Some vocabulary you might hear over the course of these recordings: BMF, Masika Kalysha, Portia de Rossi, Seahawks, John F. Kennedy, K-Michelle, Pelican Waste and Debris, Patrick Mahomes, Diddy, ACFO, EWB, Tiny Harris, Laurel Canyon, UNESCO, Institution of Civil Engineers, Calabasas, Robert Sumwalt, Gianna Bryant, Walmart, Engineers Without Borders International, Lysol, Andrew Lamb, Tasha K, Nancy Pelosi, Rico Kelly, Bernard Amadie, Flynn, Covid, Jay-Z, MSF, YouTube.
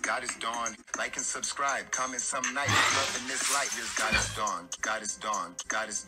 God is dawn. Like and subscribe. Comment some night. Love and dislike. This God is dawn. God is dawn. God is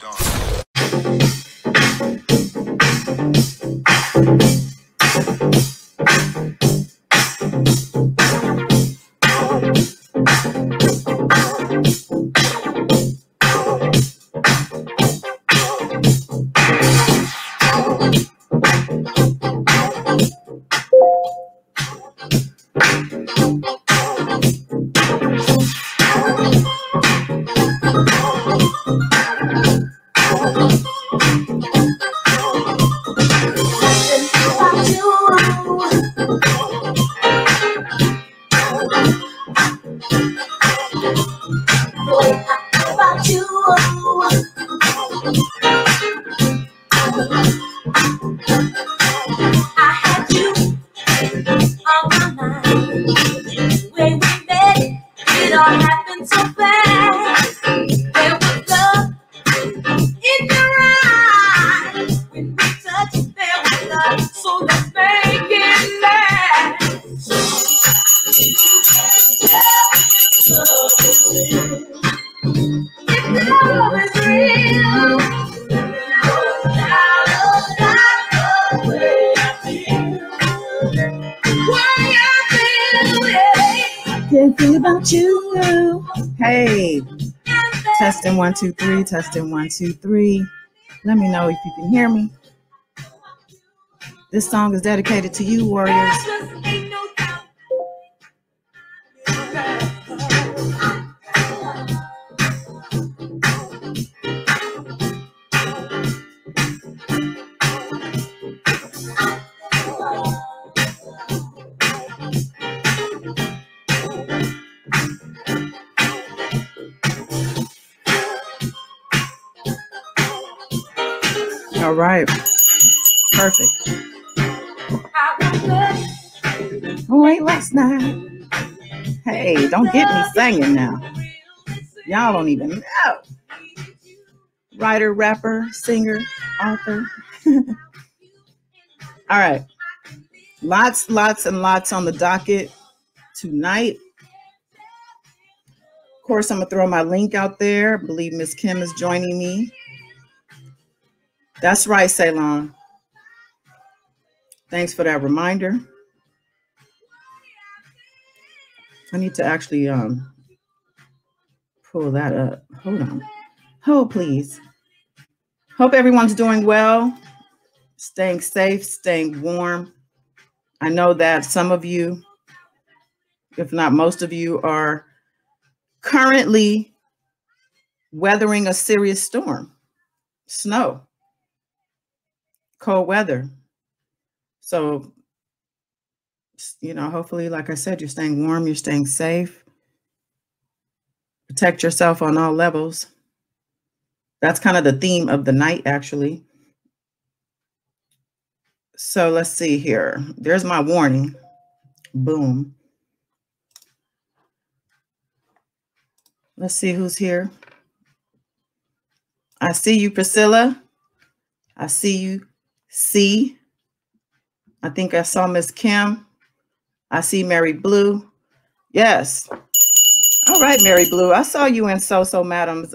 Testing 1 2 3. Testing 1 2 3. Let me know if you can hear me. This song is dedicated to you, warriors. All right, perfect. Oh, wait, last night. Hey, don't get me singing now. Y'all don't even know. Writer, rapper, singer, author. All right, lots on the docket tonight. Of course, I'm gonna throw my link out there. I believe Miss Kim is joining me. That's right, Ceylon. Thanks for that reminder. I need to actually pull that up. Hold on. Hold, please. Hope everyone's doing well, staying safe, staying warm. I know that some of you, if not most of you, are currently weathering a serious storm, snow. Cold weather. So, you know, hopefully, like I said, you're staying warm, you're staying safe. Protect yourself on all levels. That's kind of the theme of the night, actually. So let's see here. There's my warning. Boom. Let's see who's here. I see you, Priscilla. I see you. C. I think I saw Miss Kim. I see Mary Blue. Yes. All right, Mary Blue. I saw you in So-So Madam's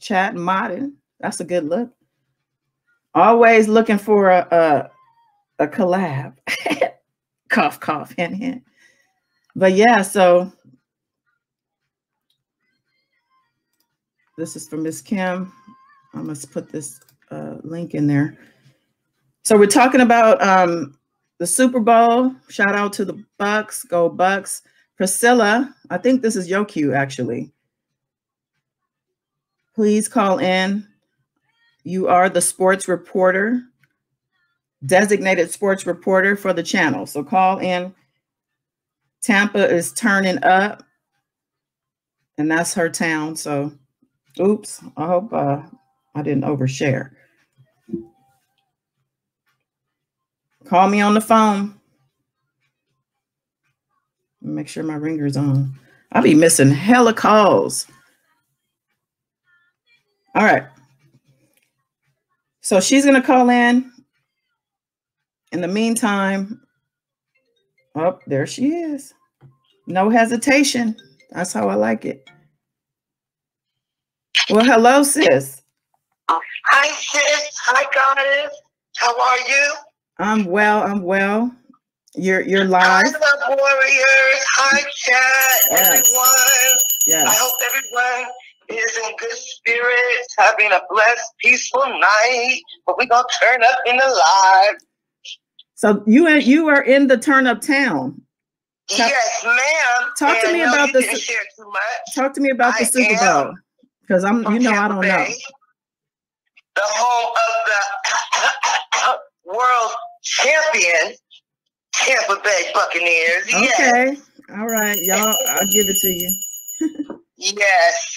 chat modding. That's a good look. Always looking for a collab. Cough, cough, hint, hint. But yeah, so this is for Miss Kim. I must put this link in there. So we're talking about the Super Bowl. Shout out to the Bucks. Go Bucks. Priscilla, I think this is your cue, actually. Please call in. You are the sports reporter, designated sports reporter for the channel. So call in. Tampa is turning up, and that's her town. So, oops, I hope I didn't overshare. Call me on the phone. Make sure my ringer's on. I'll be missing hella calls. All right. So she's going to call in. In the meantime, oh, there she is. No hesitation. That's how I like it. Well, hello, sis. Hi, sis. Hi, goddess. How are you? I'm well. I'm well. You're live. Hi, love warriors. Hi, chat. Yes. Everyone. Yes. I hope everyone is in good spirits, having a blessed, peaceful night. But we gonna turn up in the live. So you are in the turn up town. Yes, ma'am. Talk to me about the Super Bowl, because I'm I don't know. The home of the world champion Tampa Bay Buccaneers. Yes. Okay, all right, y'all. I'll give it to you. Yes.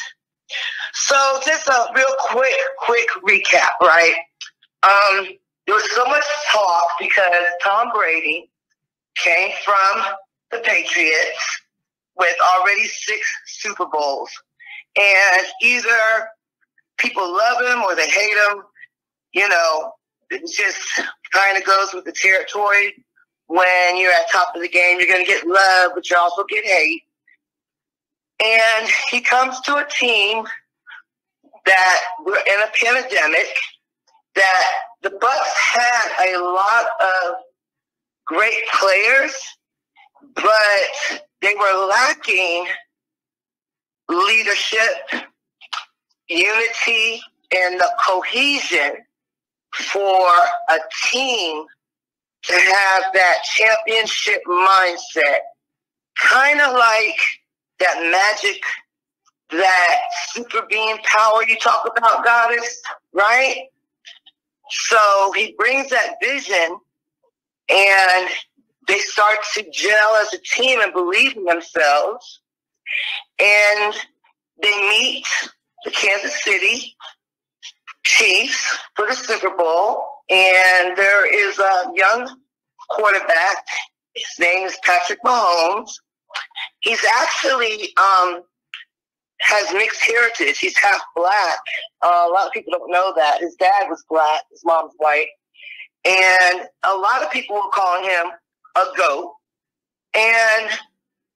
So just a real quick recap, right? There was so much talk because Tom Brady came from the Patriots with already 6 Super Bowls. And either people love him or they hate him. You know, it just kind of goes with the territory. When you're at top of the game, you're going to get love, but you also get hate. And he comes to a team that we're in a pandemic, that the Bucks had a lot of great players, but they were lacking leadership, unity, and the cohesion for a team to have that championship mindset, kind of like that magic, that super being power you talk about, goddess, right? So he brings that vision, and they start to gel as a team and believe in themselves. And they meet the Kansas City Chiefs for the Super Bowl. And there is a young quarterback. His name is Patrick Mahomes. He's actually has mixed heritage. He's half black. A lot of people don't know that. His dad was black. His mom's white. And a lot of people were calling him a goat. And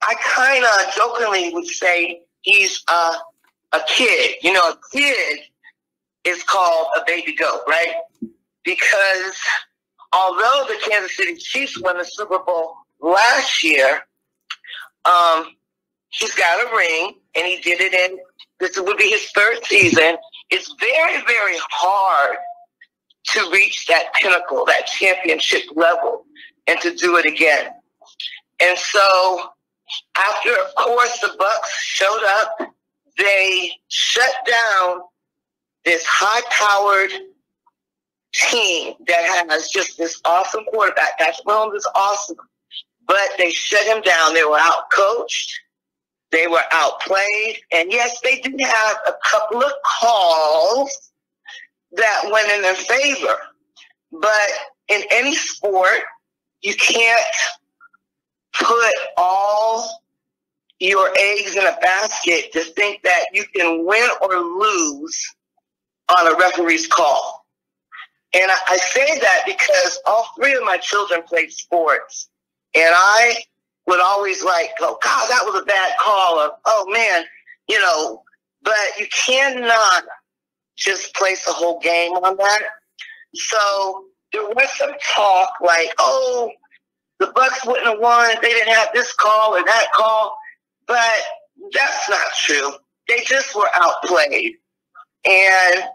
I kind of jokingly would say he's a kid. You know, a kid is called a baby goat, right? Because although the Kansas City Chiefs won the Super Bowl last year, he's got a ring, and he did it in, this would be his 3rd season. It's very, very hard to reach that pinnacle, that championship level, and to do it again. And so after, of course, the Bucks showed up, they shut down this high-powered team that has just this awesome quarterback. Patrick Mahomes is awesome, but they shut him down. They were outcoached. They were outplayed. And yes, they did have a couple of calls that went in their favor. But in any sport, you can't put all your eggs in a basket to think that you can win or lose on a referee's call. And I say that because all 3 of my children played sports. And I would always like, oh, God, that was a bad call. Or, oh, man, you know, but you cannot just place a whole game on that. So there was some talk like, oh, the Bucks wouldn't have won if they didn't have this call or that call. But that's not true. They just were outplayed. And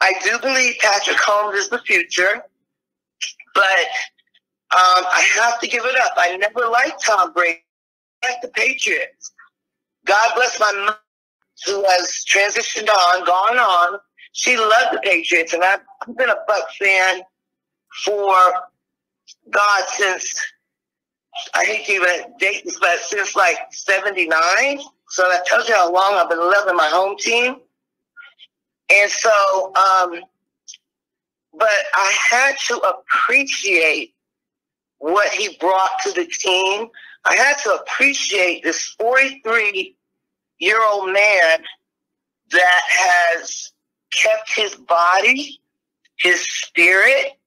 I do believe Patrick Mahomes is the future. But I have to give it up. I never liked Tom Brady. I liked the Patriots. God bless my mom, who has transitioned on, gone on. She loved the Patriots, and I've been a Bucs fan for, God, since, I hate to even date this, but since like 79. So that tells you how long I've been loving my home team. And so, but I had to appreciate what he brought to the team. I had to appreciate this 43-year-old man that has kept his body, his spirit,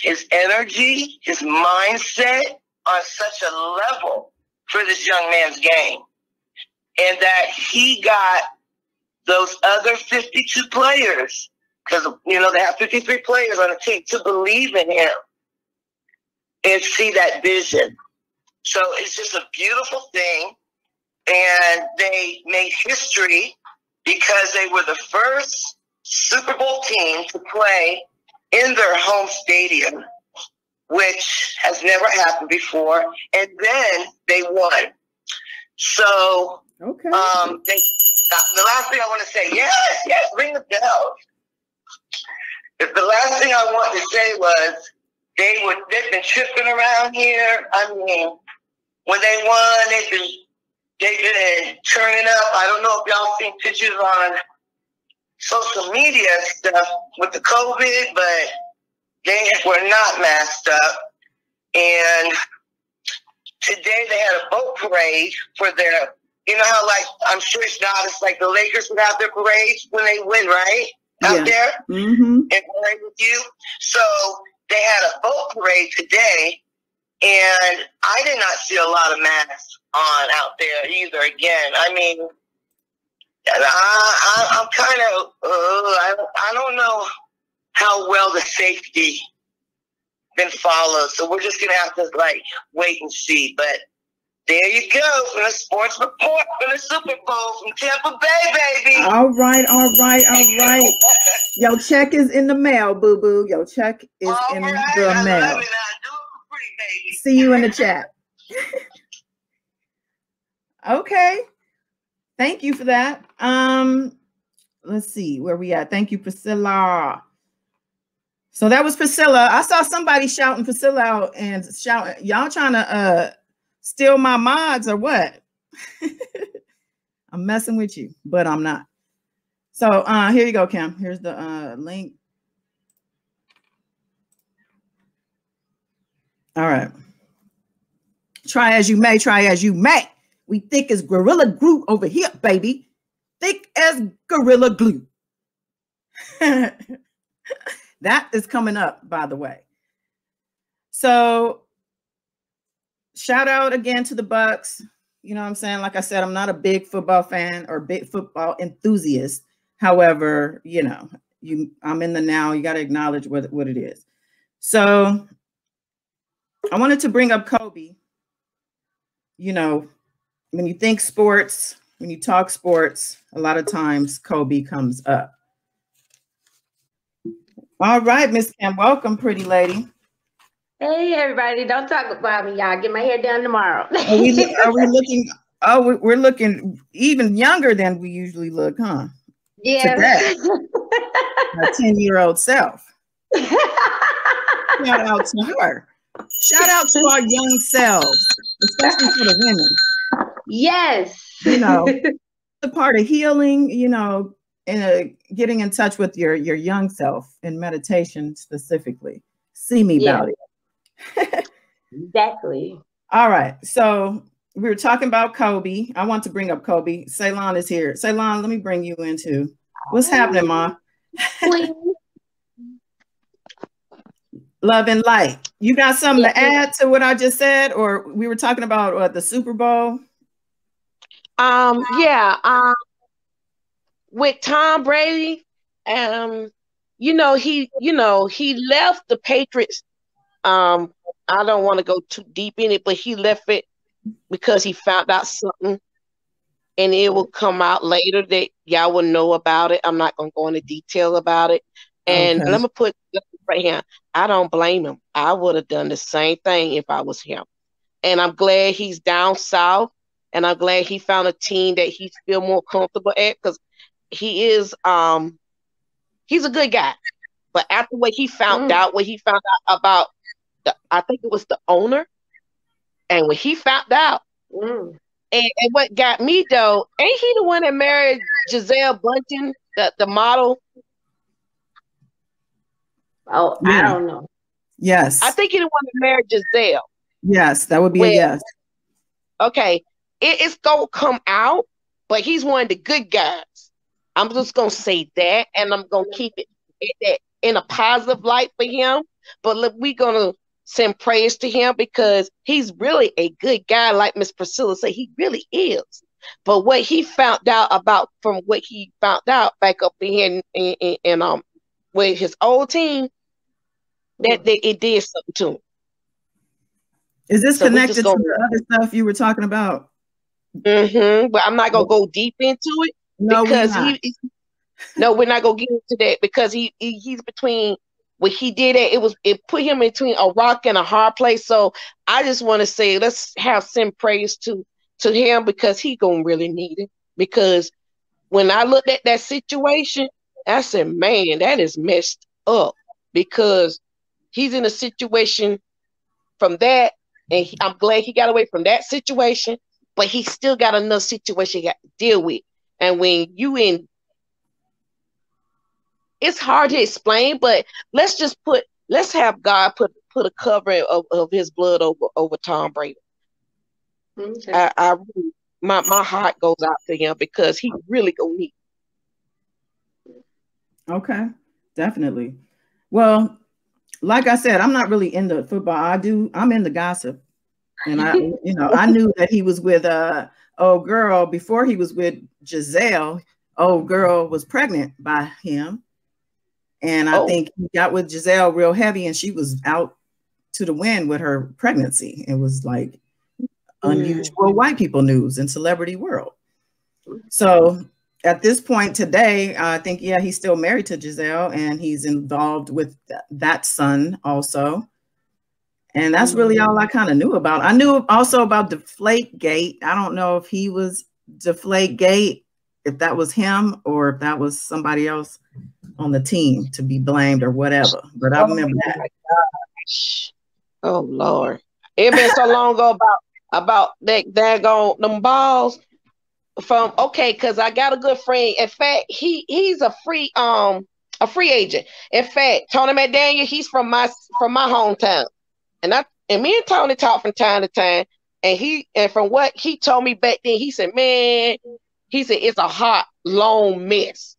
his energy, his mindset on such a level for this young man's game, and that he got those other 52 players, because, you know, they have 53 players on the team, to believe in him and see that vision. So it's just a beautiful thing. And they made history because they were the first Super Bowl team to play in their home stadium, which has never happened before. And then they won. So okay. The last thing I want to say, yes, ring the bell. If the last thing I wanted to say was they've been tripping around here. I mean, when they won, they've been turning up. I don't know if y'all seen pictures on social media stuff with the COVID, but they were not masked up. And today they had a boat parade for their, you know how, like, I'm sure it's not, it's like the Lakers would have their parades when they win, right? Out there. Mm-hmm. And parade with you. So they had a boat parade today, and I did not see a lot of masks on out there either. Again, I mean, I'm kind of, I don't know how well the safety been followed. So we're just going to have to, like, wait and see. But there you go, for the sports report for the Super Bowl from Tampa Bay, baby. All right. Your check is in the mail, boo-boo. Your check is all in right, the I mail. Love it. I do it for free, baby. See you in the chat. Okay. Thank you for that. Let's see where we at. Thank you, Priscilla. So that was Priscilla. I saw somebody shouting Priscilla out and shouting. Y'all trying to steal my mods or what? I'm messing with you, but I'm not. So here you go, Kim. Here's the link. All right. Try as you may, try as you may. We thick as Gorilla Glue over here, baby. Thick as Gorilla Glue. That is coming up, by the way. So shout out again to the Bucks. You know what I'm saying? Like I said, I'm not a big football fan or big football enthusiast. However, you know, I'm in the now. You got to acknowledge what it is. So I wanted to bring up Kobe. You know, when you think sports, when you talk sports, a lot of times Kobe comes up. All right, Miss Kim. Welcome, pretty lady. Hey, everybody, don't talk about me, y'all. Get my hair done tomorrow. Are we looking? Oh, we're looking even younger than we usually look, huh? Yeah. My 10-year-old self. Shout out to her. Shout out to our young selves, especially for the women. Yes. You know, the part of healing, you know, and getting in touch with your young self in meditation specifically. See me about it. Exactly. All right. So we were talking about Kobe. I want to bring up Kobe. Ceylon is here. Ceylon, let me bring you in too. What's happening, Ma? Love and light. You got something to add to what I just said, or we were talking about the Super Bowl? With Tom Brady, he left the Patriots. I don't want to go too deep in it, but he left it because he found out something, and it will come out later that y'all will know about it. I'm not going to go into detail about it. And let me put it right here. I don't blame him. I would have done the same thing if I was him. And I'm glad he's down south, and I'm glad he found a team that he feel more comfortable at, because he is he's a good guy. But after what he found out, what he found out about, I think it was the owner, and when he found out, and what got me though, ain't he the one that married Gisele Bündchen, the model? Oh, yeah. I don't know. Yes, I think he the one that married Gisele. Yes, that would be a yes. Okay, it's gonna come out, but he's one of the good guys. I'm just gonna say that, and I'm gonna keep it in a positive light for him. But look, we're gonna send praise to him because he's really a good guy, like Miss Priscilla said, he really is. But what he found out about, from what he found out back up in with his old team, that it did something to him. Is this connected to the other stuff you were talking about? Mm-hmm. But I'm not gonna go deep into it because we're not gonna get into that because he's between. When he did it, it put him between a rock and a hard place. So I just want to say, let's send praise to him because he gonna really need it. Because when I looked at that situation, I said, man, that is messed up because he's in a situation from that, and I'm glad he got away from that situation, but he still got another situation he got to deal with. And when you in, it's hard to explain, but let's have God put a covering of his blood over Tom Brady. Okay. My heart goes out to him because he really gonna need it. Okay, definitely. Well, like I said, I'm not really into football. I'm into gossip, and I knew that he was with old girl before he was with Gisele. Old girl was pregnant by him. And I think he got with Gisele real heavy, and she was out to the wind with her pregnancy. It was like unusual white people news in celebrity world. So at this point today, I think, yeah, he's still married to Gisele, and he's involved with that son also. And that's really all I kind of knew about. I knew also about Deflategate. I don't know if he was Deflategate, if that was him or if that was somebody else on the team to be blamed or whatever. But I remember that. My gosh. Oh Lord. It been so long ago about that daggone them balls from because I got a good friend. In fact, he's a free agent. In fact, Tony McDaniel, he's from my hometown. And me and Tony talk from time to time. And from what he told me back then, he said, man, he said it's a hot, long mess.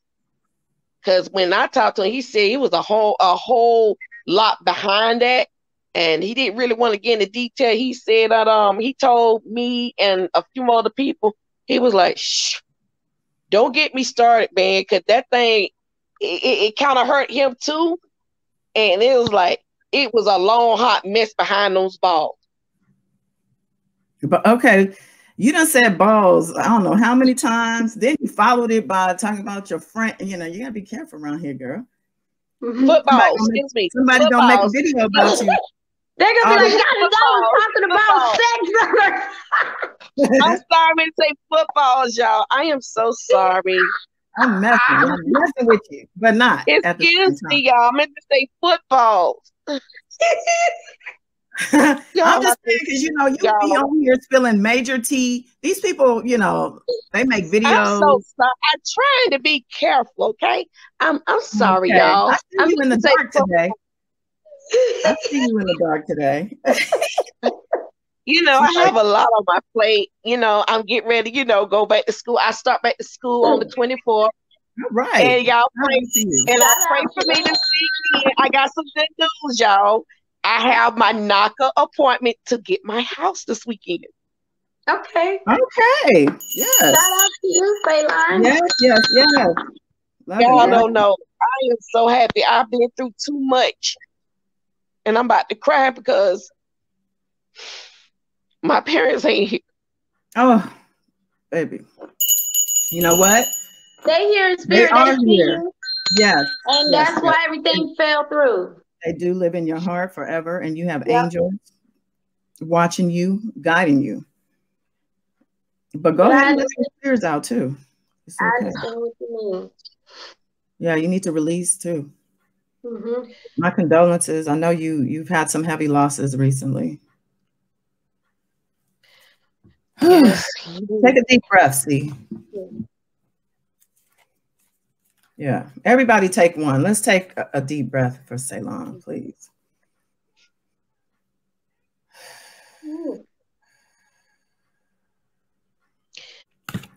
Because when I talked to him, he said he was a whole lot behind that, and he didn't really want to get into detail. He said that he told me and a few other people, he was like, shh, don't get me started, man, because that thing, it kind of hurt him too, and it was like, it was a long, hot mess behind those balls. But okay. You done said balls, I don't know how many times. Then you followed it by talking about your friend. You know, you gotta be careful around here, girl. Football, somebody don't make a video about you. They're gonna be like, y'all talking about sex. I'm sorry to say footballs, y'all. I am so sorry. I'm messing with you, but not. Excuse me, y'all. I meant to say footballs. I'm just saying because you be on here spilling major tea. These people, they make videos. I'm so sorry. I'm trying to be careful, okay? I'm sorry, okay. Y'all. I'm in the dark today. I see you in the dark today. I have a lot on my plate. I'm getting ready. Go back to school. I start back to school on the 24th. Right. And y'all pray. And I pray for me this weekend. I got some good news, y'all. I have my NACA appointment to get my house this weekend. Okay. Okay. Yes. Shout out to you, Faylon. Yes, yes, yes. Y'all don't know. I am so happy. I've been through too much. And I'm about to cry because my parents ain't here. Oh, baby. You know what? They here in spirit. They are here. Yes. And that's why everything fell through. They do live in your heart forever, and you have angels watching you, guiding you. But go ahead and let your tears out too. It's okay. I understand what you mean. Yeah, you need to release too. Mm-hmm. My condolences. I know you've had some heavy losses recently. Take a deep breath, see. Yeah, everybody take one. Let's take a deep breath for Ceylon, please.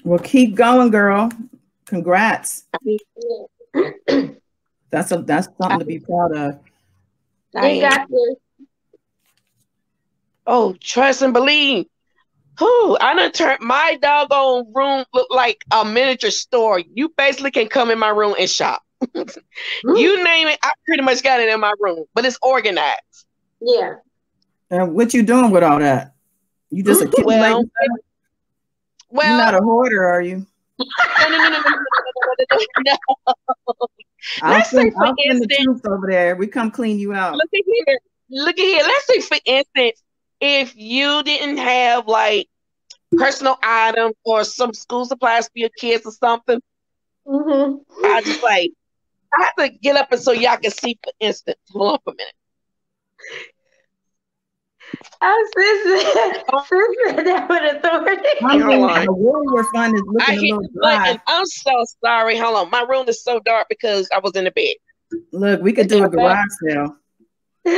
Well, keep going, girl. Congrats. That's something to be proud of. We got this. Oh, trust and believe. Who? I done turned my doggone room look like a miniature store. You basically can come in my room and shop. You name it, I pretty much got it in my room, but it's organized. Yeah. And what you doing with all that? You just a well, you're not a hoarder, are you? No. Let's say for instance, over there, we come clean you out. Look at here. Look at here. Let's say for instance, if you didn't have like personal items or some school supplies for your kids or something, I just like I have to get up and so y'all can see. For instance, hold on for a minute. I said that with authority. I'm so sorry. Hold on. My room is so dark because I was in the bed. Look, we could do a garage sale. Yeah.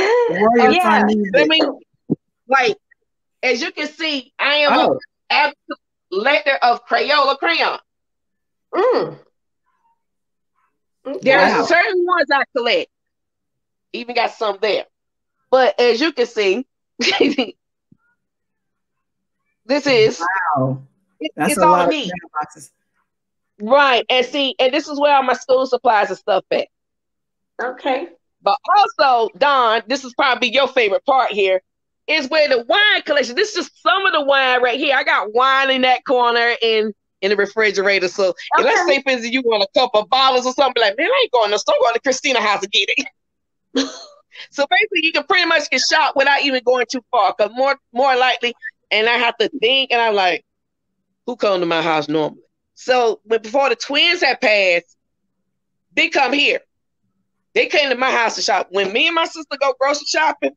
I mean, like, as you can see, I am an absolute collector of Crayola crayon. There are certain ones I collect. Even got some there. But as you can see, this is it's all me. Right. And see, and this is where all my school supplies and stuff at. Okay. But also, Don, this is probably your favorite part here, is where the wine collection. This is just some of the wine right here. I got wine in that corner in the refrigerator. So and let's say, for instance, you want a couple of bottles or something, like, man, I ain't going to store, going to Christina house to get it. So basically, you can pretty much get shot without even going too far. Because more likely, and I have to think, and I'm like, who come to my house normally? So before the twins had passed, they come here. They came to my house to shop. When me and my sister go grocery shopping,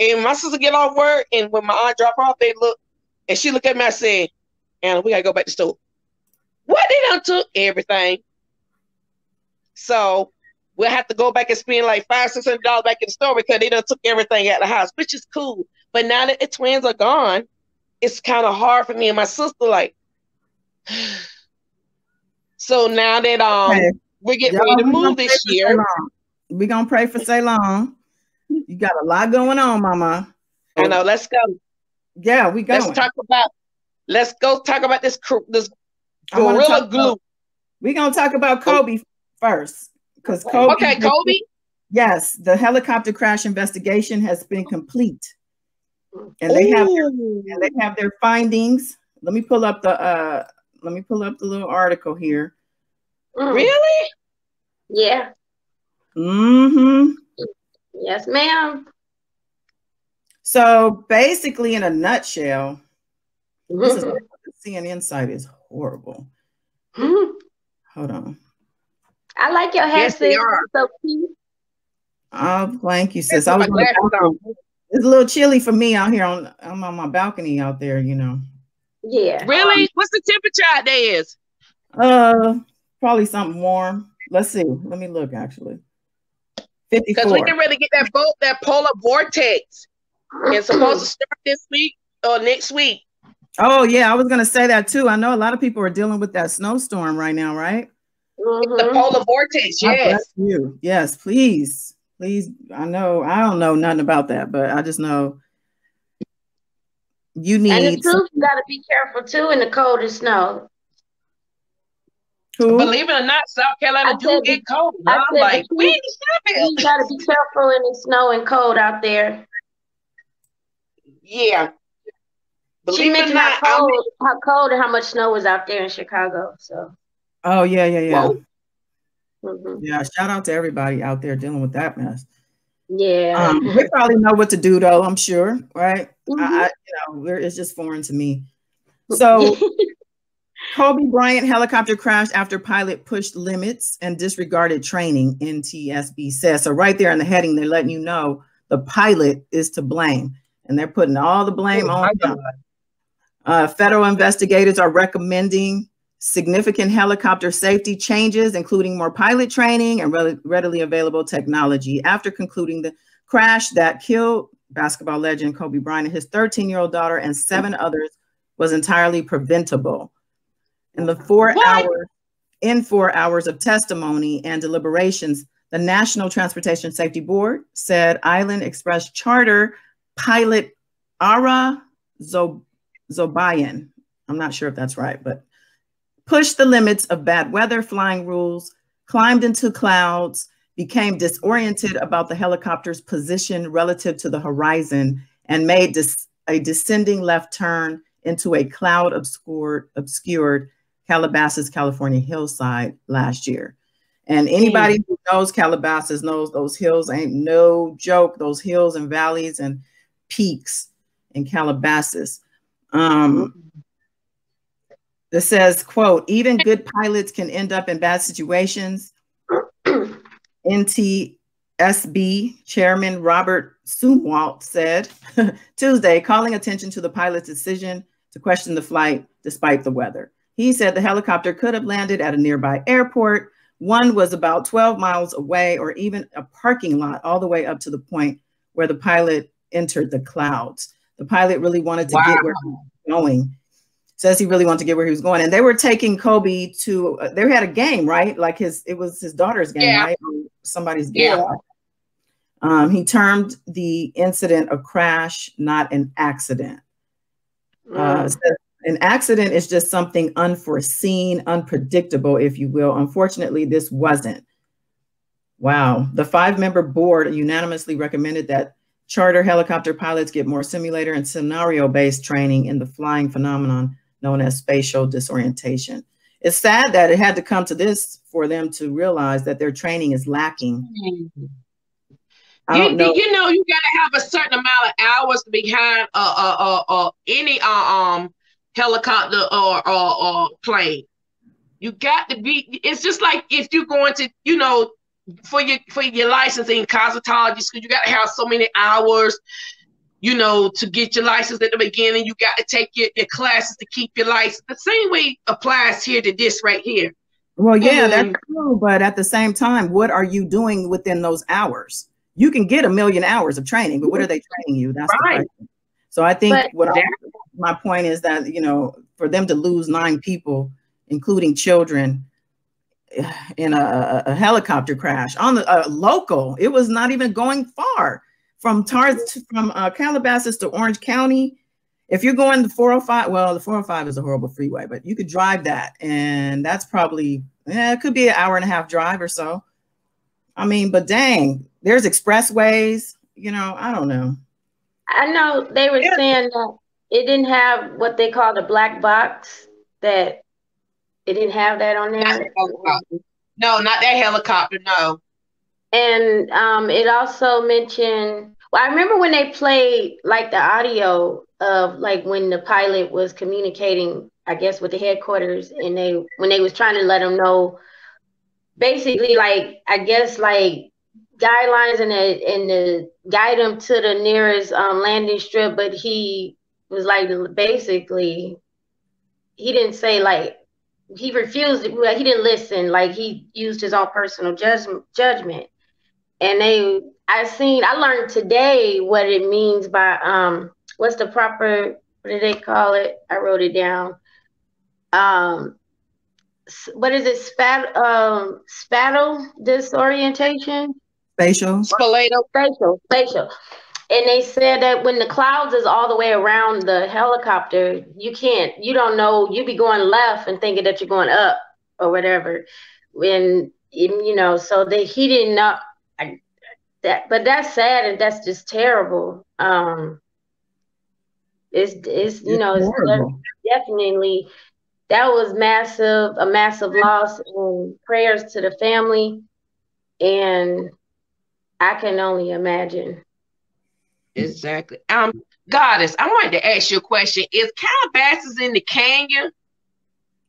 and my sister get off work, and when my aunt drop off, they look, and she look at me and said, Anna, we got to go back to the store. What? They done took everything. So we'll have to go back and spend like $500-$600 back in the store because they done took everything out of the house, which is cool. But now that the twins are gone, it's kind of hard for me and my sister. Like, so now that we're getting ready to move this year, we're gonna pray for Ceylon. You got a lot going on, Mama. I know. Let's go. Yeah, we go. Let's go talk about this Gorilla Glue. We're gonna talk about Kobe first. Because Kobe, Kobe. Yes, the helicopter crash investigation has been complete, and they have their findings. Let me pull up the little article here. Really? Yeah. Mm-hmm. Yes, ma'am. So basically, in a nutshell, this is CNN site is horrible. Hold on. I like your hair, sis. So cute. Oh, thank you, sis. I was it's a little chilly for me out here. I'm on my balcony out there, you know. Yeah. Really? What's the temperature out there is? Probably something warm. Let's see. Let me look, actually. 54. Because we can really get that polar vortex. It's supposed to start this week or next week. Oh, yeah. I was going to say that, too. I know a lot of people are dealing with that snowstorm right now, right? It's the polar vortex, yes. You. Yes, please. Please. I know. I don't know nothing about that, but I just know you need. And the troops got to be careful too in the cold and snow. Who? Believe it or not, South Carolina do get cold. I'm like, we got to be careful in the snow and cold out there. Yeah. Believe it or not, how cold and how much snow was out there in Chicago. So. Oh, yeah, yeah, yeah. Yeah, shout out to everybody out there dealing with that mess. Yeah. We probably know what to do, though, I'm sure, right? You know, it's just foreign to me. So, Kobe Bryant helicopter crash after pilot pushed limits and disregarded training, NTSB says. So, right there in the heading, they're letting you know the pilot is to blame. And they're putting all the blame on God. Federal investigators are recommending significant helicopter safety changes, including more pilot training and readily available technology. After concluding the crash that killed basketball legend Kobe Bryant and his 13-year-old daughter and 7 others was entirely preventable. In the 4 hours of testimony and deliberations, the National Transportation Safety Board said Island Express charter pilot Ara Zobayan, I'm not sure if that's right, but pushed the limits of bad weather flying rules, climbed into clouds, became disoriented about the helicopter's position relative to the horizon, and made a descending left turn into a cloud-obscured Calabasas, California hillside last year. And anybody who knows Calabasas knows those hills ain't no joke, those hills and valleys and peaks in Calabasas. That says, quote, even good pilots can end up in bad situations. NTSB Chairman Robert Sumwalt said Tuesday, calling attention to the pilot's decision to question the flight despite the weather. He said the helicopter could have landed at a nearby airport. One was about 12 miles away, or even a parking lot, all the way up to the point where the pilot entered the clouds. The pilot really wanted to get where he was going. Says he really wanted to get where he was going. And they were taking Kobe to, they had a game, right? Like it was his daughter's game, right? Or somebody's game. Yeah. He termed the incident a crash, not an accident. So an accident is just something unforeseen, unpredictable, if you will. Unfortunately, this wasn't. Wow. The five-member board unanimously recommended that charter helicopter pilots get more simulator and scenario-based training in the flying phenomenon known as spatial disorientation. It's sad that it had to come to this for them to realize that their training is lacking. You know, you gotta have a certain amount of hours behind any helicopter or plane. You got to be. It's just like if you're going to, you know, for your licensing, cosmetology school, you gotta have so many hours. You know, to get your license at the beginning, you got to take your classes to keep your license. The same way applies here to this right here. Well, yeah, that's true. But at the same time, what are you doing within those hours? You can get a million hours of training, but what are they training you? That's right. So I think my point is that, you know, for them to lose 9 people, including children, in a helicopter crash on the local, it was not even going far. From Calabasas to Orange County, if you're going the 405, well, the 405 is a horrible freeway, but you could drive that, and that's probably, it could be an hour-and-a-half drive or so. I mean, but dang, there's expressways, you know, I don't know. I know they were saying that it didn't have what they call the black box, that it didn't have that on there. No, not that helicopter, no. And it also mentioned, well, I remember when they played like the audio of like when the pilot was communicating, I guess, with the headquarters, and when they was trying to let them know, basically, like, I guess, like guidelines and guide them to the nearest landing strip. But he was like, basically, he didn't say like, he refused, well, he didn't listen. Like he used his own personal judgment. And I learned today what it means by, what's the proper, what do they call it? I wrote it down. What is it? Spatial disorientation? Spatial. And they said that when the clouds is all the way around the helicopter, you don't know, you be going left and thinking that you're going up or whatever. When, you know, so that he didn't know. But that's sad, and that's just terrible. It's you know, it's definitely, that was a massive loss, and prayers to the family. And I can only imagine. Exactly. Goddess, I wanted to ask you a question. Is Calabasas in the canyon?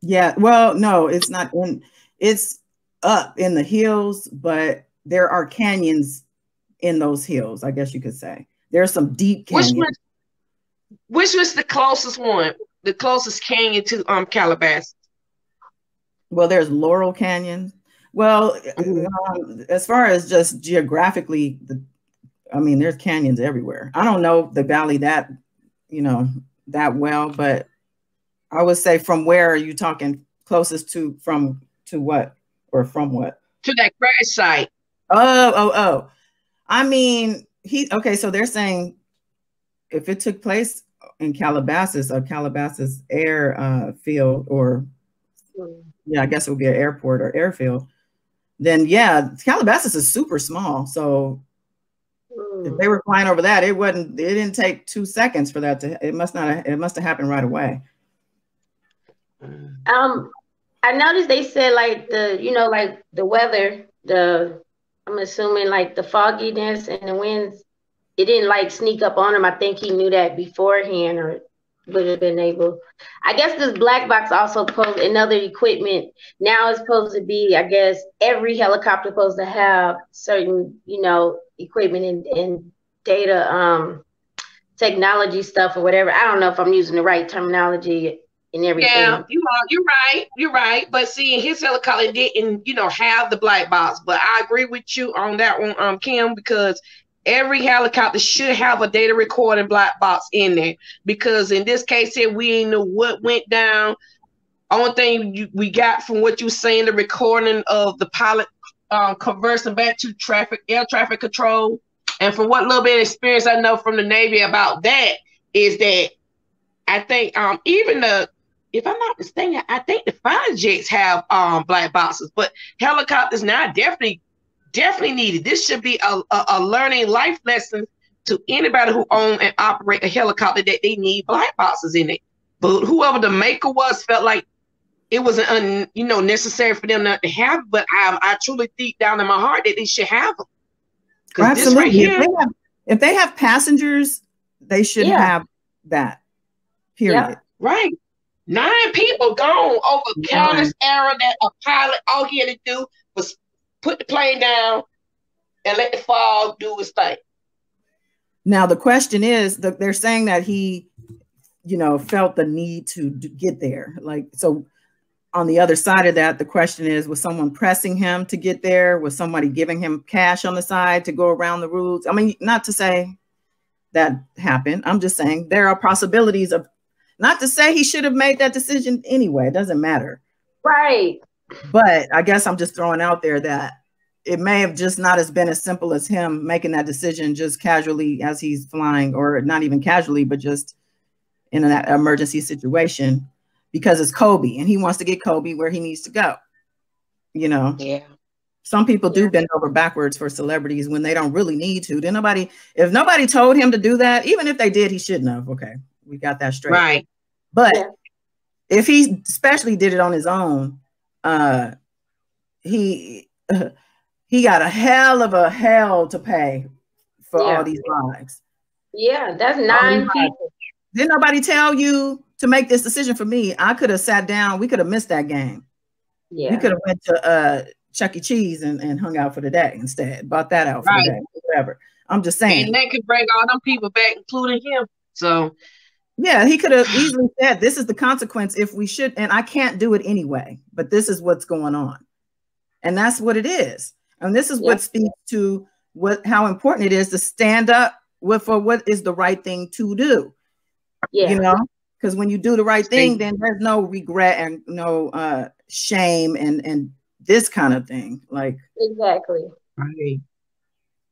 Yeah, well, no, it's not in, it's up in the hills, but there are canyons in those hills, I guess you could say. There are some deep canyons. Which was the closest one? The closest canyon to Calabasas? Well, there's Laurel Canyon. Well, as far as just geographically, I mean, there's canyons everywhere. I don't know the valley that, you know, that well, but I would say, from where are you talking closest to, from what? To that crash site. I mean, okay, so they're saying if it took place in Calabasas or Calabasas air field, or yeah, I guess it would be an airport or airfield, then yeah, Calabasas is super small. So if they were flying over that, it wasn't, it didn't take 2 seconds for that to, it must not, it must have happened right away. I noticed they said like the, you know, like the weather, the, I'm assuming like the fogginess and the winds, it didn't like sneak up on him. I think he knew that beforehand or would have been able. I guess this black box also posed another equipment. Now it's supposed to be, I guess, every helicopter supposed to have certain, you know, equipment and data technology stuff or whatever. I don't know if I'm using the right terminology and everything. Yeah, you are, you're right. You're right. But see, his helicopter didn't, you know, have the black box. But I agree with you on that one, Kim, because every helicopter should have a data recording black box in there, because in this case here, we ain't know what went down. Only thing we got from what you saying, the recording of the pilot conversing back to air traffic control. And from what little bit of experience I know from the Navy about that is that I think even the, if I'm not mistaken, I think the fighter jets have black boxes, but helicopters now definitely needed. This should be a learning life lesson to anybody who own and operate a helicopter that they need black boxes in it. But whoever the maker was felt like it was an necessary for them not to have it. But I truly think down in my heart that they should have them. Absolutely. Right here, if they have passengers, they should have that. Period. Yeah. Right. 9 people gone over countless error that a pilot all he had to do was put the plane down and let the fog do its thing. Now, the question is, they're saying that he, you know, felt the need to get there. Like, so on the other side of that, the question is, was someone pressing him to get there? Was somebody giving him cash on the side to go around the rules? I mean, not to say that happened. I'm just saying there are possibilities of, not to say he should have made that decision anyway. It doesn't matter. Right. But I guess I'm just throwing out there that it may have just not as been as simple as him making that decision just casually as he's flying, or not even casually, but just in an emergency situation, because it's Kobe and he wants to get Kobe where he needs to go. You know, yeah. Some people do bend over backwards for celebrities when they don't really need to. Then nobody, if nobody told him to do that, even if they did, he shouldn't have. Okay, we got that straight. Right. But if he especially did it on his own, he got a hell of a hell to pay for all these lives. Yeah, that's 9 people. Didn't nobody tell you to make this decision for me? I could have sat down. We could have missed that game. Yeah, we could have went to Chuck E. Cheese and hung out for the day instead. Bought that out for the day, whatever. I'm just saying. And they could bring all them people back, including him. So yeah, he could have easily said, this is the consequence if we should, and I can't do it anyway, but this is what's going on. And that's what it is. And this is what speaks to how important it is to stand up for what is the right thing to do. Yeah. You know, because when you do the right thing, then there's no regret and no shame and this kind of thing. Like, exactly. Right.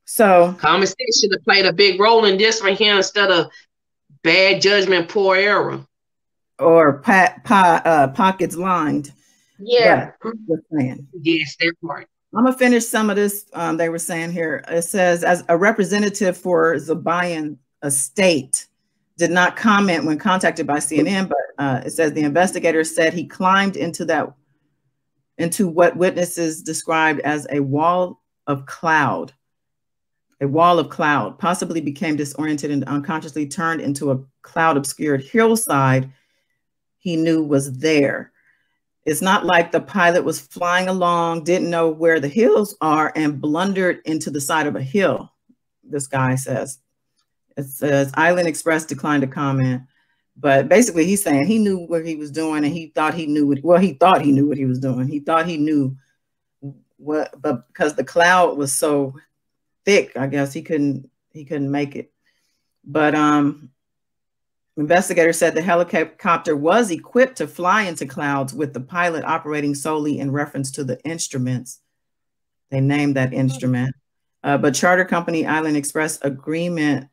So common sense should have played a big role in this right here, instead of bad judgment, poor error, or pockets lined. Yeah, yes, they're right. I'm gonna finish some of this. They were saying here. It says, as a representative for Zabayan Estate, did not comment when contacted by CNN, but it says the investigator said he climbed into what witnesses described as a wall of cloud. A wall of cloud, possibly became disoriented and unconsciously turned into a cloud-obscured hillside he knew was there. It's not like the pilot was flying along, didn't know where the hills are, and blundered into the side of a hill, this guy says. It says, Island Express declined to comment. But basically he's saying he knew what he was doing, and he thought he knew what, well, he thought he knew what he was doing. He thought he knew what, but because the cloud was so thick, I guess he couldn't make it. But investigators said the helicopter was equipped to fly into clouds, with the pilot operating solely in reference to the instruments. They named that instrument. But charter company Island Express agreement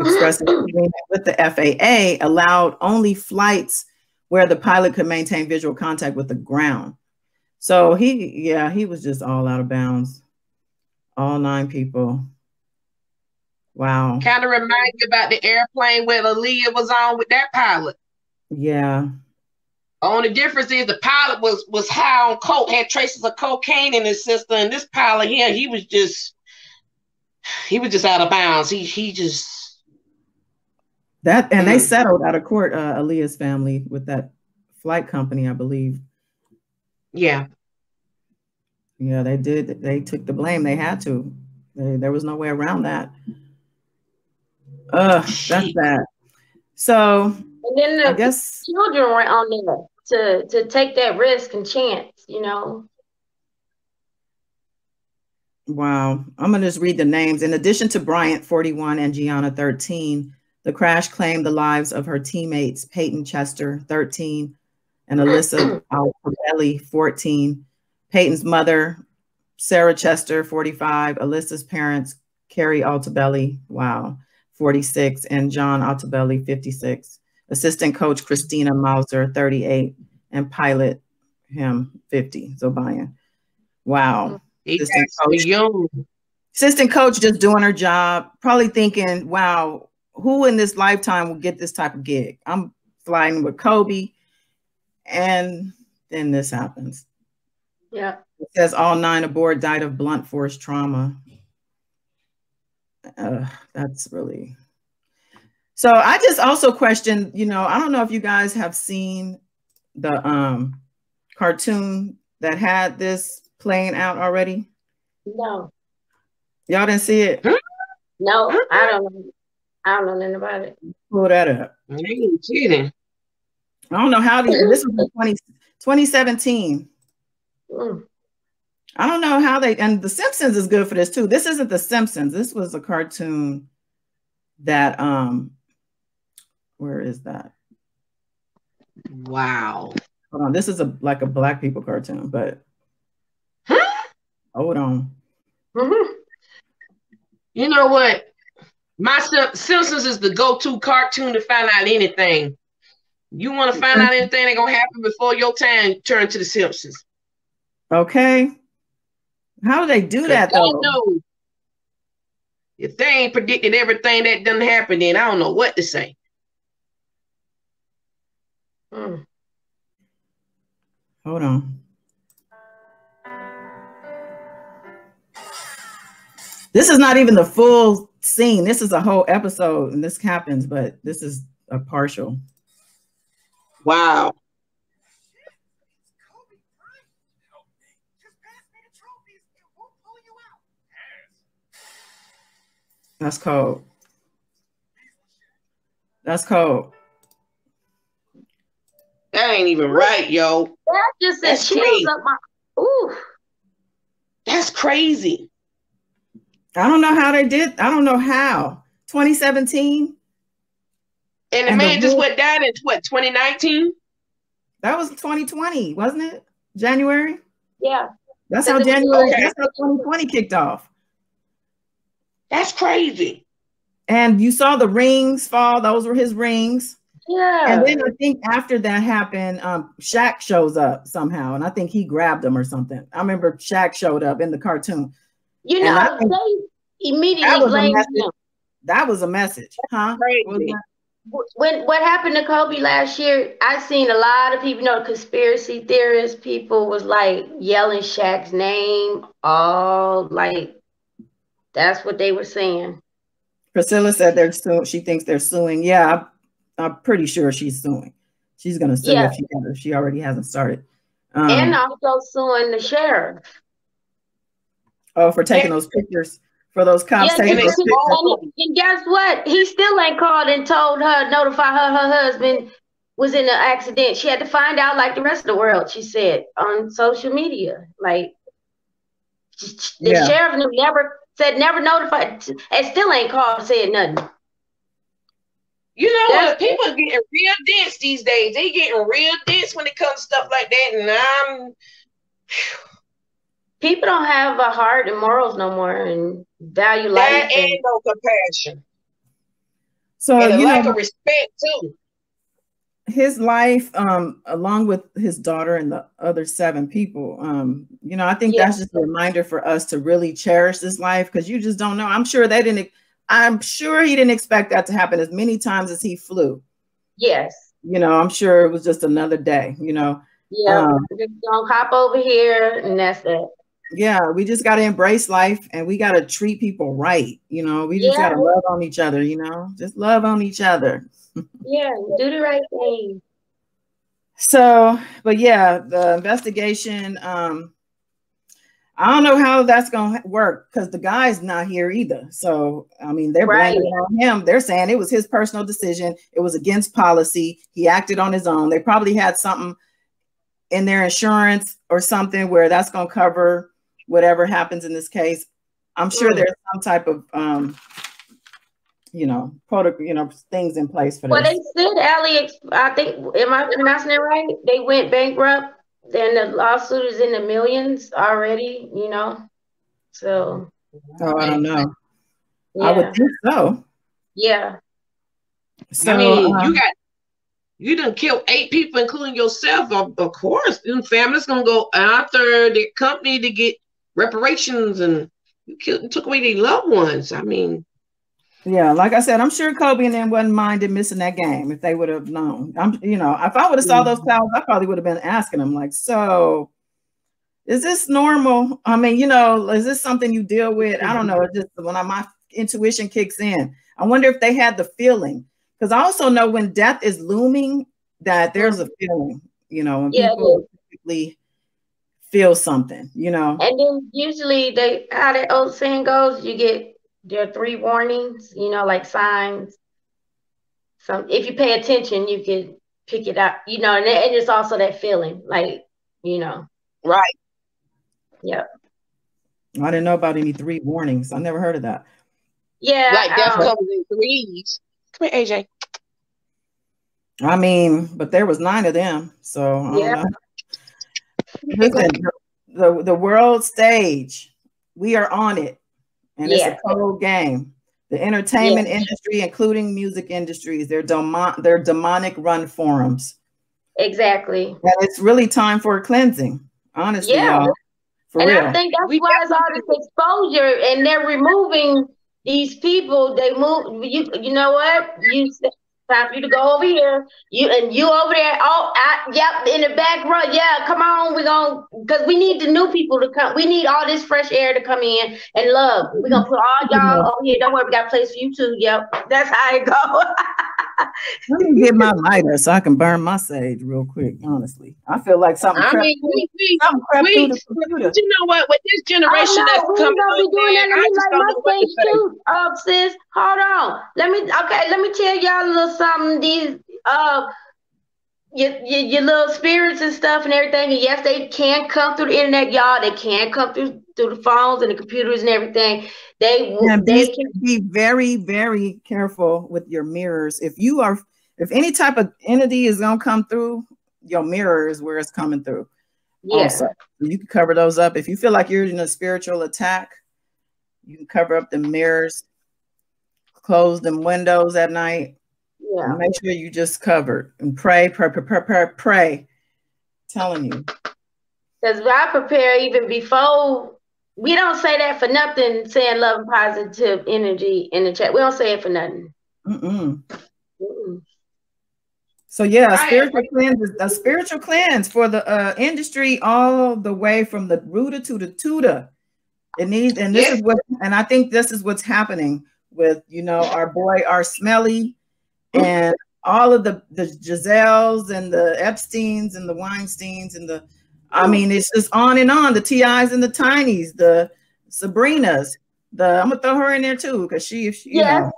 Express agreement with the FAA allowed only flights where the pilot could maintain visual contact with the ground. So he was just all out of bounds. All 9 people. Wow. Kind of remind you about the airplane where Aaliyah was on with that pilot. Yeah. Only difference is the pilot was high on coke, had traces of cocaine in his system, and this pilot here, he was just out of bounds. And they settled out of court, Aaliyah's family, with that flight company, I believe. Yeah. Yeah, they did. They took the blame. They had to. There was no way around that. That's bad. So, and then I guess children were on there to take that risk and chance, you know. Wow. I'm going to just read the names. In addition to Bryant, 41, and Gianna, 13, the crash claimed the lives of her teammates, Peyton Chester, 13, and Alyssa Alpabelli, 14. Peyton's mother, Sarah Chester, 45. Alyssa's parents, Carrie Altabelli, wow, 46. And John Altabelli, 56. Assistant coach, Christina Mauser, 38. And pilot, him, 50, Zobayan. Wow. Assistant coach just doing her job, probably thinking, wow, who in this lifetime will get this type of gig? I'm flying with Kobe. And then this happens. Yeah. It says all 9 aboard died of blunt force trauma. That's really... So I just also question, you know, I don't know if you guys have seen the cartoon that had this playing out already. No. Y'all didn't see it? No, I don't know nothing about it. Pull that up. I ain't kidding. I don't know how this was in 2017. Mm. I don't know how they, and The Simpsons is good for this too. This isn't The Simpsons. This was a cartoon that, where is that? Wow. Hold on. This is like a black people cartoon, but hold on. Mm-hmm. You know what? My Simpsons is the go-to cartoon to find out anything. You want to find out anything that's going to happen before your time, turn to The Simpsons. Okay. How do they do that, though? I don't know. If they ain't predicted everything that done happened, then I don't know what to say. Hold on. This is not even the full scene. This is a whole episode, and this happens, but this is a partial. Wow. That's cold. That's cold. That ain't even right, yo. That just sent chills up my... Ooh. That's crazy. I don't know how they did. I don't know how. 2017? And the man just went down in, what, 2019? That was 2020, wasn't it? January? Yeah. That's how January, okay. That's how 2020 kicked off. That's crazy. And you saw the rings fall. Those were his rings. Yeah. And then I think after that happened, Shaq shows up somehow. And I think he grabbed him or something. I remember Shaq showed up in the cartoon. You know, they immediately blamed him. That was a message. Huh? Crazy. When what happened to Kobe last year, I seen a lot of people, you know, conspiracy theorists, people was like yelling Shaq's name, all like, that's what they were saying. Priscilla said they're suing. She thinks they're suing. Yeah, I'm pretty sure she's suing. She's going to sue if she already hasn't started. And also suing the sheriff. Oh, for taking those pictures, for those cops taking those pictures. And guess what? He still ain't called and told her, notify her husband was in an accident. She had to find out like the rest of the world, she said, on social media. Like, the sheriff never... said never notified and still ain't called and said nothing. You know what? People are getting real dense these days. They getting real dense when it comes to stuff like that. And people don't have a heart and morals no more and value life. That ain't no compassion. So and a lack of respect too. His life, along with his daughter and the other 7 people, I think that's just a reminder for us to really cherish this life, because you just don't know. I'm sure he didn't expect that to happen as many times as he flew. Yes. I'm sure it was just another day, Yeah, just gonna hop over here and that's it. Yeah, we just got to embrace life and we got to treat people right. We just got to love on each other, just love on each other. Yeah, do the right thing. So, but yeah, the investigation, I don't know how that's going to work because the guy's not here either. So, I mean, they're blaming on him. They're saying it was his personal decision. It was against policy. He acted on his own. They probably had something in their insurance or something where that's going to cover whatever happens in this case. I'm sure there's some type of, protocol, things in place for that. Well, they said Alex, I think, am I pronouncing it right? They went bankrupt. Then the lawsuit is in the millions already, so. Oh, I don't know. Yeah. I would think so. Yeah. So, I mean, you done killed 8 people, including yourself. Of course, the family's going to go after the company to get reparations, and you killed and took away their loved ones. I mean. Yeah, like I said, I'm sure Kobe and them wasn't minded missing that game if they would have known. If I would have saw those towels, I probably would have been asking them, like, so is this normal? I mean, is this something you deal with? I don't know. It's just when my intuition kicks in. I wonder if they had the feeling. Because I also know when death is looming that there's a feeling, and people typically feel something, And then usually how that old saying goes, you get their 3 warnings, like signs. So if you pay attention, you can pick it up, and it's also that feeling, like, Right. Yep. I didn't know about any 3 warnings. I never heard of that. Yeah. Like death comes in 3s. Come here, AJ. I mean, but there was 9 of them, so I don't know. Listen, the world stage, we are on it, and it's a cold game. The entertainment industry, including music industries, they're demonic run forums. Exactly. And it's really time for a cleansing, honestly, y'all. For real. I think that's why it's all this exposure, and they're removing. These people, they move. You know what? Time for you to go over here. You over there. Oh, in the back row. Yeah, come on. We're gonna, because we need the new people to come. We need all this fresh air to come in and love. We're gonna put all y'all over here. Don't worry, we got a place for you too. Yep, that's how it go. Let me get my lighter so I can burn my sage real quick. Honestly, I feel like something. I mean, you know what? With this generation that's coming, sis, hold on. Let me tell y'all a little something. These your little spirits and stuff and everything. And yes, they can come through the internet, y'all. They can come through the phones and the computers and everything. They can be very, very careful with your mirrors. If any type of entity is gonna come through, your mirror is where it's coming through. Yes. You can cover those up. If you feel like you're in a spiritual attack, you can cover up the mirrors, close them windows at night. Yeah. Make sure you just covered and pray. I'm telling you. Because I prepare even before. We don't say that for nothing, saying love and positive energy in the chat. We don't say it for nothing. So yeah, a spiritual cleanse for the industry, all the way from the rooter to the tutor. It needs, and this is what, and I think this is what's happening with, our boy, our Smelly, and all of the Giselles and the Epsteins and the Weinsteins and the, I mean, it's just on and on. The T.I.s and the Tinies, the Sabrinas. I'm gonna throw her in there too, because she yes,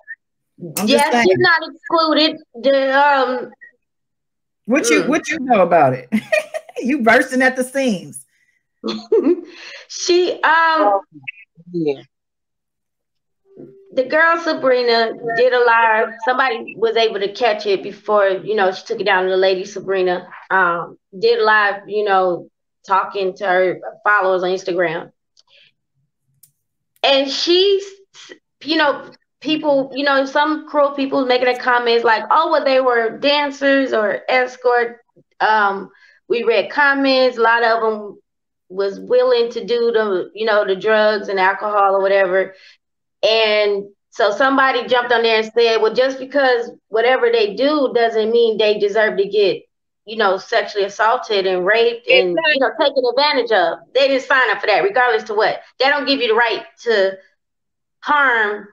she's not excluded. What you know about it? You bursting at the seams. The girl Sabrina did a live. Somebody was able to catch it before, she took it down to the lady Sabrina. Did a live, talking to her followers on Instagram, and she's people, you know, some cruel people making a comment like, oh, well, they were dancers or escort. We read comments. A lot of them was willing to do the, you know, the drugs and alcohol or whatever. And so somebody jumped on there and said, well, just because whatever they do doesn't mean they deserve to get, you know, sexually assaulted and raped and, you know, taken advantage of. They didn't sign up for that, regardless to what. They don't give you the right to harm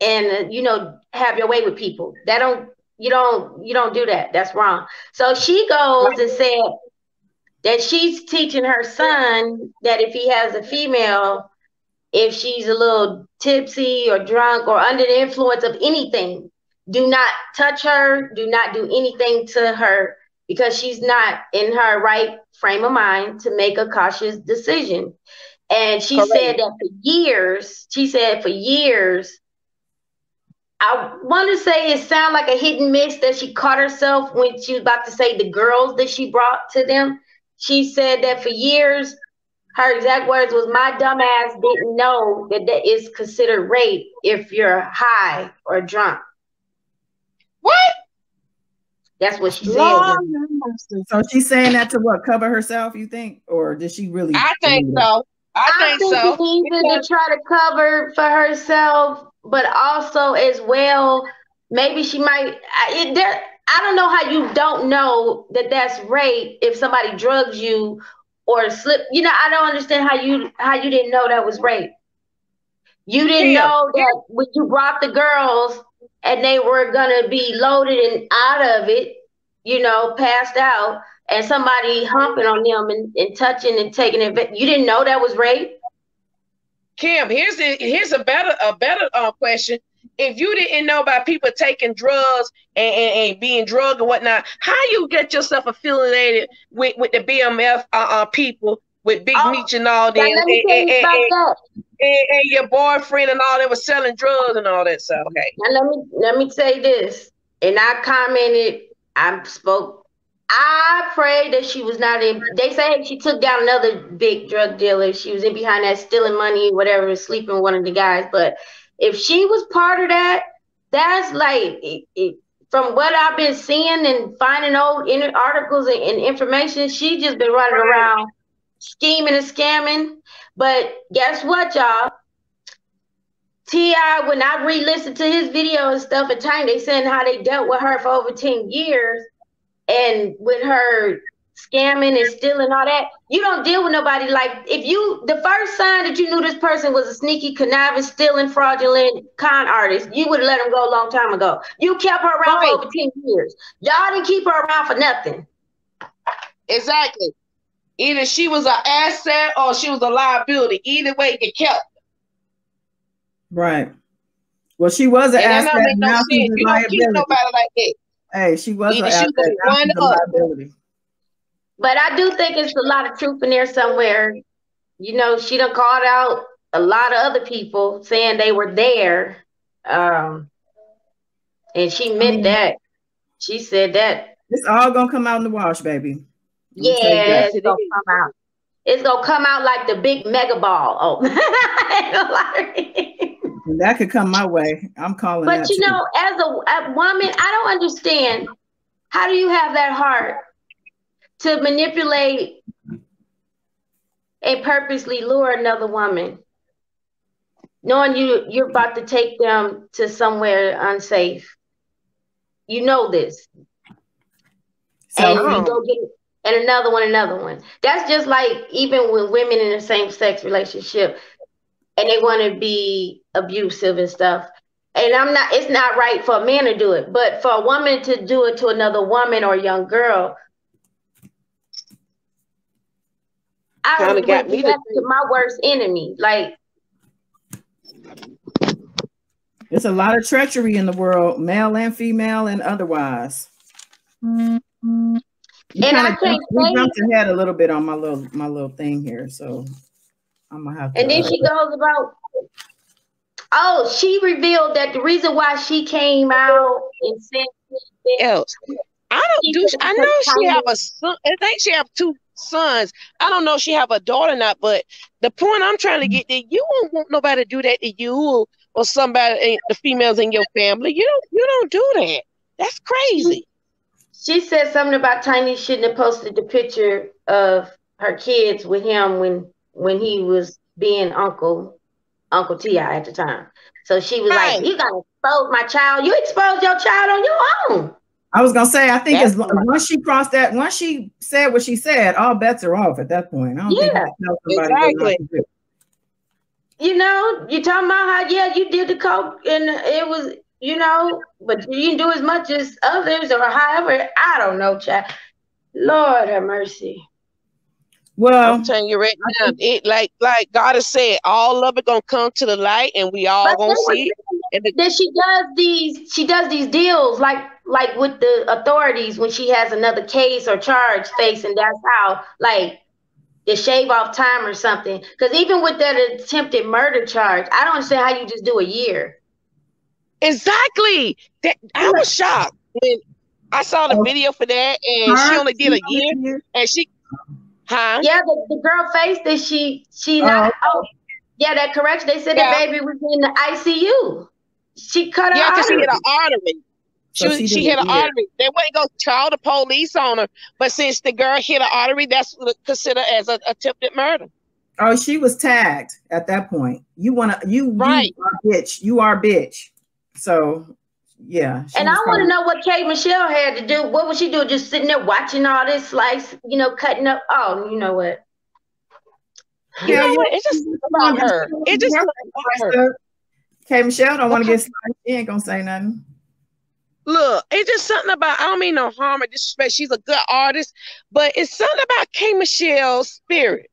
and, you know, have your way with people. That don't, you don't do that. That's wrong. So she goes and said that she's teaching her son that if he has a female, if she's a little tipsy or drunk or under the influence of anything, do not touch her, do not do anything to her, because she's not in her right frame of mind to make a cautious decision. And she said that for years, I want to say it sounded like a hit and miss that she caught herself when she was about to say the girls that she brought to them. She said that for years, her exact words was, my dumb ass didn't know that that is considered rape if you're high or drunk. What? That's what she said. So she's saying that to what, cover herself, you think? Or did she really? I think so. I think so. It's easy to try to cover for herself, but also as well, maybe she might, I don't know how you don't know that that's rape if somebody drugs you or slip. You know, I don't understand how you didn't know that was rape. You didn't know that when you brought the girls and they were going to be loaded and out of it, you know, passed out, and somebody humping on them and touching and taking it. You didn't know that was rape? Kim, here's a better question. If you didn't know about people taking drugs and being drugged and whatnot, how you get yourself affiliated with the BMF people, with Big Meech and all that, and your boyfriend and all that was selling drugs and all that stuff? Okay. Now let me say this, and I commented, I spoke. I prayed that she was not in. They say she took down another big drug dealer. She was in behind that, stealing money, whatever, sleeping with one of the guys. But if she was part of that, that's like, from what I've been seeing and finding old articles and information, she just been running around scheming and scamming. But guess what, y'all? T.I., when I re-listened to his video and stuff at time, they saying how they dealt with her for over 10 years. And with her scamming and stealing all that, you don't deal with nobody like, if you, the first sign that you knew this person was a sneaky, conniving, stealing, fraudulent con artist, you would have let him go a long time ago. You kept her around for over 10 years. Y'all didn't keep her around for nothing. Exactly. Either she was an asset or she was a liability. Either way, you kept her. Right. Well, she was an asset. Now she's a liability. You don't keep nobody like that. Hey, she was a liability. But I do think it's a lot of truth in there somewhere. You know, she done called out a lot of other people saying they were there. And she meant that. She said that. It's all going to come out in the wash, baby. Yeah, it's going to come out. It's going to come out like the big mega ball. Oh. That could come my way. I'm calling that. But you know, as a woman, I don't understand, how do you have that heart to manipulate and purposely lure another woman, knowing you're about to take them to somewhere unsafe? You know this. So, and you go get another one. That's just like even when women in a same-sex relationship, and they want to be abusive and stuff. And I'm not, it's not right for a man to do it, but for a woman to do it to another woman or a young girl, I would got me to my worst enemy. Like, there's a lot of treachery in the world, male and female and otherwise. Mm-hmm. And I can't jumped ahead a little bit on my little thing here, so I'm gonna have to, and then she goes about, oh, she revealed that the reason why she came out and said else. I know she have a son. I think she have two sons. I don't know if she have a daughter or not, but the point I'm trying to get there, you won't want nobody to do that to you or somebody, the females in your family. You don't do that. That's crazy. She said something about Tiny shouldn't have posted the picture of her kids with him when he was being Uncle T.I. at the time. So she was like, "You gotta expose my child. You expose your child on your own." I was gonna say, I think as once she crossed that, once she said what she said, all bets are off at that point. I don't think exactly. You know, you're talking about how you did the coke and it was, but you didn't do as much as others or however. I don't know, child. Lord have mercy. Well, I'm telling you right now, it like God has said, all of it gonna come to the light, and we all gonna see it. And then she does these deals like with the authorities when she has another case or charge facing. That's how they shave off time or something. Because even with that attempted murder charge, I don't understand how you just do a year. Exactly. I was shocked when I saw the video for that, and she only did a year, and she. Huh? Yeah, the girl face that she not. Oh, yeah, that correction. They said the baby was in the ICU. She cut her artery. Yeah, because she hit an artery. She hit an artery. They wouldn't go call the police on her, but since the girl hit an artery, that's considered as an attempted murder. Oh, she was tagged at that point. You are a bitch. So. Yeah. And I want to know what K-Michelle had to do. What would she do? Just sitting there watching all this slice, cutting up. Oh, you know what? It's just about her. It just about her. K-Michelle don't want to get sliced. She ain't going to say nothing. Look, it's just something about, I don't mean no harm or disrespect. She's a good artist, but it's something about K-Michelle's spirit.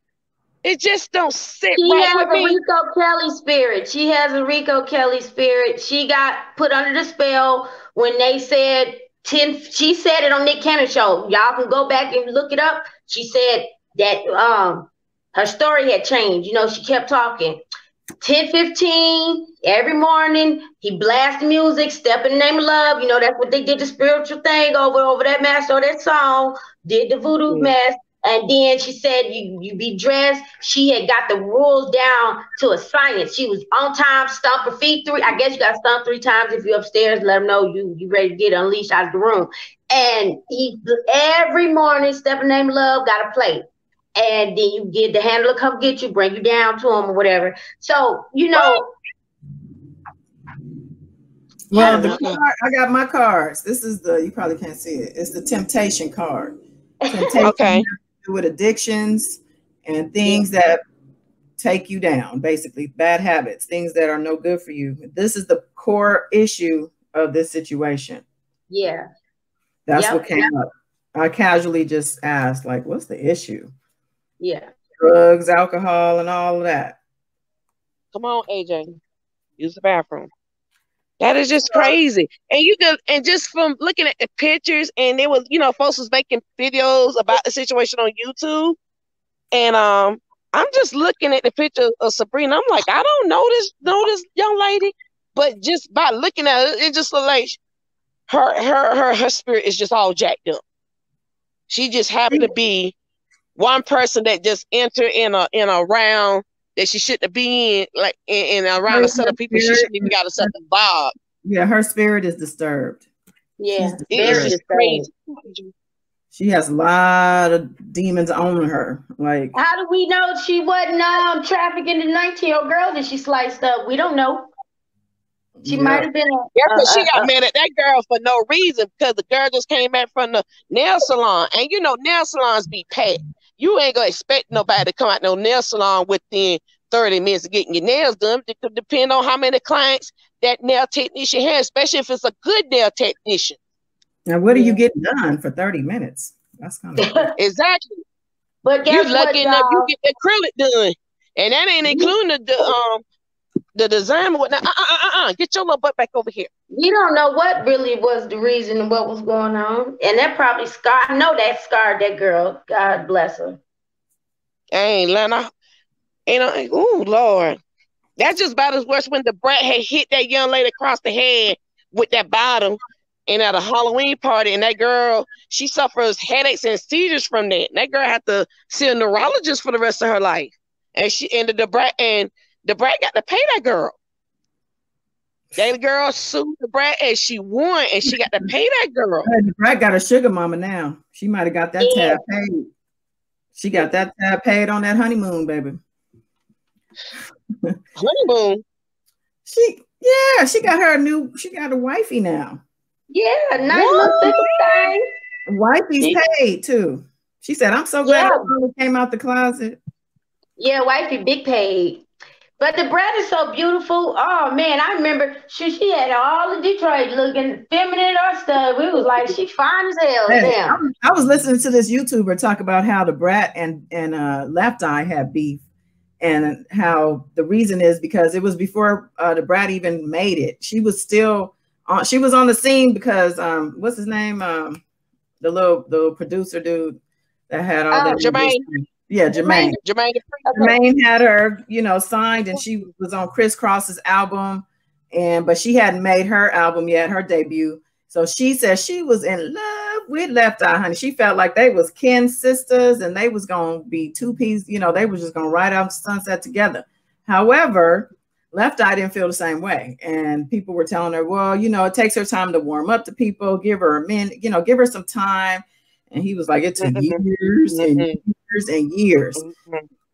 It just don't sit right with me. She has a Rico Kelly spirit. She has a Rico Kelly spirit. She got put under the spell when they said she said it on Nick Cannon's show. Y'all can go back and look it up. She said that her story had changed. She kept talking. 10:15 every morning, he blasts music, Step in the Name of Love. That's what they did, the spiritual thing over that master or that song, did the voodoo mask. And then she said, you be dressed. She had got the rules down to a science. She was on time, stomp her feet three. I guess you got stomped 3 times if you're upstairs. Let them know you ready to get unleashed out of the room. And every morning, Step in the Name of Love, got a plate. And then you get the handler come get you, bring you down to him or whatever. So, Well, I got my cards. This is you probably can't see it. It's the temptation card. Temptation. Okay. With addictions and things that take you down, basically bad habits, things that are no good for you. This is the core issue of this situation. Yeah, that's what came up. I casually just asked, what's the issue? Yeah, drugs, alcohol, and all of that. Come on, AJ, use the bathroom. That is just crazy. And just from looking at the pictures, and there was, folks was making videos about the situation on YouTube. And I'm just looking at the picture of Sabrina. I'm like, I don't know this young lady, but just by looking at it, it just looked like her spirit is just all jacked up. She just happened to be one person that just entered in a round that she shouldn't have been in around a set of people. She shouldn't even got herself involved. Yeah, her spirit is disturbed. Yeah, it's just crazy. She has a lot of demons on her. How do we know she wasn't trafficking the 19-year-old girl that she sliced up? We don't know. She might have been. Yeah, because she got mad at that girl for no reason, because the girl just came back from the nail salon, and nail salons be packed. You ain't gonna expect nobody to come out no nail salon within 30 minutes of getting your nails done. It could depend on how many clients that nail technician has, especially if it's a good nail technician. Now, what are you getting done for 30 minutes? That's kind of exactly. But you're lucky enough you get the acrylic done, and that ain't including the design or whatnot. Get your little butt back over here. You don't know what really was the reason and what was going on. And that probably scarred. I know that scarred that girl. God bless her. Ain't Lana. Oh, Lord. That's just about as worse when the brat had hit that young lady across the head with that bottle and at a Halloween party. And that girl, she suffers headaches and seizures from that. And that girl had to see a neurologist for the rest of her life. And the brat got to pay that girl. That girl sued the Brat and she won, and she got to pay that girl. The Brat got a sugar mama now. She might have got that tab paid. She got that tab paid on that honeymoon, baby. Honeymoon. She got her new. She got a wifey now. Yeah, nice little thing. Wifey's paid too. She said, "I'm so glad I came out the closet." Yeah, wifey big paid. But the Brat is so beautiful. Oh man, I remember she had all of Detroit looking feminine or stuff. We was like, she fine as hell. Damn. I was listening to this YouTuber talk about how the Brat and Left Eye had beef, and how the reason is because it was before the Brat even made it. She was still on. She was on the scene because what's his name? The little producer dude that had all that. Jermaine. Yeah, Jermaine had her, signed, and she was on Criss Cross's album, but she hadn't made her album yet, her debut. So she said she was in love with Left Eye, honey. She felt like they was kin sisters, and they was gonna be two-piece. They was just gonna ride out sunset together. However, Left Eye didn't feel the same way, and people were telling her, well, it takes her time to warm up to people, give her a minute, give her some time. And he was like, it took years and years and years.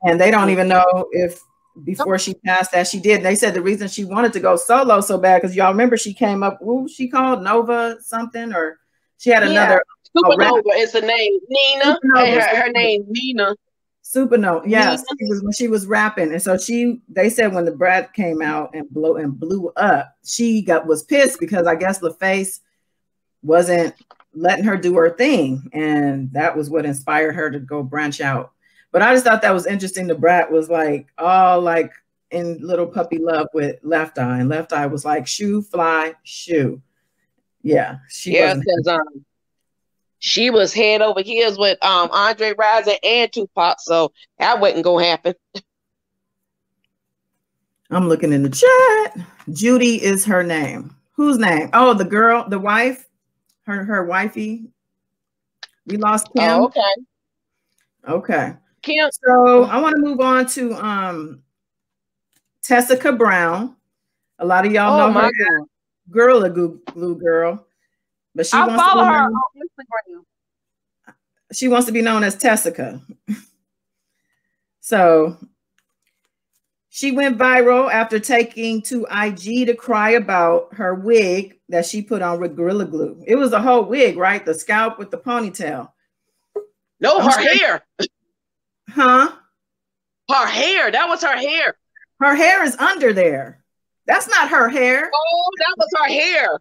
And they don't even know if before she passed that she did. And they said the reason she wanted to go solo so bad, because y'all remember she came up, she called Nova something, or she had another. Supernova is the name. Nina. Her name, Nina. Supernova. Yes. When she was rapping. And so they said when the Brat came out and blew up, she was pissed because I guess LaFace wasn't letting her do her thing, and that was what inspired her to go branch out. But I just thought that was interesting. The Brat was like all like in little puppy love with Left Eye, and Left Eye was like shoe fly shoe. Yeah, she was head over heels with Andre Rison and Tupac, so that wasn't gonna happen. I'm looking in the chat. Judy is her name. Whose name? Oh, the girl, the wife. Her wifey. We lost Kim. Oh, okay. Okay. Kim. So I want to move on to Tessica Brown. A lot of y'all know her. Gorilla Glue girl. But she follow her on Instagram. She wants to be known as Tessica. So she went viral after taking to IG to cry about her wig that she put on with Gorilla Glue. It was a whole wig, right? The scalp with the ponytail. No, her hair. Huh? Her hair. That was her hair. Her hair is under there. That's not her hair. Oh, that was her hair.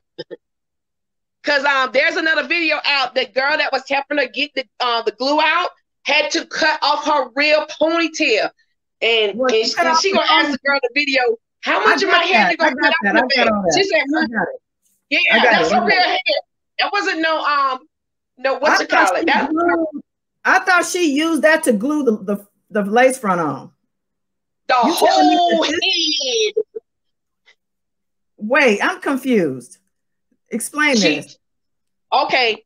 Because there's another video out. The girl that was helping her get the glue out had to cut off her real ponytail. And she gonna ask the girl in the video, how much of my hair they gonna cut out of it? She said, yeah, that's her real hair. That wasn't no what you call it. I thought she used that to glue the lace front on. The whole head. Wait, I'm confused. Explain this. Okay.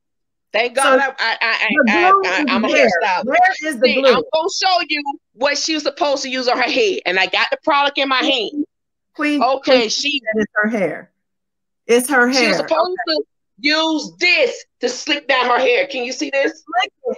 Thank God I'm a hairstylist. Where is the glue? I'm gonna show you what she was supposed to use on her head, and I got the product in my hand. Queen, okay, Queen, she said it's her hair. It's her hair. She was supposed to use this to slick down her hair. Can you see this?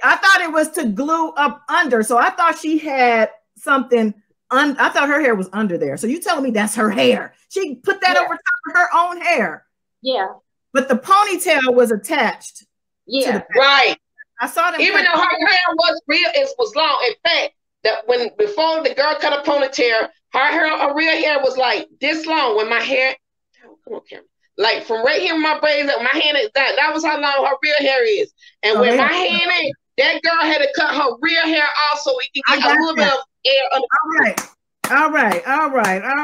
I thought it was to glue up under, so I thought she had something. I thought her hair was under there. So you telling me that's her hair? She put that over top of her own hair. Yeah, but the ponytail was attached. Yeah, right. I saw that. Even though her hair was real, it was long. In fact, that before the girl cut a ponytail, her real hair was like this long. When my hair, come on, camera, like from right here, my braids up, my hand is that. That was how long her real hair is. And when my hand ain't, that girl had to cut her real hair off so it can get a little bit of air. All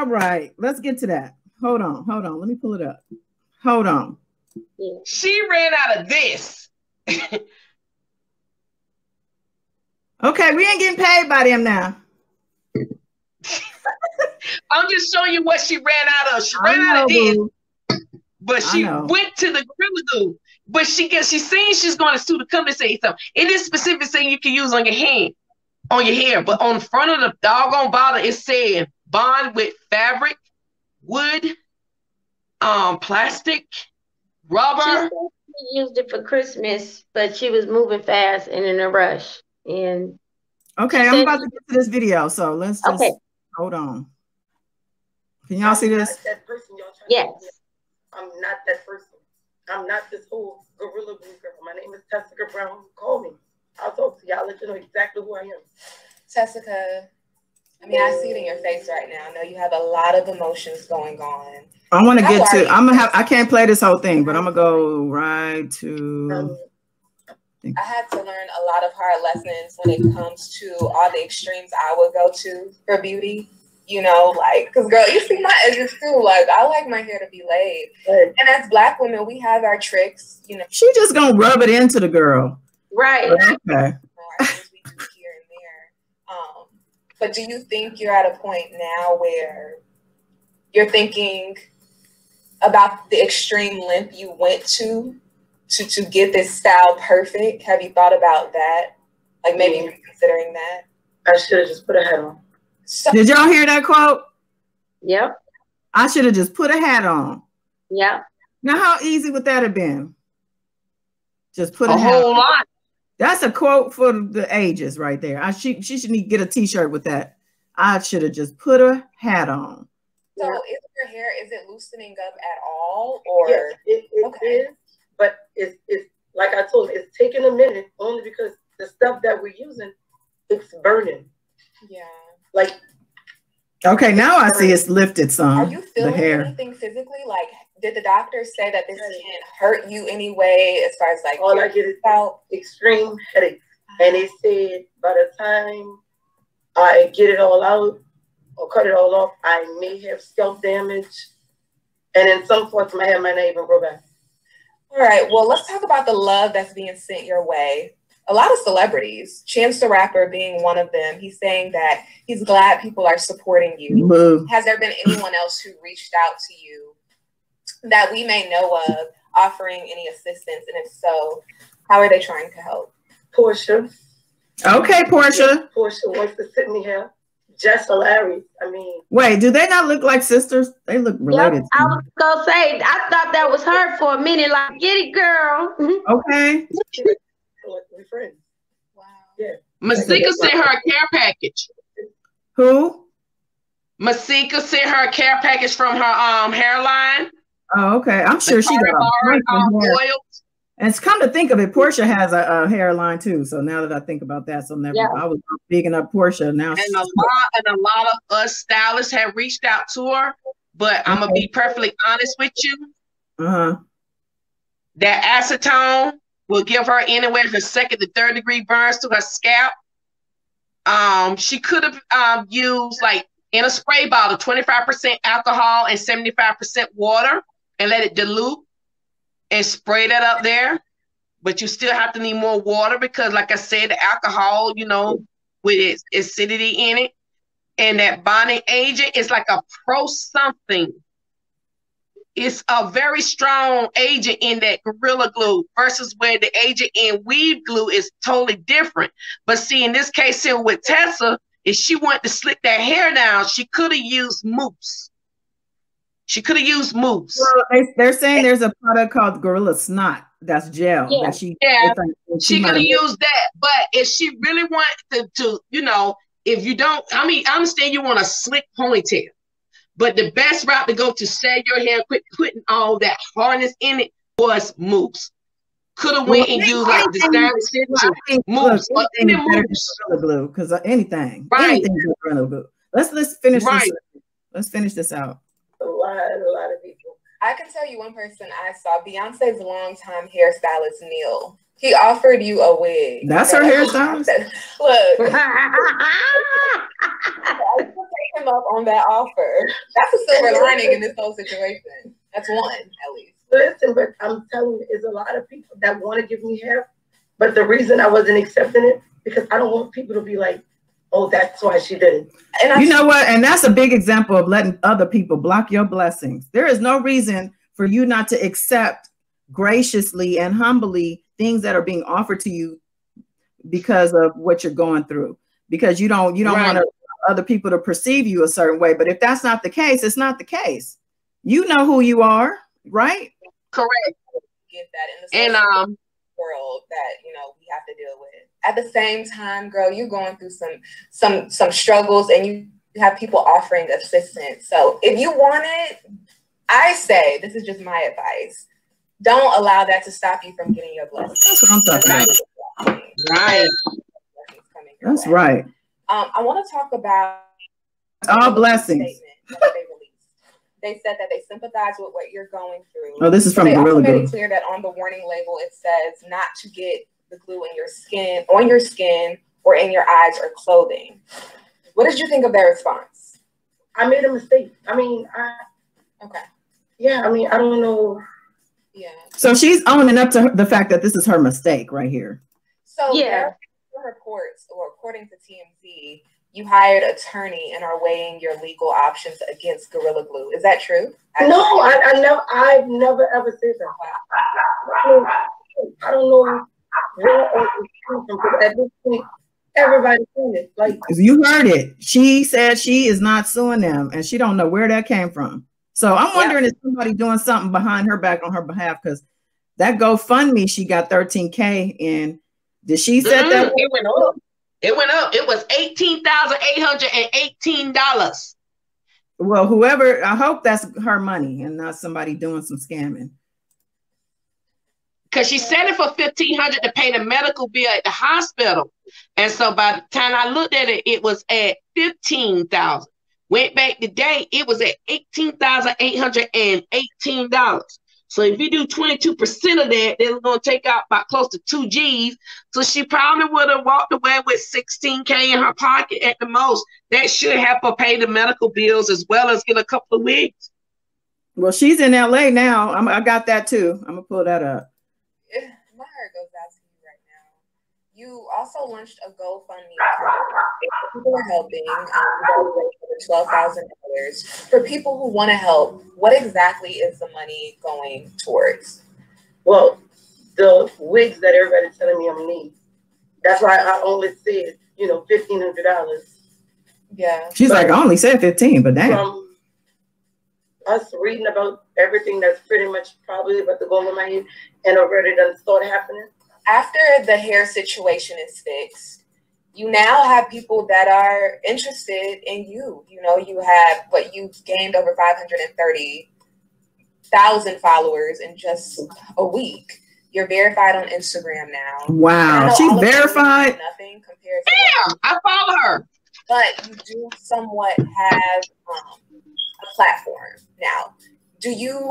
right. Let's get to that. Hold on. Let me pull it up. Hold on. She ran out of this. Okay, we ain't getting paid by them now. I'm just showing you what she ran out of. She ran out of this, but she went to the Gorilla Glue. But she's saying she's going to sue the company, say something. It is specific saying you can use on your hand, on your hair, but on the front of the doggone bottle, it said bond with fabric, wood, plastic, rubber. She used it for Christmas, but she was moving fast and in a rush. And okay, I'm about to get to this video, so let's just hold on. Can y'all see this? Yes. I'm not that person. I'm not this whole Gorilla Glue girl. My name is Tessica Brown. Call me. I'll talk to y'all. I'll let you know exactly who I am. Tessica, I mean, I see it in your face right now. I know you have a lot of emotions going on. I want to get to. I can't play this whole thing, but I'm gonna go right to. I had to learn a lot of hard lessons when it comes to all the extremes I would go to for beauty. You know, like, cause girl, you see my edges too. Like, I like my hair to be laid. Right. And as Black women, we have our tricks. You know, she just gonna rub it into the girl, right? Okay. But do you think you're at a point now where you're thinking about the extreme length you went to get this style perfect? Have you thought about that? Like maybe reconsidering that? I should have just put a hat on. So did y'all hear that quote? Yep. I should have just put a hat on. Yep. Now how easy would that have been? Just put a hat on. A whole lot. That's a quote for the ages right there. She should need to get a t-shirt with that. I should have just put a hat on. So is your hair, is it loosening up at all? Or yes, it is, but it's like I told you, it's taking a minute only because the stuff that we're using, it's burning. Yeah. Like okay, now I see it's lifted some. Are you feeling anything physically? Like did the doctor say that this can't hurt you anyway as far as like all I get is extreme headaches. And they said by the time I get it all out or cut it all off, I may have scalp damage. And in some parts of my hair might not even grow back. All right. Well, let's talk about the love that's being sent your way. A lot of celebrities, Chance the Rapper being one of them, he's saying that he's glad people are supporting you. Whoa. Has there been anyone else who reached out to you that we may know of offering any assistance? And if so, how are they trying to help? Portia. Okay, Portia. Portia wants to sit me here. Just hilarious. I mean. Wait, do they not look like sisters? They look related. Yep, I was going to say, I thought that was her for a minute. Like, get it, girl. Okay. My friend. Wow. Yeah. Masika sent her a care package. Who? Masika sent her a care package from her hairline. Oh, okay. I'm sure she got oil. And come to think of it, Portia has a hairline too. So now that I think about that, so never I was digging up Portia now. And a lot of us stylists have reached out to her, but I'm gonna be perfectly honest with you. That acetone will give her anywhere from second to third degree burns to her scalp. She could have used like in a spray bottle, 25% alcohol and 75% water and let it dilute and spray that up there. But you still have to need more water because like I said, the alcohol, you know, with its acidity in it and that bonding agent is like a pro something. It's a very strong agent in that Gorilla Glue versus where the agent in Weave Glue is totally different. But see, in this case here with Tessa, if she wanted to slick that hair down, she could have used mousse. She could have used mousse. Well, they're saying there's a product called Gorilla Snot that's gel. Yeah, that she could have used that. But if she really wanted to, you know, if you don't, I mean, I understand you want a slick ponytail. But the best route to go to save your hair, quit putting all that hardness in it, was mousse. Could have went and used like the mousse or any glue, because anything, right? Anything. Let's finish. Right. This. Let's finish this out. A lot of people. I can tell you one person I saw, Beyonce's longtime hairstylist Neil. He offered you a wig. That's her hairstylist. Look. Him up on that offer. That's a silver lining in this whole situation. That's one, at least. Listen, but I'm telling you, there's a lot of people that want to give me hair, but the reason I wasn't accepting it because I don't want people to be like, "Oh, that's why she didn't." And you know what? And that's a big example of letting other people block your blessings. There is no reason for you not to accept graciously and humbly things that are being offered to you because of what you're going through. Because you don't want to. Other people to perceive you a certain way, but if that's not the case, it's not the case. You know who you are, right? Correct. Get that in the world that, you know, we have to deal with. At the same time, girl, you're going through some struggles, and you have people offering assistance. So if you want it, I say, this is just my advice, don't allow that to stop you from getting your blessing. That's what I'm talking about. Right. That's right. I want to talk about all blessings. They said that they sympathize with what you're going through. Oh, this is from Gorilla Glue. They made it clear that on the warning label, it says not to get the glue in your skin, on your skin, or in your eyes or clothing. What did you think of their response? I made a mistake. I mean, okay. Yeah, I mean, I don't know. Yeah. So she's owning up to the fact that this is her mistake right here. So yeah. Reports, or according to TMZ, you hired an attorney and are weighing your legal options against Gorilla Glue. Is that true? No, I've never ever said that. I don't know where or true, because at this point, everybody's seen it. Like, you heard it. She said she is not suing them, and she don't know where that came from. So I'm wondering if somebody doing something behind her back on her behalf, because that GoFundMe she got 13K in. Did she said that? It went up. It went up. It was $18,818. Well, whoever, I hope that's her money and not somebody doing some scamming. Because she sent it for $1,500 to pay the medical bill at the hospital. And so by the time I looked at it, it was at $15,000. Went back today, it was at $18,818. So if you do 22% of that, they're going to take out about close to $2,000. So she probably would have walked away with $16K in her pocket at the most. That should help her pay the medical bills as well as get a couple of wigs. Well, she's in LA now. I got that too. I'm going to pull that up. Yeah, my heart goes out to you right now. You also launched a GoFundMe account. People are helping. $12,000 for people who want to help. What exactly is the money going towards? Well, the wigs that everybody's telling me I'm gonna need. That's why I only said, you know, $1,500. Yeah. She's like, I only said 15, but damn. From us reading about everything that's pretty much probably about to go over my head and already done start happening. After the hair situation is fixed, you now have people that are interested in you. You know, you have what you've gained over 530,000 followers in just a week. You're verified on Instagram now. Wow, she's verified. Nothing compared to I follow her. But you do somewhat have a platform now.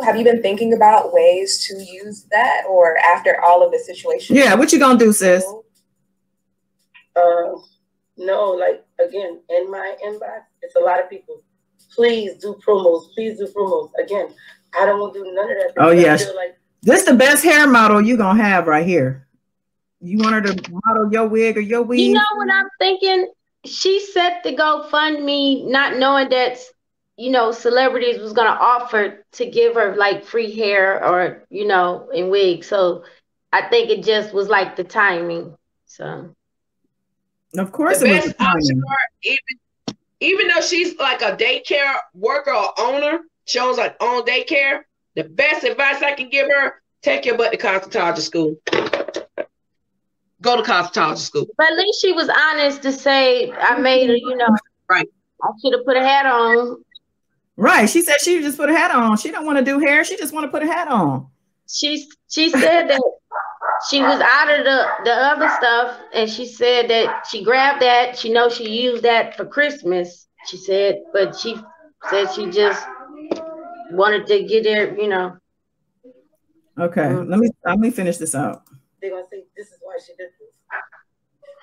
Have you been thinking about ways to use that, or after all of the situation? Yeah, what you gonna do, sis? No, like, again, in my inbox, it's a lot of people. Please do promos. Please do promos. Again, I don't want to do none of that. Oh, yeah. Like, this is the best hair model you're going to have right here. You want her to model your wig or your weave? You know what I'm thinking? She set the GoFundMe not knowing that, you know, celebrities was going to offer to give her, like, free hair or, you know, and wig. So I think it just was, like, the timing. So... Of course, the best option for her, even though she's like a daycare worker or owner, she owns her own daycare. The best advice I can give her: take your butt to cosmetology school. Go to cosmetology school. But at least she was honest to say, "I made her." You know, right? I should have put a hat on. Right? She said she just put a hat on. She don't want to do hair. She just want to put a hat on. She said that. She was out of the other stuff, and she said that she grabbed that. She knows she used that for Christmas, she said, but she said she just wanted to get there, you know. Okay, let me finish this out. They're going to say this is why she did this.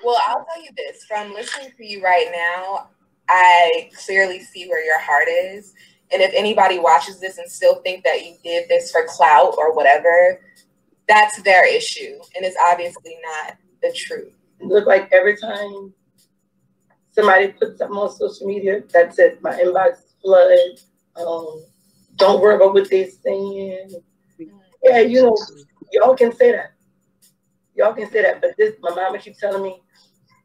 Well, I'll tell you this. From listening to you right now, I clearly see where your heart is. And if anybody watches this and still think that you did this for clout or whatever, that's their issue, and it's obviously not the truth. Look, like every time somebody puts something on social media, that's it. My inbox floods. Don't worry about what they're saying. Yeah, you know, y'all can say that. Y'all can say that, but this, my mama keeps telling me,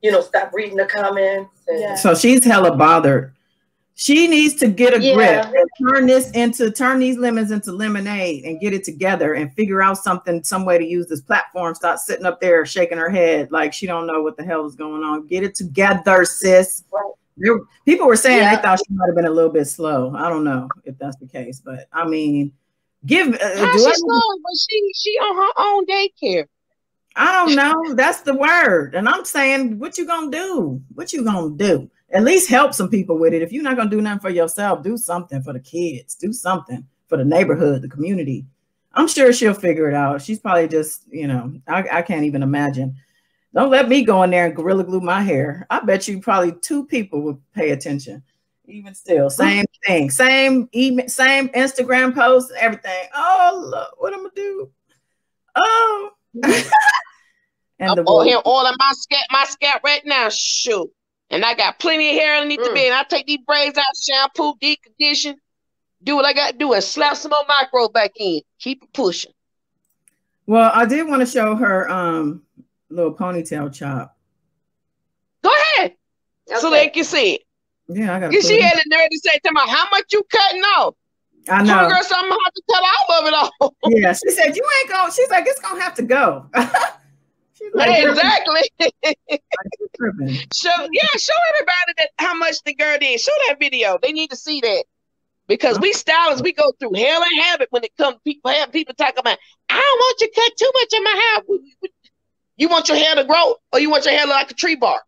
you know, stop reading the comments. And so she's hella bothered. She needs to get a grip and turn these lemons into lemonade and get it together and figure out something, some way to use this platform. Stop sitting up there shaking her head like she don't know what the hell is going on. Get it together, sis. Right. People were saying they thought she might have been a little bit slow. I don't know if that's the case, but I mean, give. She on her own daycare. I don't know. That's the word. And I'm saying, what you gonna do? What you gonna do? At least help some people with it. If you're not going to do nothing for yourself, do something for the kids. Do something for the neighborhood, the community. I'm sure she'll figure it out. She's probably just, you know, I can't even imagine. Don't let me go in there and Gorilla Glue my hair. I bet you probably two people would pay attention. Even still, same thing. Same email, same Instagram post, everything. Oh, Lord, what I'm going to do? Oh. And I'm over here all in my scalp right now. Shoot. And I got plenty of hair underneath the bed. I take these braids out, shampoo, deep condition, do what I got to do, and slap some more micro back in. Keep it pushing. Well, I did want to show her little ponytail chop. Go ahead, okay, so they can see it. Yeah, I got. She had a nerve to say to me, "How much you cutting off?" I know. Girl, so I'm gonna have to cut all of it off. Yeah, she said you ain't gonna. She's like, it's gonna have to go. Like, exactly. So yeah, show everybody that how much the girl did. Show that video. They need to see that because we stylists, we go through hell and havoc when it comes. People have people talking about, I don't want you to cut too much in my hair. You want your hair to grow, or you want your hair to look like a tree bark?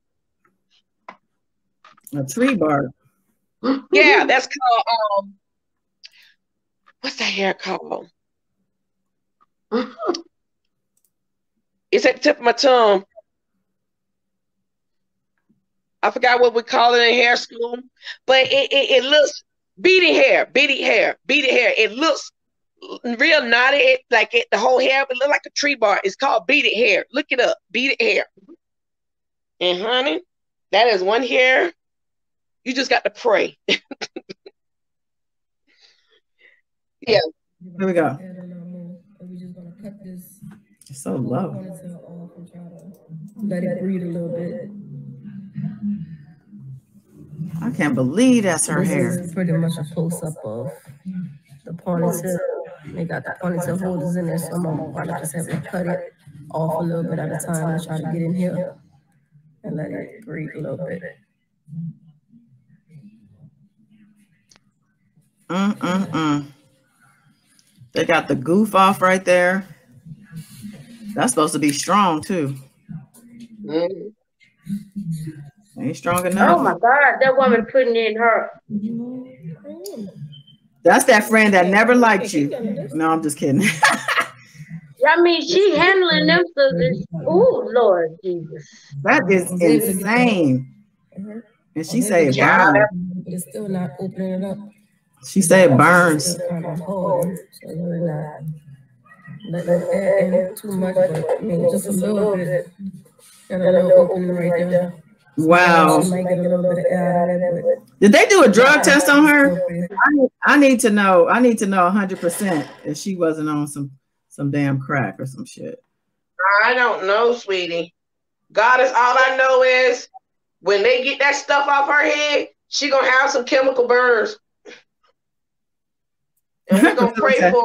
A tree bark. Yeah, that's called what's that hair called? It's at the tip of my tongue. I forgot what we call it in hair school, but it looks beaded hair. It looks real knotted, the whole hair, but look like a tree bark. It's called beaded hair. Look it up, beaded hair. And honey, that is one hair. You just got to pray. Yeah. Here we go. Are we just gonna cut this? So low. Let it breathe a little bit. I can't believe that's her hair. This is pretty much a close-up of the ponytail. They got the ponytail holders in there, so I'm gonna just have to cut it off a little bit at a time and try to get in here and let it breathe a little bit. They got the goof off right there. That's supposed to be strong too. Ain't strong enough. Oh my God, that woman putting in her. That's that friend that never liked you. No, I'm just kidding. I mean, she handling them. Oh Lord Jesus, that is insane. And she said, "Wow, it's still not opening it up." She said, "Burns." Let it too much, but I mean, just a little bit. Got a little opening right there. Wow. Did they do a drug test on her? I need to know. I need to know 100% if she wasn't on some damn crack or some shit. I don't know, sweetie. God is all I know is when they get that stuff off her head, she gonna have some chemical burns. And we're gonna pray for her.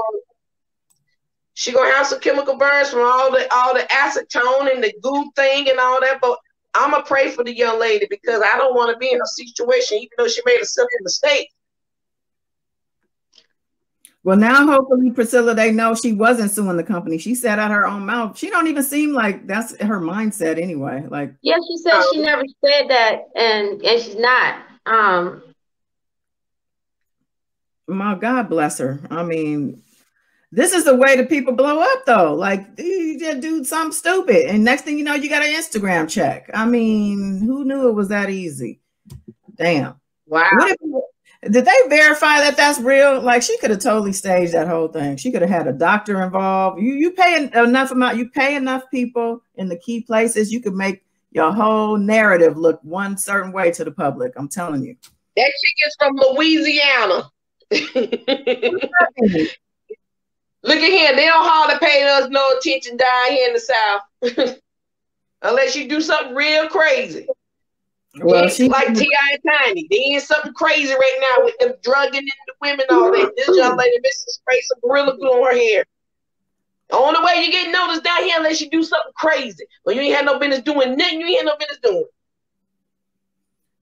She gonna have some chemical burns from all the acetone and the goo thing and all that. But I'm gonna pray for the young lady because I don't want to be in a situation, even though she made a simple mistake. Well, now hopefully, Priscilla, they know she wasn't suing the company. She said out her own mouth. She don't even seem like that's her mindset anyway. Like, yeah, she said she never said that, and she's not. My God bless her. I mean. This is the way that people blow up, though. Like, you just do something stupid, and next thing you know, you got an Instagram check. I mean, who knew it was that easy? Damn. Wow. Did they verify that that's real? Like, she could have totally staged that whole thing. She could have had a doctor involved. You pay enough amount. You pay enough people in the key places. You could make your whole narrative look one certain way to the public. I'm telling you. That chick is from Louisiana. Look at here. They don't hardly pay us no attention down here in the South. Unless you do something real crazy. Well, she like T.I. and Tiny. They in something crazy right now with them drugging and the women all day. This young lady missing spray some Gorilla Glue on her hair. The only way you get noticed down here unless you do something crazy. But you ain't had no business doing nothing. You ain't had no business doing.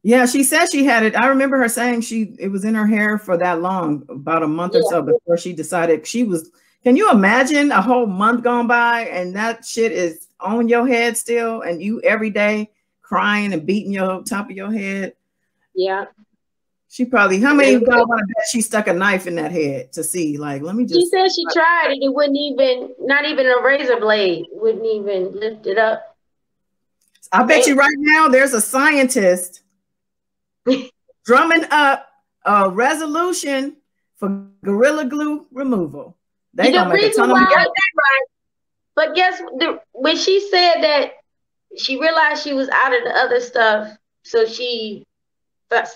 Yeah, she said she had it. I remember her saying it was in her hair for that long, about a month or so before she decided she was. Can you imagine a whole month gone by and that shit is on your head still, and you every day crying and beating your top of your head? Yeah. She probably, how many people want to bet she stuck a knife in that head to see? Like, let me just. She said she tried it. It wouldn't even, not even a razor blade wouldn't even lift it up. I bet you right now there's a scientist drumming up a resolution for Gorilla Glue removal. They don't make a ton of money. But guess when she said that she realized she was out of the other stuff, so she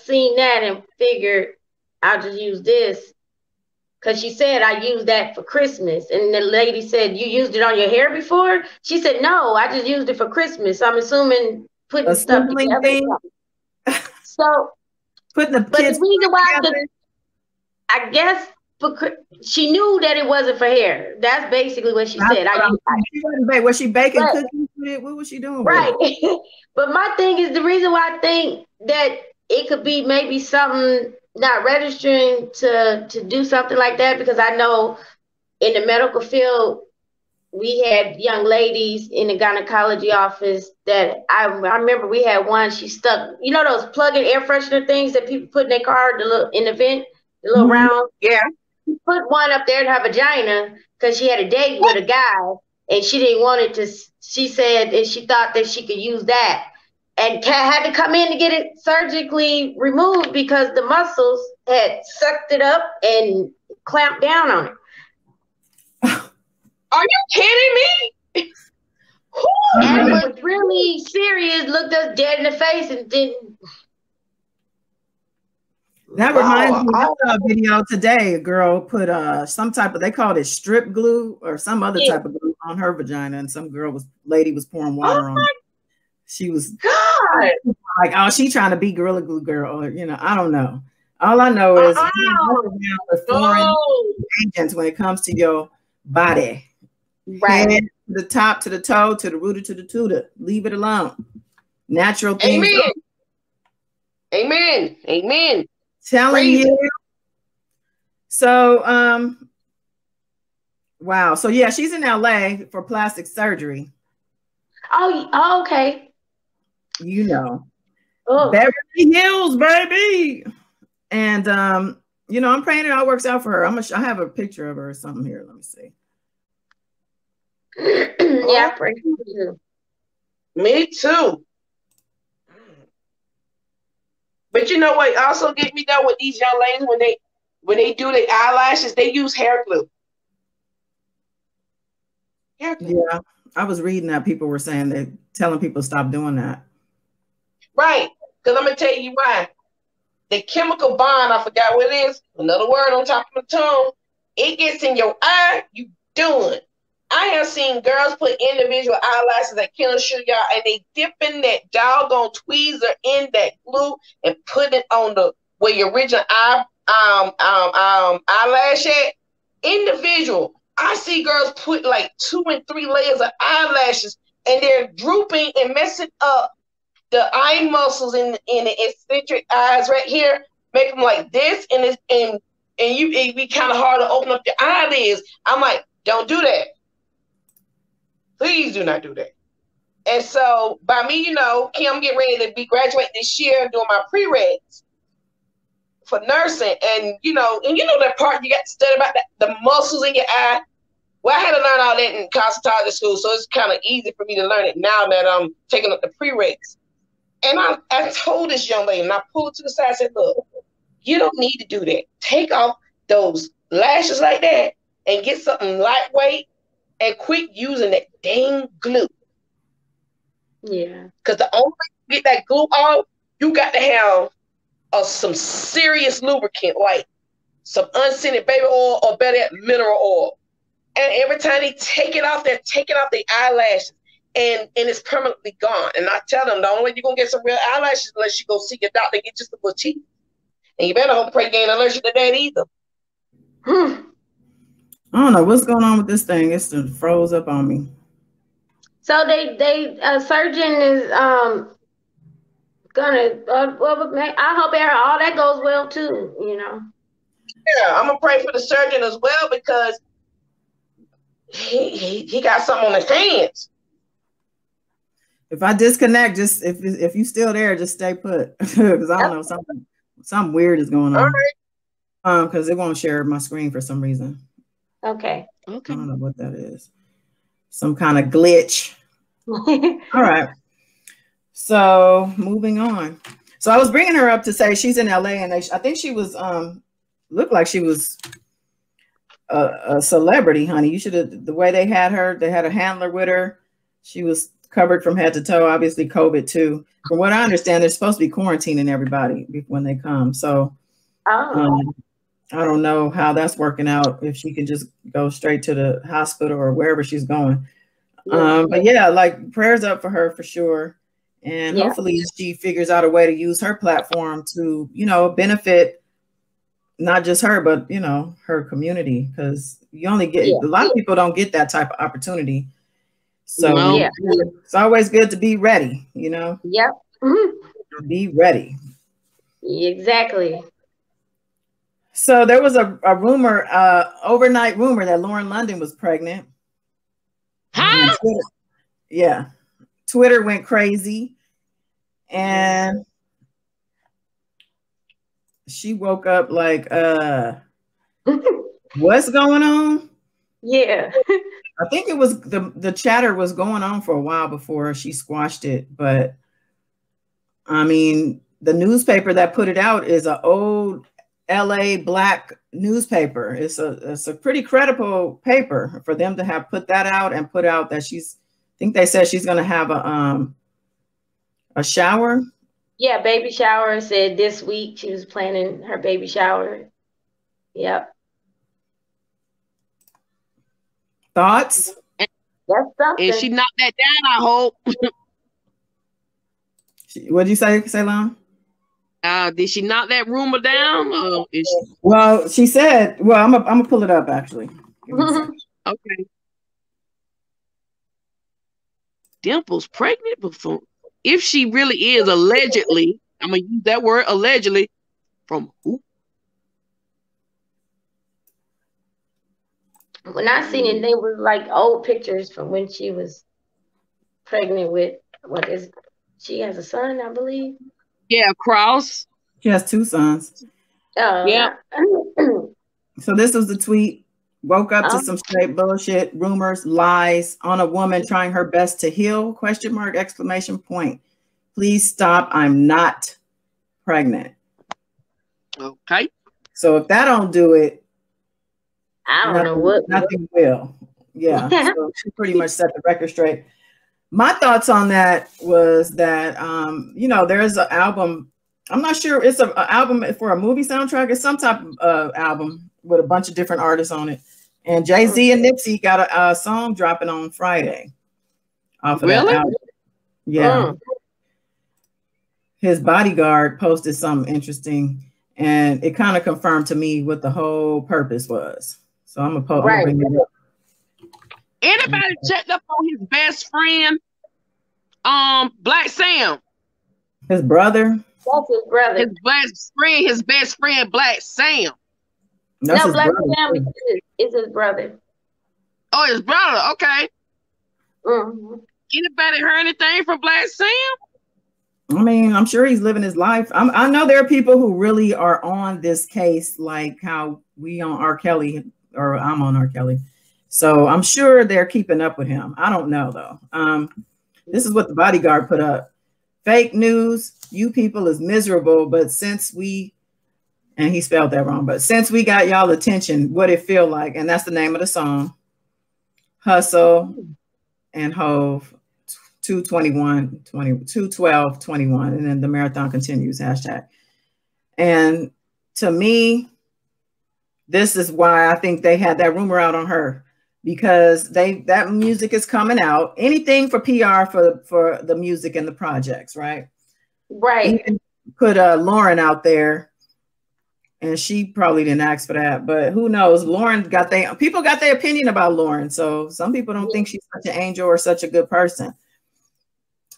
seen that and figured I'll just use this, because she said I used that for Christmas, and the lady said you used it on your hair before. She said no, I just used it for Christmas. So I'm assuming putting stuff together. So putting the kids the reason why together. I guess. She knew that it wasn't for hair. That's basically what she said. Was she baking cookies with it? What was she doing? Right. But my thing is, the reason why I think that it could be maybe something not registering to do something like that, because I know in the medical field, we had young ladies in the gynecology office that I remember we had one, she stuck, you know those plug-in air freshener things that people put in their car, the little round? Yeah. Put one up there in her vagina because she had a date with a guy and she didn't want it to. She said, and she thought that she could use that, and had to come in to get it surgically removed because the muscles had sucked it up and clamped down on it. Are you kidding me? And was really serious, looked us dead in the face, and didn't. That reminds me of a video today. A girl put some type of, they called it strip glue or some other type of glue on her vagina, and some lady was pouring water on it. She was like, oh, she trying to be Gorilla Glue girl, or, you know, I don't know. All I know is foreign agents when it comes to your body. Right. Head to the top, to the toe, to the rooter, to the tutor. Leave it alone. Natural things. Amen. Amen. Amen. Telling you. So, wow. So yeah, she's in LA for plastic surgery. Oh, okay. You know, Beverly Hills, baby. And you know, I'm praying it all works out for her. I have a picture of her or something here. Let me see. Yeah, I pray for you. Me too. But you know what also get me though with these young ladies when they do their eyelashes, they use hair glue. Yeah, I was reading that people were saying telling people stop doing that. Right, because I'm gonna tell you why. The chemical bond, I forgot what it is, another word on top of the tongue, it gets in your eye, you doing. I have seen girls put individual eyelashes that can't show y'all, and they dipping that doggone tweezer in that glue and put it on where your original eyelash at. Individual. I see girls put like 2 and 3 layers of eyelashes, and they're drooping and messing up the eye muscles in the eccentric eyes right here. Make them like this, and it'd be kind of hard to open up your eyelids. I'm like, don't do that. Please do not do that. And so by me, you know, Kim getting ready to be graduating this year, doing my prereqs for nursing. And you know that part you got to study about the muscles in your eye. Well, I had to learn all that in cosmetology school, so it's kind of easy for me to learn it now that I'm taking up the prereqs. And I told this young lady, and I pulled to the side and said, look, you don't need to do that. Take off those lashes like that and get something lightweight and quit using that dang glue. Yeah. Because the only way you get that glue off, you got to have some serious lubricant, like some unscented baby oil or better, mineral oil. And every time they take it off their eyelashes, and it's permanently gone. And I tell them the only way you're gonna get some real eyelashes unless you go see your doctor and get just a little cheap. And you better hope pray game unless you're that either. I don't know what's going on with this thing. It's just froze up on me. So they a surgeon is gonna. Well, I hope all that goes well too. You know. Yeah, I'm gonna pray for the surgeon as well because he got something on his hands. If I disconnect, just if you still there, just stay put because I don't know, something weird is going on. All right. Because it won't share my screen for some reason. Okay. I don't know what that is. Some kind of glitch. All right. So moving on. So I was bringing her up to say she's in LA, and I think she was looked like she was a celebrity, honey. You should have the way they had her. They had a handler with her. She was covered from head to toe. Obviously, COVID too. From what I understand, they're supposed to be quarantining everybody when they come. So. I don't know how that's working out, if she can just go straight to the hospital or wherever she's going. But yeah, like prayers up for her for sure. And hopefully she figures out a way to use her platform to, you know, benefit not just her, but, you know, her community. Because you only get a lot of people don't get that type of opportunity. So it's always good to be ready, you know? Yep. Mm-hmm. Be ready. Exactly. So there was a rumor, overnight rumor that Lauren London was pregnant. Huh? Twitter went crazy. And she woke up like, what's going on? Yeah. I think it was the chatter was going on for a while before she squashed it. But I mean, the newspaper that put it out is an old LA black newspaper. It's a pretty credible paper for them to have put that out and put out that she's, I think they said she's going to have a shower. Yeah. Baby shower said this week she was planning her baby shower. Yep. Thoughts? That's something. And she knocked that down, I hope. What did you say, Ceylon? Did she knock that rumor down? Or is she... Well, she said, well, I'm going to pull it up, actually. Okay. Dimple's pregnant before. If she really is allegedly, I'm going to use that word allegedly, from who? When I seen it, they were like old pictures from when she was pregnant with, she has a son, I believe. Yeah, Cross. She has two sons. Oh, yeah. So this was the tweet. Woke up to some straight bullshit, rumors, lies on a woman trying her best to heal, !! Please stop. I'm not pregnant. Okay. So if that don't do it, I don't know what. Nothing will. Yeah. So she pretty much set the record straight. My thoughts on that was that, you know, there's an album. I'm not sure. It's an album for a movie soundtrack. It's some type of album with a bunch of different artists on it. And Jay-Z and Nipsey got a song dropping on Friday. Off of that album. Yeah. His bodyguard posted something interesting. And it kind of confirmed to me what the whole purpose was. So I'm going to bring it up. Anybody checked up on his best friend, Black Sam? His brother? That's his brother. His best friend, Black Sam. That's no, Black Sam is his brother. Oh, his brother. Okay. Mm-hmm. Anybody heard anything from Black Sam? I mean, I'm sure he's living his life. I know there are people who really are on this case, like how we on R. Kelly, or I'm on R. Kelly. So I'm sure they're keeping up with him. I don't know, though. This is what the bodyguard put up. Fake news. You people is miserable. But since we, and he spelled that wrong, but since we got y'all attention, what it feel like. And that's the name of the song. Hustle and Hove 221, 212, 21. And then the marathon continues. #. And to me, this is why I think they had that rumor out on her. because that music is coming out. Anything for PR for the music and the projects, right? Right. Even put Lauren out there, and she probably didn't ask for that, but who knows? Lauren got people got their opinion about Lauren, so some people don't think she's such an angel or such a good person.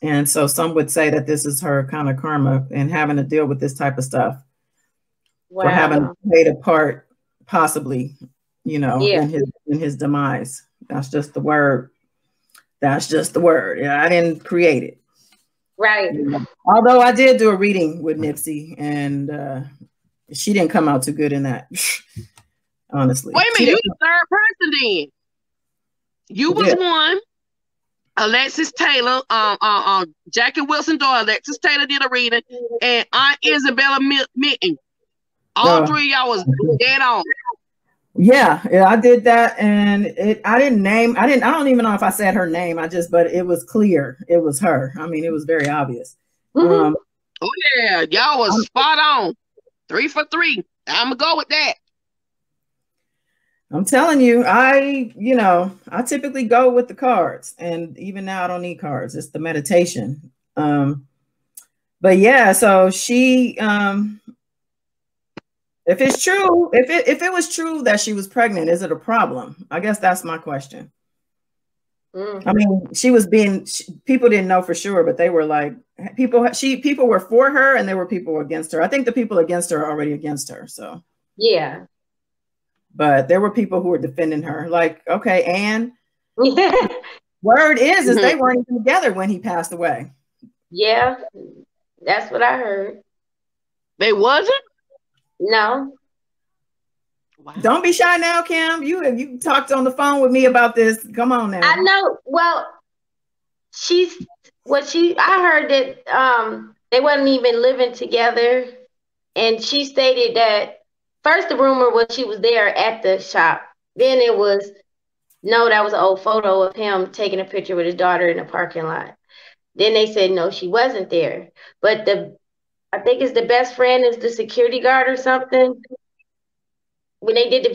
And so some would say that this is her kind of karma and having to deal with this type of stuff. Wow. Or having played a part, possibly, you know, in his demise. That's just the word. That's just the word. Yeah, I didn't create it. Right. You know? Although I did do a reading with Nipsey, and she didn't come out too good in that, honestly. Wait a minute, you the third person then. You was one. Alexis Taylor, Jackie Wilson Doyle, Alexis Taylor did a reading, and Aunt Isabella Mitten. All three of y'all was dead on. Yeah, I did that, and I don't even know if I said her name. But it was clear, it was her. I mean, it was very obvious. Mm-hmm. Oh yeah, y'all was spot on. 3 for 3. I'm gonna go with that. I'm telling you, I typically go with the cards, and even now I don't need cards. It's the meditation. But yeah, so she, if it's true, if it was true that she was pregnant, is it a problem? I guess that's my question. Mm-hmm. I mean, she was people didn't know for sure, but they were like, people were for her, and there were people against her. I think the people against her are already against her. So yeah. But there were people who were defending her. Like, okay, Anne. Word is they weren't even together when he passed away. Yeah, that's what I heard. They wasn't? No. Wow. Don't be shy now, Kim. You talked on the phone with me about this. Come on now. I know. Well, I heard that they wasn't even living together, and she stated that. First, the rumor was she was there at the shop. Then it was, no, that was an old photo of him taking a picture with his daughter in the parking lot. Then they said, no, she wasn't there. But I think it's the best friend is the security guard or something. When they did the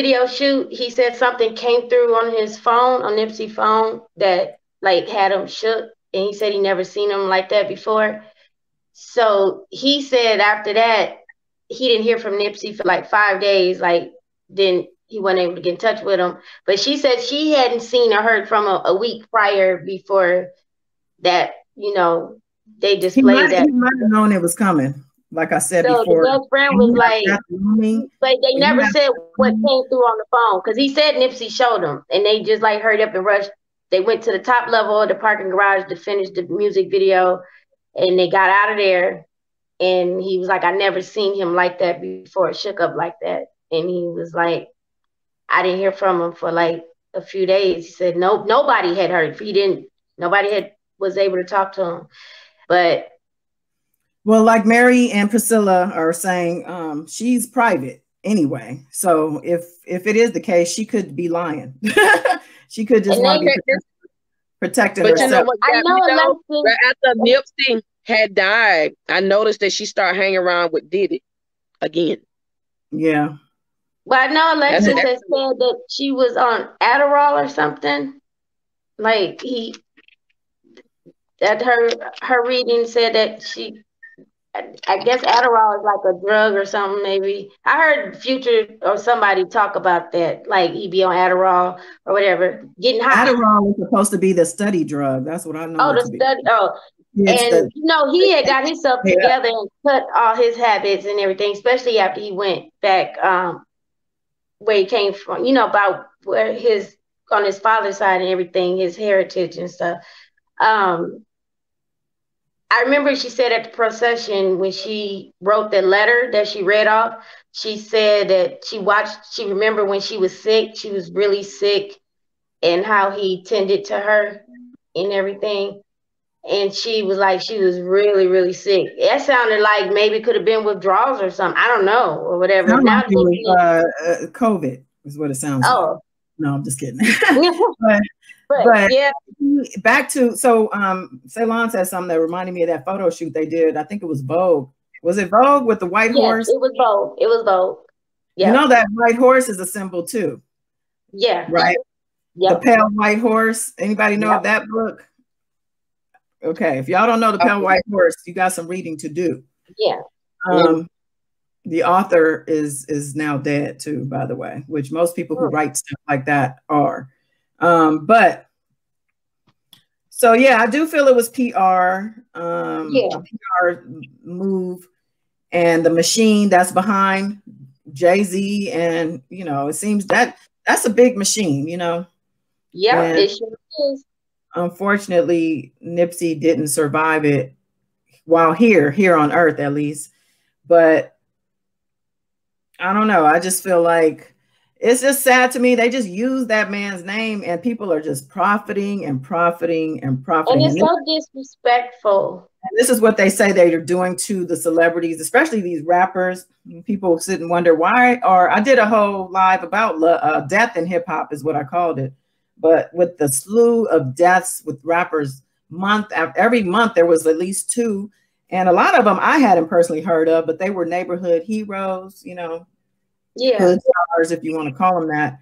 video shoot, he said something came through on his phone, on Nipsey's phone, that like had him shook. And he said he never seen him like that before. So he said after that, he didn't hear from Nipsey for like 5 days. Like, then he wasn't able to get in touch with him. But she said she hadn't seen or heard from him a week prior before that, you know, they displayed that. He might have known it was coming, like I said before. So the best friend was like, but they never said what came through on the phone. Because he said Nipsey showed him. And they just like hurried up and rushed. They went to the top level of the parking garage to finish the music video. And they got out of there. And he was like, I never seen him like that before. It shook up like that. And he was like, I didn't hear from him for like a few days. He said, nope, nobody had heard. Nobody was able to talk to him. But. Well, like Mary and Priscilla are saying, she's private anyway. So if it is the case, she could be lying. She could just want to be protected herself. You know what, right after Nipsey had died, I noticed that she started hanging around with Diddy again. Yeah. Well, I know Alexis has said that she was on Adderall or something. Like her reading said that she, I guess Adderall is like a drug or something maybe. I heard Future or somebody talk about that, like he be on Adderall or whatever, getting high. Adderall is supposed to be the study drug. That's what I know. Oh, he had got himself together and cut all his habits and everything, especially after he went back where he came from, you know, about where on his father's side and everything, his heritage and stuff. I remember she said at the procession when she wrote the letter that she read off, she said that she remembered when she was sick, she was really sick, and how he tended to her and everything. And she was like, she was really, really sick. That sounded like maybe it could have been withdrawals or something. I don't know, or whatever. Now COVID is what it sounds like. No, I'm just kidding. But yeah, back to, so Ceylon said something that reminded me of that photo shoot they did. I think it was Vogue. Was it Vogue with the white horse? It was Vogue. Yeah. You know that white horse is a symbol too. Yeah. Right? Yep. The Pale White Horse. Anybody know of that book? Okay. If y'all don't know The Pale White Horse, you got some reading to do. Yeah. The author is now dead too, by the way, which most people who write stuff like that are. But so yeah, I do feel it was PR, a PR move, and the machine that's behind Jay-Z, and you know, it seems that that's a big machine, you know. Yeah, and it sure is. Unfortunately, Nipsey didn't survive it while here on Earth, at least. But I don't know. I just feel like it's just sad to me. They just use that man's name and people are just profiting and profiting and profiting. And it's so disrespectful. And this is what they say they are doing to the celebrities, especially these rappers. People sit and wonder why, or I did a whole live about death in hip hop is what I called it. But with the slew of deaths with rappers every month, there was at least two. And a lot of them I hadn't personally heard of, but they were neighborhood heroes, you know, hood stars, if you want to call them that.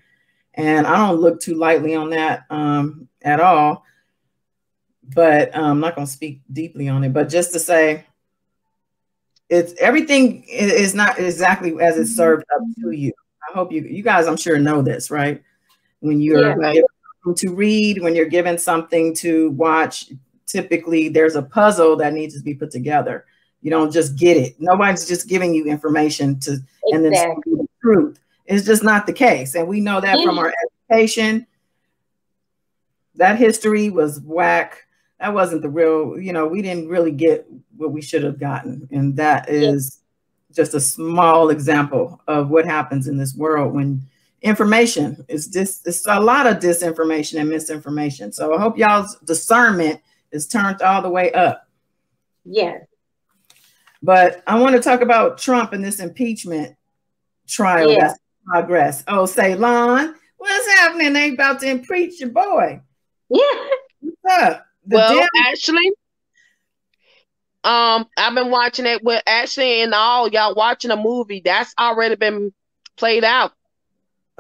And I don't look too lightly on that at all. But I'm not going to speak deeply on it. But just to say, it's everything is not exactly as it's served up to you. I hope you guys, I'm sure, know this, right? When you're given to read, when you're given something to watch, typically there's a puzzle that needs to be put together. You don't just get it. Nobody's just giving you information to and then tell you the truth. It's just not the case. And we know that from our education. That history was whack. That wasn't the real, you know, we didn't really get what we should have gotten. And that is just a small example of what happens in this world when information is it's a lot of disinformation and misinformation. So I hope y'all's discernment is turned all the way up. Yeah. But I want to talk about Trump and this impeachment trial that's in progress. Oh, Ceylon, what's happening? They about to impeach your boy. Yeah. What's up? Well, actually, I've been watching it with Ashley and all y'all watching a movie that's already been played out.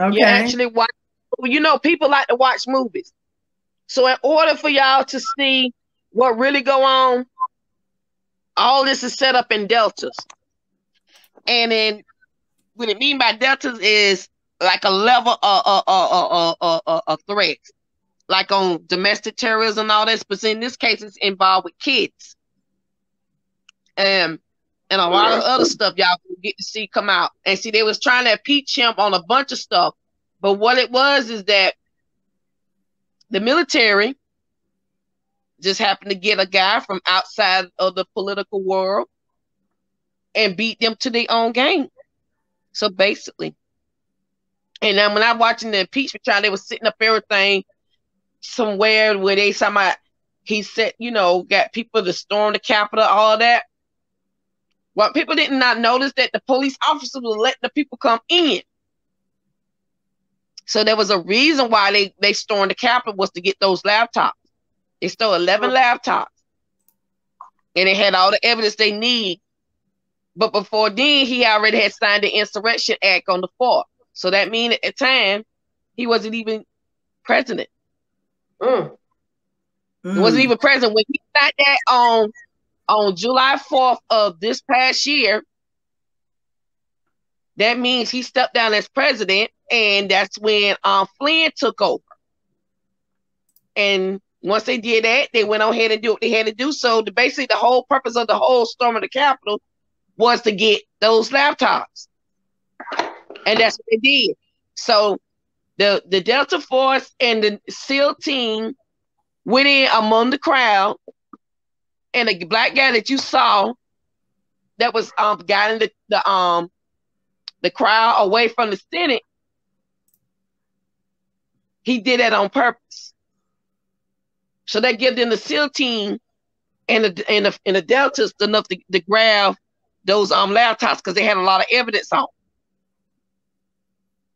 Okay. You actually watch, you know, people like to watch movies. So in order for y'all to see what really go on, all this is set up in deltas. And then what it mean by deltas is like a level of threats, like on domestic terrorism and all this. But in this case, it's involved with kids. And a lot of other stuff y'all get to see come out. And see, they was trying to impeach him on a bunch of stuff. But what it was is that the military just happened to get a guy from outside of the political world and beat them to their own game. So basically, and then when I'm watching the impeachment trial, they were sitting up everything somewhere where they somebody he said, you know, got people to storm the Capitol, all that. Well, people did not notice that the police officer would let the people come in. So there was a reason why they stormed the Capitol was to get those laptops. They stole 11 laptops. And they had all the evidence they need. But before then, he already had signed the Insurrection Act on the 4th. So that means at the time, he wasn't even president. He wasn't even president. When he signed that on July 4th of this past year, that means he stepped down as president, and that's when Flynn took over. And once they did that, they went on ahead and do what they had to do. So basically the whole purpose of the whole storm of the Capitol was to get those laptops. And that's what they did. So the Delta Force and the SEAL team went in among the crowd. And the black guy that you saw that was guiding the crowd away from the Senate, he did that on purpose. So that gave them the SEAL team and the Deltas enough to grab those laptops because they had a lot of evidence on.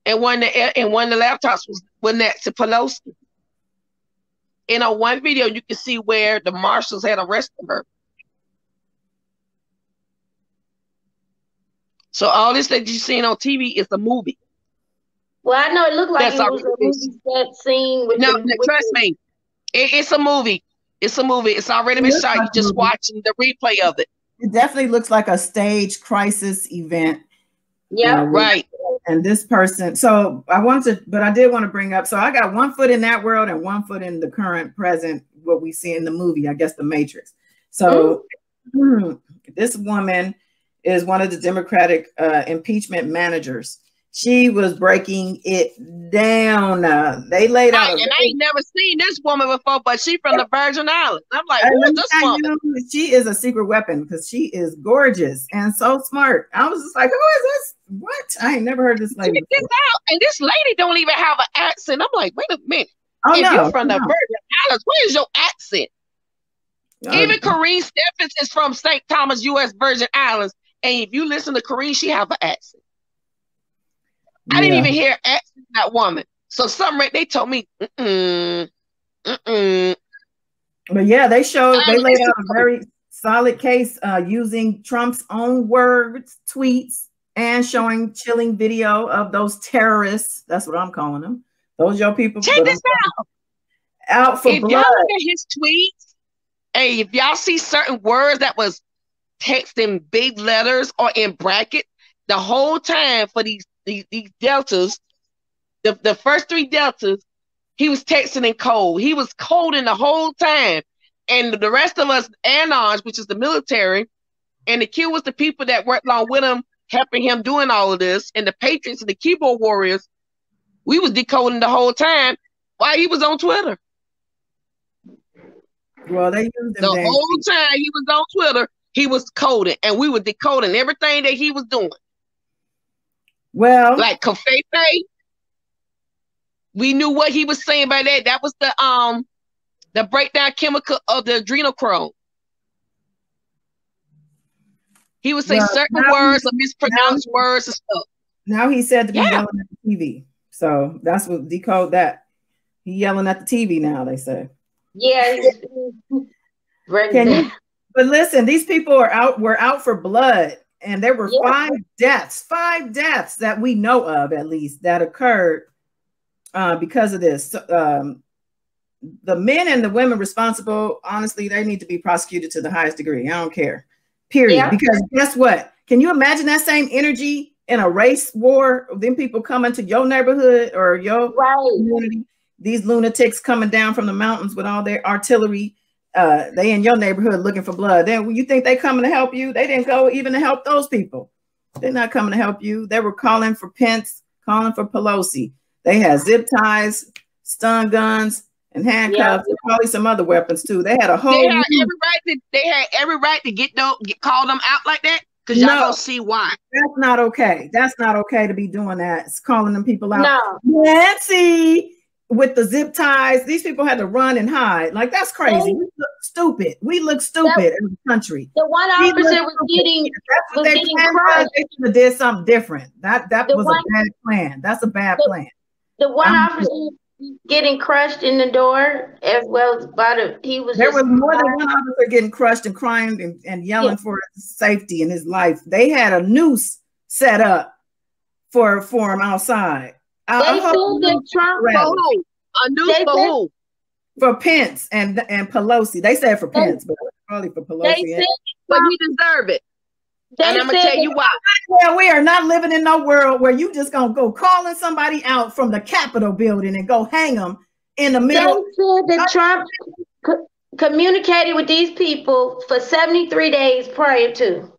And one of the laptops was Nancy Pelosi. And on one video, you can see where the marshals had arrested her. So all this that you're seeing on TV is a movie. Well, I know it looked like it was a movie set scene. No, trust me. It's a movie. It's a movie. It's already been shot. You're just watching the replay of it. It definitely looks like a stage crisis event. Yeah, right. And this person, so I wanted to, but I did want to bring up, so I got one foot in that world and one foot in the current present, what we see in the movie, I guess, The Matrix. So this woman is one of the Democratic impeachment managers. She was breaking it down. They laid out. And I ain't never seen this woman before, but she from the Virgin Islands. I'm like, who's this woman? She is a secret weapon because she is gorgeous and so smart. I was just like, who is this? What? I ain't never heard this lady. Check this out. And this lady don't even have an accent. I'm like, wait a minute. Oh, if you're from the Virgin Islands, where is your accent? Even Corrine Stephens is from St. Thomas, U.S. Virgin Islands. And if you listen to Corrine, she have an accent. I didn't even hear accent that woman. So some they told me, But yeah, they showed, they laid out a very solid case using Trump's own words, tweets, and showing chilling video of those terrorists. That's what I'm calling them. Those your people. Check this out. Out for if blood. Y'all look at his tweets, hey, if y'all see certain words that was text in big letters or in brackets, the whole time for these deltas, the first three deltas, he was texting in code. He was coding the whole time. And the rest of us, ANOS, which is the military, and the Q was the people that worked along with him, helping him doing all of this, and the Patriots and the keyboard warriors, we was decoding the whole time while he was on Twitter. Well, they used the whole time he was on Twitter, he was coding, and we were decoding everything that he was doing. Well, like Covfefe, we knew what he was saying by that. That was the breakdown chemical of the adrenochrome. He would say certain words or mispronounced words and stuff. Now he said to be yelling at the TV. So that's what decode that. He yelling at the TV now, they say. Yes. But listen, these people are out, we're out for blood. And there were five deaths that we know of, at least, that occurred because of this. The men and the women responsible, honestly, they need to be prosecuted to the highest degree. I don't care, period. Yeah. Because guess what? Can you imagine that same energy in a race war? Then people coming to your neighborhood or your community, these lunatics coming down from the mountains with all their artillery. They in your neighborhood looking for blood. Then when you think they coming to help you, they didn't go even to help those people. They're not coming to help you. They were calling for Pence, calling for Pelosi. They had zip ties, stun guns, and handcuffs, and probably some other weapons too. They had a whole. They had every right to call them out like that because y'all don't see why. That's not okay. That's not okay to be doing that. It's calling them people out. No, Nancy. With the zip ties, these people had to run and hide. Like, that's crazy. We look stupid. We look stupid as a country. The one officer was getting crushed. They should have did something different. That was a bad plan. That's a bad plan. The one officer getting crushed in the door as well as he was. There was more than one officer getting crushed and crying and yelling for his safety in his life. They had a noose set up for him outside. They pulled the Trump for Pence and Pelosi. They said for Pence, but probably for Pelosi. They said, but he deserved it. And I'm gonna tell you why. Well, we are not living in no world where you just gonna go calling somebody out from the Capitol building and go hang them in the middle. They said that Trump communicated with these people for 73 days prior to.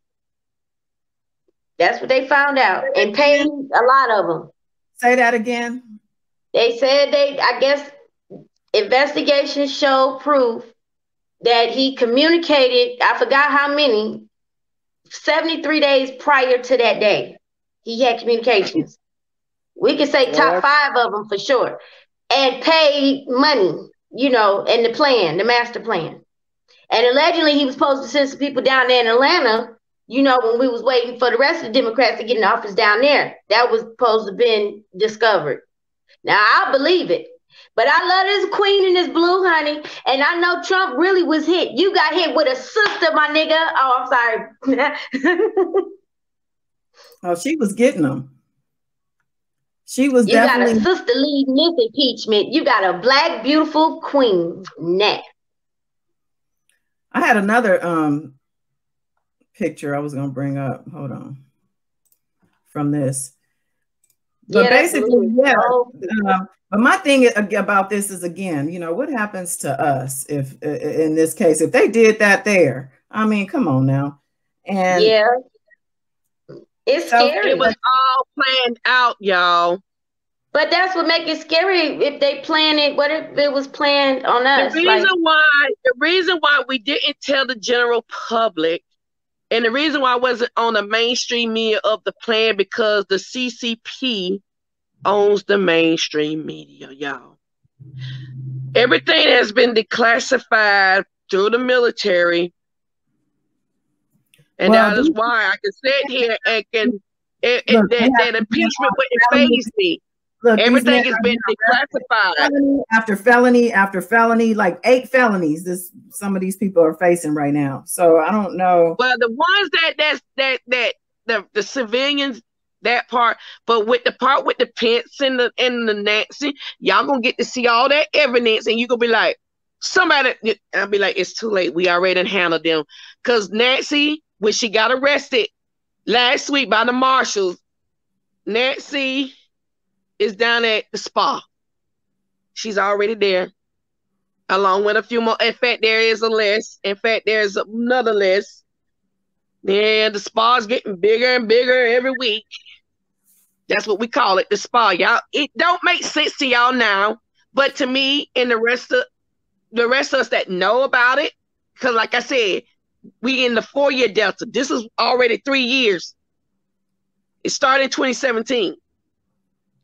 That's what they found out, and paid a lot of them. Say that again. They said I guess investigations show proof that he communicated, I forgot how many, 73 days prior to that day. He had communications. We could say top five of them for sure. And paid money, you know, and the master plan. And allegedly he was supposed to send some people down there in Atlanta, you know, when we was waiting for the rest of the Democrats to get in office down there. That was supposed to have been discovered. Now, I believe it. But I love this queen and this blue, honey. And I know Trump really was hit. You got hit with a sister, my nigga. Oh, I'm sorry. Oh, she was getting them. She was definitely. You got a sister leading this impeachment. You got a black, beautiful queen. Nah. I had another picture I was going to bring up. Hold on. From this. But yeah, basically, yeah. But my thing about this is, again, you know, what happens to us if, in this case, if they did that there? I mean, come on now. And yeah. It's scary. It was all planned out, y'all. But that's what makes it scary. If they plan it, what if it was planned on us? The reason why we didn't tell the general public, and the reason why it wasn't on the mainstream media of the plan, because the CCP owns the mainstream media, y'all. Everything has been declassified through the military. And well, that is why I can sit here and that impeachment wouldn't faze me. Look, everything has been declassified. Felony after felony, like 8 felonies. Some of these people are facing right now. So I don't know. Well, the ones that the civilians, that part, but with the part with the Pence and the Nancy, y'all gonna get to see all that evidence, and you gonna be like, somebody. I'll be like, it's too late. We already done handled them, because Nancy, when she got arrested last week by the marshals, Nancy is down at the spa. She's already there, along with a few more. In fact, there is a list. In fact, there is another list. And the spa is getting bigger and bigger every week. That's what we call it, the spa, y'all. It don't make sense to y'all now, but to me and the rest of us that know about it, because like I said, we in the 4-year delta. This is already 3 years. It started in 2017.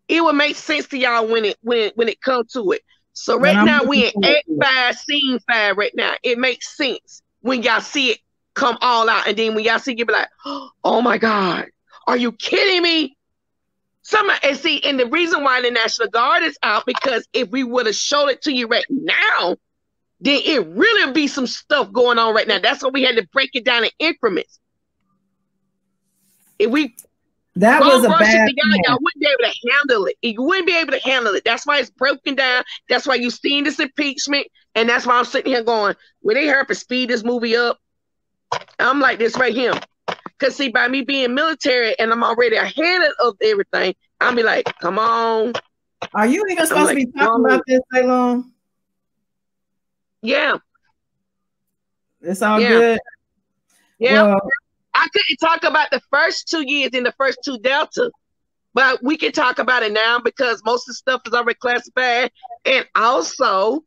It would make sense to y'all when it comes to it. So right now we in Act 5, Scene 5 right now. It makes sense when y'all see it come all out, and then when y'all see it, you be like, oh my God, are you kidding me? And the reason why the National Guard is out, because if we would have showed it to you right now, then it really be some stuff going on right now. That's why we had to break it down in increments. If we that was a bad plan, y'all wouldn't be able to handle it. You wouldn't be able to handle it. That's why it's broken down. That's why you've seen this impeachment, and that's why I'm sitting here going, "Will they hurry up and speed this movie up?" I'm like this right here, because see, by me being military and I'm already ahead of everything, I'll be like, "Come on." Are you even supposed to be talking about this that long? Yeah. It's all good. Yeah. Well, I couldn't talk about the first 2 years in the first 2 Delta, but we can talk about it now because most of the stuff is already classified. And also,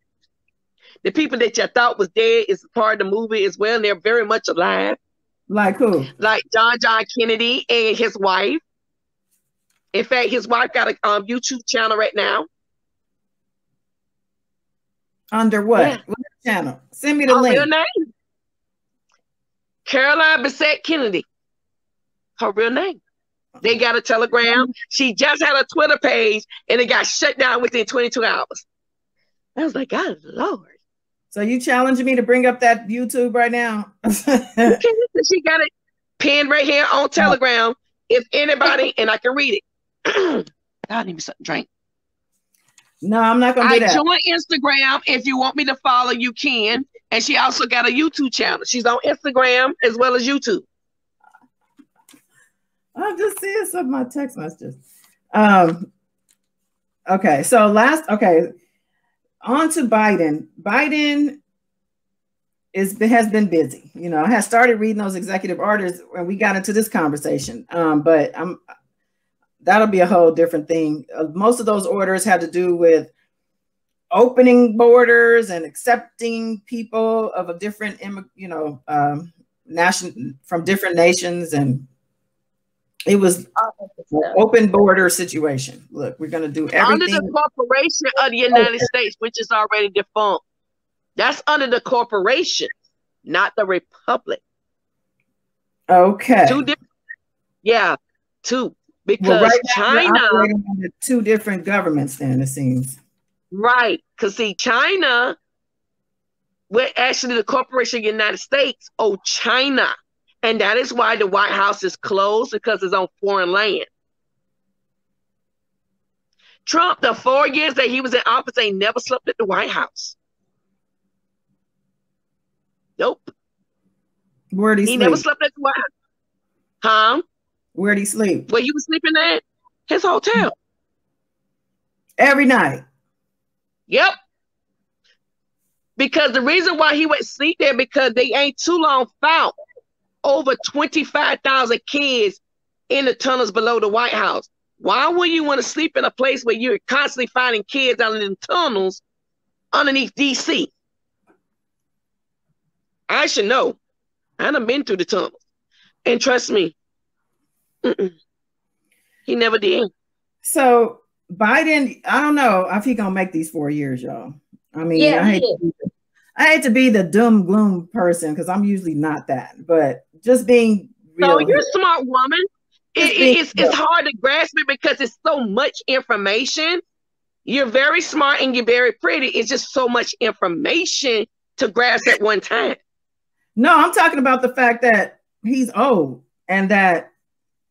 the people that you thought was dead is part of the movie as well. And they're very much alive. Like who? Like John Kennedy and his wife. In fact, his wife got a YouTube channel right now. Under what? Yeah. What channel? Send me the link. Real name? Caroline Bissett Kennedy. Her real name. They got a telegram. She just had a Twitter page, and it got shut down within 22 hours. I was like, God, Lord. So you challenging me to bring up that YouTube right now? She got it pinned right here on Telegram. If anybody, and I can read it. God, need me something to drink. No, I'm not going to do that. I joined Instagram. If you want me to follow, you can. And she also got a YouTube channel. She's on Instagram as well as YouTube. I'm just seeing some of my text messages. Okay, so on to Biden. Biden has been busy. You know, I had started reading those executive orders when we got into this conversation. That'll be a whole different thing. Most of those orders had to do with opening borders and accepting people of a different, nation from different nations. And it was an open border situation. Look, we're going to do everything. Under the corporation of the United States, which is already defunct. That's under the corporation, not the republic. Okay. 2 different. Yeah, 2. Because China under 2 different governments, then it seems. Right. Because see, China, we're actually the corporation of the United States. Oh, China. And that is why the White House is closed, because it's on foreign land. Trump, the 4 years that he was in office, ain't never slept at the White House. Nope. Where'd he sleep? He never slept at the White House. Huh? Where'd he sleep? Where he was sleeping at? His hotel. Every night. Yep. Because the reason why he went sleep there, because they ain't too long found over 25,000 kids in the tunnels below the White House. Why would you want to sleep in a place where you're constantly finding kids out in the tunnels underneath D.C.? I should know. I done been through the tunnels. And trust me, he never did. So Biden, I don't know if he gonna make these 4 years, y'all. I mean, yeah, I hate to be the doom gloom person, because I'm usually not that. But just being real. So you're a smart woman. It's hard to grasp it because it's so much information. You're very smart and you're very pretty. It's just so much information to grasp at one time. No, I'm talking about the fact that he's old and that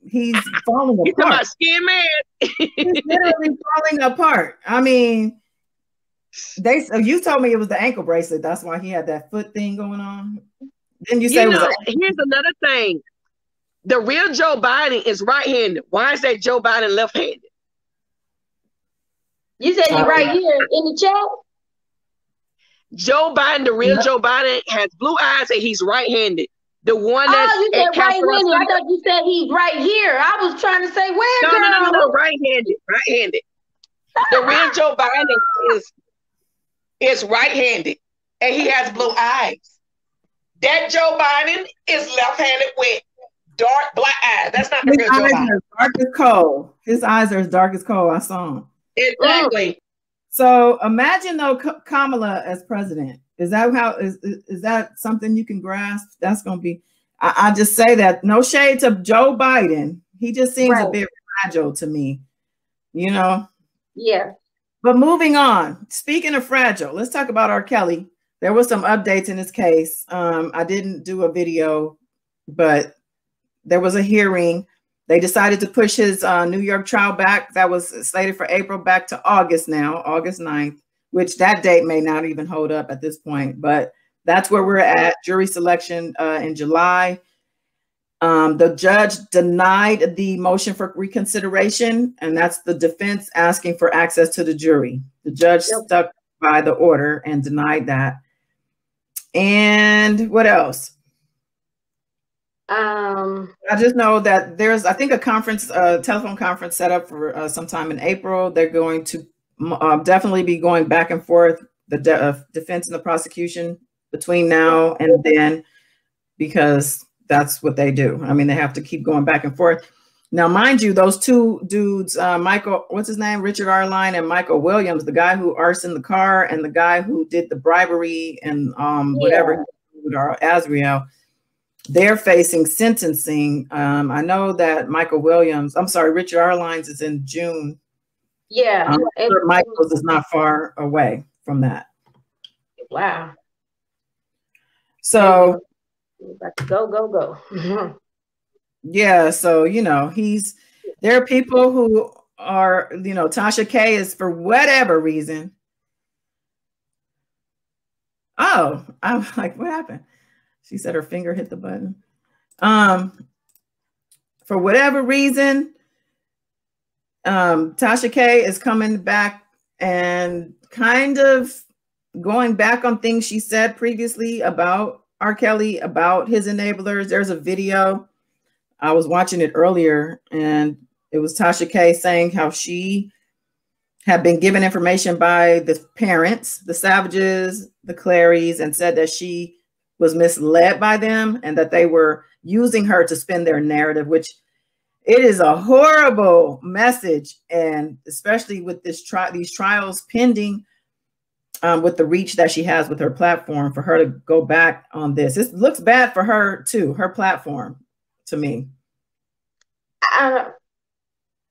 he's falling apart. He's about skin man. He's literally falling apart. I mean, you told me it was the ankle bracelet. That's why he had that foot thing going on. Then here's another thing. The real Joe Biden is right-handed. Why is that Joe Biden left-handed? You said you're right here in the chat? Joe Biden, the real Joe Biden, has blue eyes and he's right-handed. The one that's you said right-handed. I thought you said he's right here. I was trying to say where, girl? No, right-handed, right-handed. The real Joe Biden is right-handed and he has blue eyes. That Joe Biden is left-handed with dark black eyes. That's not the real Joe Biden. Dark as coal. His eyes are as dark as coal. I saw him. Exactly. So imagine though Kamala as president. Is that how is that something you can grasp? That's going to be. I just say that. No shade to Joe Biden. He just seems a bit fragile to me. You know. Yeah. But moving on. Speaking of fragile, let's talk about R. Kelly. There was some updates in his case. I didn't do a video, but there was a hearing. They decided to push his New York trial back. That was slated for April back to August now, August 9th, which that date may not even hold up at this point. But that's where we're at. Jury selection in July. The judge denied the motion for reconsideration, and that's the defense asking for access to the jury. The judge stuck by the order and denied that. And what else? I just know that there's, I think, a conference, telephone conference set up for sometime in April. They're going to definitely be going back and forth, the defense and the prosecution between now and then, because that's what they do. I mean, they have to keep going back and forth. Now, mind you, those two dudes, Michael, what's his name? Richard Arline and Michael Williams, the guy who arsoned the car and the guy who did the bribery and whatever, Azriel. They're facing sentencing. I know that Michael Williams, I'm sorry, Richard Arline is in June. Yeah. Michael's is not far away from that. Wow. So. Go. Mm-hmm. Yeah. So, you know, there are people who are, you know, Tasha K is for whatever reason. Oh, I'm like, what happened? She said her finger hit the button. For whatever reason, Tasha K is coming back and kind of going back on things she said previously about R. Kelly, about his enablers. There's a video. I was watching it earlier, and it was Tasha K saying how she had been given information by the parents, the Savages, the Clarys, and said that she was misled by them and that they were using her to spin their narrative, which it is a horrible message. And especially with this these trials pending, with the reach that she has with her platform, for her to go back on this, it looks bad for her too, her platform, to me. I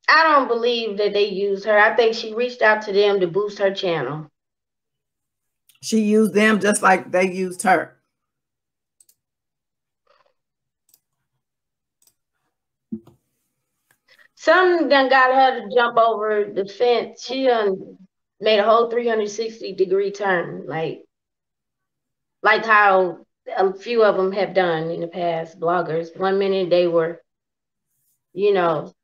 don't believe that they used her. I think she reached out to them to boost her channel. She used them just like they used her. Something done got her to jump over the fence. She done made a whole 360-degree turn, like how a few of them have done in the past, bloggers. One minute they were, you know,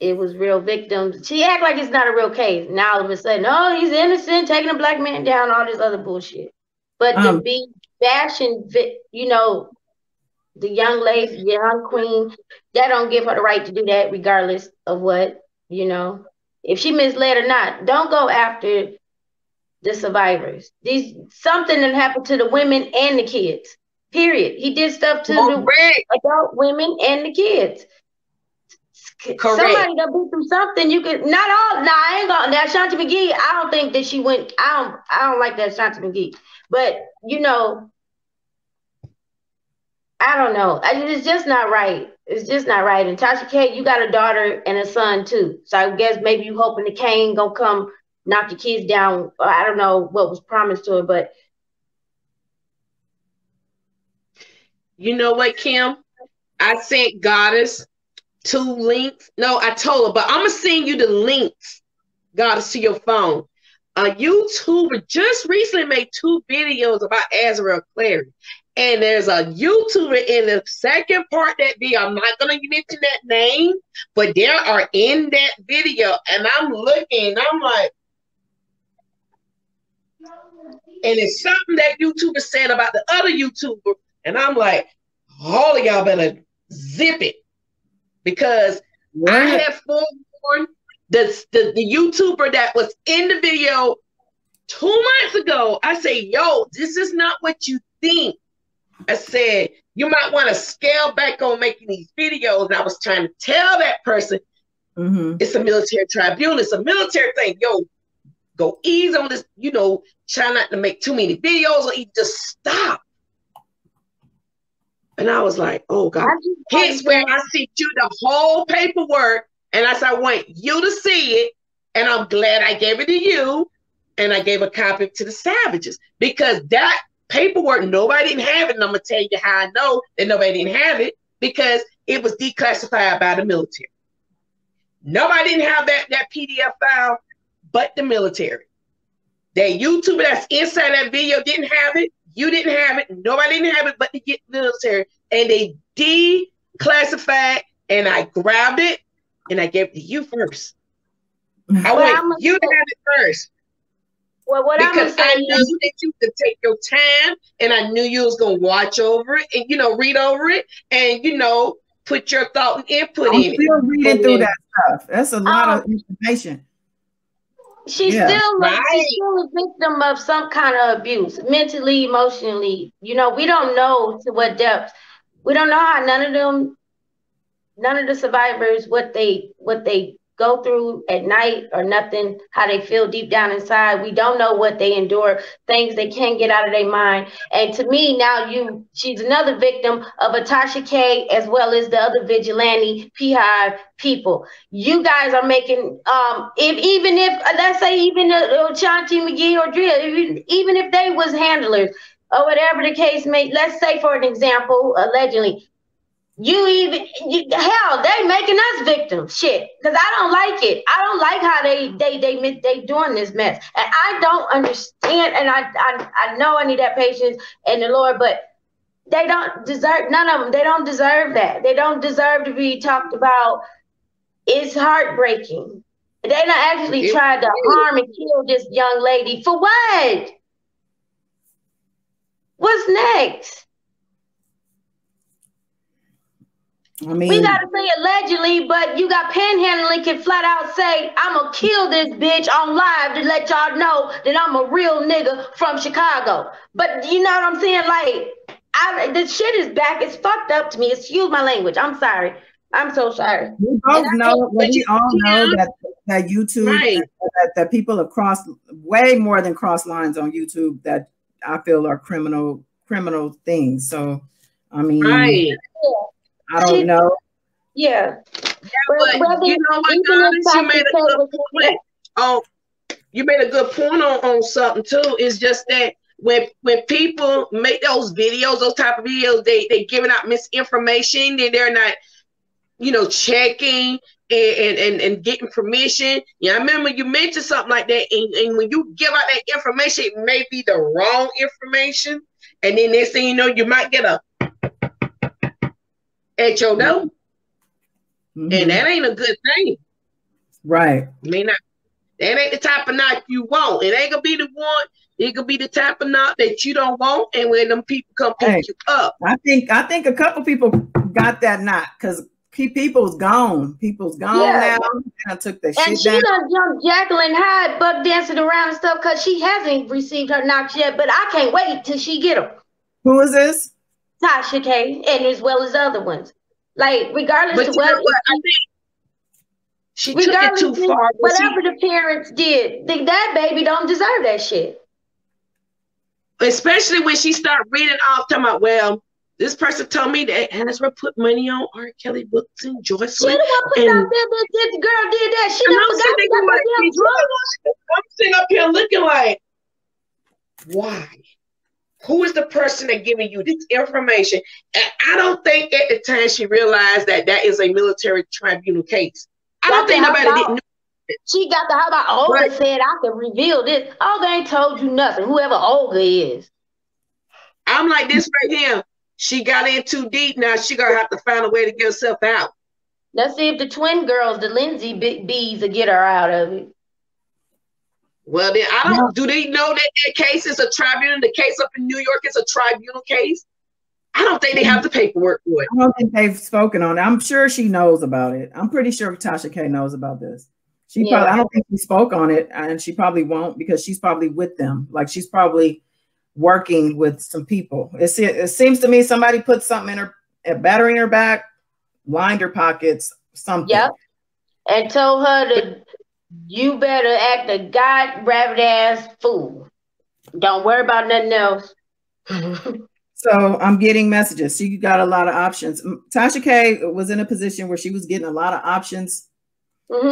it was real victims. She act like it's not a real case. Now all of a sudden, oh, he's innocent, taking a black man down, all this other bullshit. But to be bashing, you know, the young lady, young queen, that don't give her the right to do that regardless of what, you know. If she misled or not, don't go after the survivors. These something that happened to the women and the kids, period. He did stuff to the adult women and the kids. Correct. Somebody that been through something, you could not all. Nah, I ain't gonna. Now Ashanti McGee, I don't think that she went. I don't like that Ashanti McGee, but you know, I don't know. It's just not right. It's just not right. And Tasha K, you got a daughter and a son too, so I guess maybe you hoping the cane gonna come knock your kids down. I don't know what was promised to her, but you know what, Kim? I sent Goddess 2 links. No, I told her, but I'm gonna send you the links, Goddess, to your phone. A YouTuber just recently made 2 videos about Azrael Clary, and there's a YouTuber in the second part that be, I'm not gonna mention that name, but there are in that video, and I'm looking, I'm like, and it's something that YouTuber said about the other YouTuber, and I'm like, holy, y'all better zip it. Because what? I have forewarned the YouTuber that was in the video 2 months ago. I say, yo, this is not what you think. I said, you might want to scale back on making these videos. And I was trying to tell that person, it's a military tribunal. It's a military thing. Yo, go ease on this, you know, try not to make too many videos or even just stop. And I was like, oh, God. Here's where I sent you the whole paperwork. And I said, I want you to see it. And I'm glad I gave it to you. And I gave a copy to the Savages. Because that paperwork, nobody didn't have it. And I'm going to tell you how I know that nobody didn't have it. Because it was declassified by the military. Nobody didn't have that PDF file but the military. That YouTuber that's inside that video didn't have it. You didn't have it. Nobody didn't have it but the military. And they declassified, and I grabbed it, and I gave it to you first. I want you to have it first. Well, because I knew that you could take your time, and I knew you was going to watch over it and, you know, read over it and, you know, put your thought and input in it. I'm still reading through that stuff. That's a lot of information. She's still a victim of some kind of abuse, mentally, emotionally. You know, we don't know to what depth. We don't know how none of the survivors, what they go through at night or nothing, how they feel deep down inside. We don't know what they endure, things they can't get out of their mind. And to me, now she's another victim of a Tasha K as well as the other vigilante P-Hive people. You guys are making, if let's say even Ashanti McGee or Drea, even if they was handlers or whatever the case may, let's say for an example, allegedly, hell, they making us victims, shit. Cause I don't like it. I don't like how they doing this mess, and I don't understand. And I know I need that patience and the Lord, but they don't deserve none of them. They don't deserve that. They don't deserve to be talked about. It's heartbreaking. They don't actually tried to harm and kill this young lady for what? What's next? I mean, we gotta say allegedly, but you got panhandling can flat out say, I'm gonna kill this bitch on live to let y'all know that I'm a real nigga from Chicago. But you know what I'm saying? Like, this shit is back. It's fucked up to me. Excuse my language. I'm sorry. I'm so sorry. We both know, we all know that YouTube, right, that people across way more than cross lines on YouTube that I feel are criminal things. So, I mean, right. I don't know. Yeah. But you know what, Goddess, you made a good point. Oh, you made a good point on something too. It's just that when people make those videos, those type of videos, they giving out misinformation, then they're not, you know, checking. and getting permission. Yeah, I remember you mentioned something like that, and when you give out that information, it may be the wrong information, and then next thing you know, you might get a at your door, and that ain't a good thing. Right. May not. That ain't the type of knock you want. It ain't gonna be the one. It could be the type of knock that you don't want, and when them people come pick you up. I think a couple people got that knock because people's gone. People's gone now. I took that shit down. And she done jumped Jacqueline Hyde buck dancing around and stuff because she hasn't received her knocks yet, but I can't wait till she get them. Who is this? Tasha K, and as well as other ones. Like, regardless of what I think. She took it too far. Whatever the parents did, that baby don't deserve that shit. Especially when she start reading off, talking about, well, this person told me that Asra put money on R. Kelly books and Joycelyn. She the one put out there that this girl did that. She I'm sitting up here looking like, why? Who is the person that giving you this information? And I don't think at the time she realized that that is a military tribunal case. I don't think nobody didn't know. She got the how about Olga said I can reveal this. Olga ain't told you nothing, whoever Olga is. I'm like this right here. She got in too deep. Now she gonna have to find a way to get herself out. Let's see if the twin girls, the Lindsay B's, will get her out of it. Well, then I don't do they know that that case is a tribunal? The case up in New York is a tribunal case. I don't think they have the paperwork for it. I don't think they've spoken on it. I'm sure she knows about it. I'm pretty sure Tasha K knows about this. She probably, I don't think she spoke on it, and she probably won't because she's probably with them. Like she's probably working with some people. It seems to me somebody put something in her, battering her back, lined her pockets, something. Yep. And told her to, you better act a god rabbit ass fool. Don't worry about nothing else. So I'm getting messages. She got a lot of options. Tasha K was in a position where she was getting a lot of options.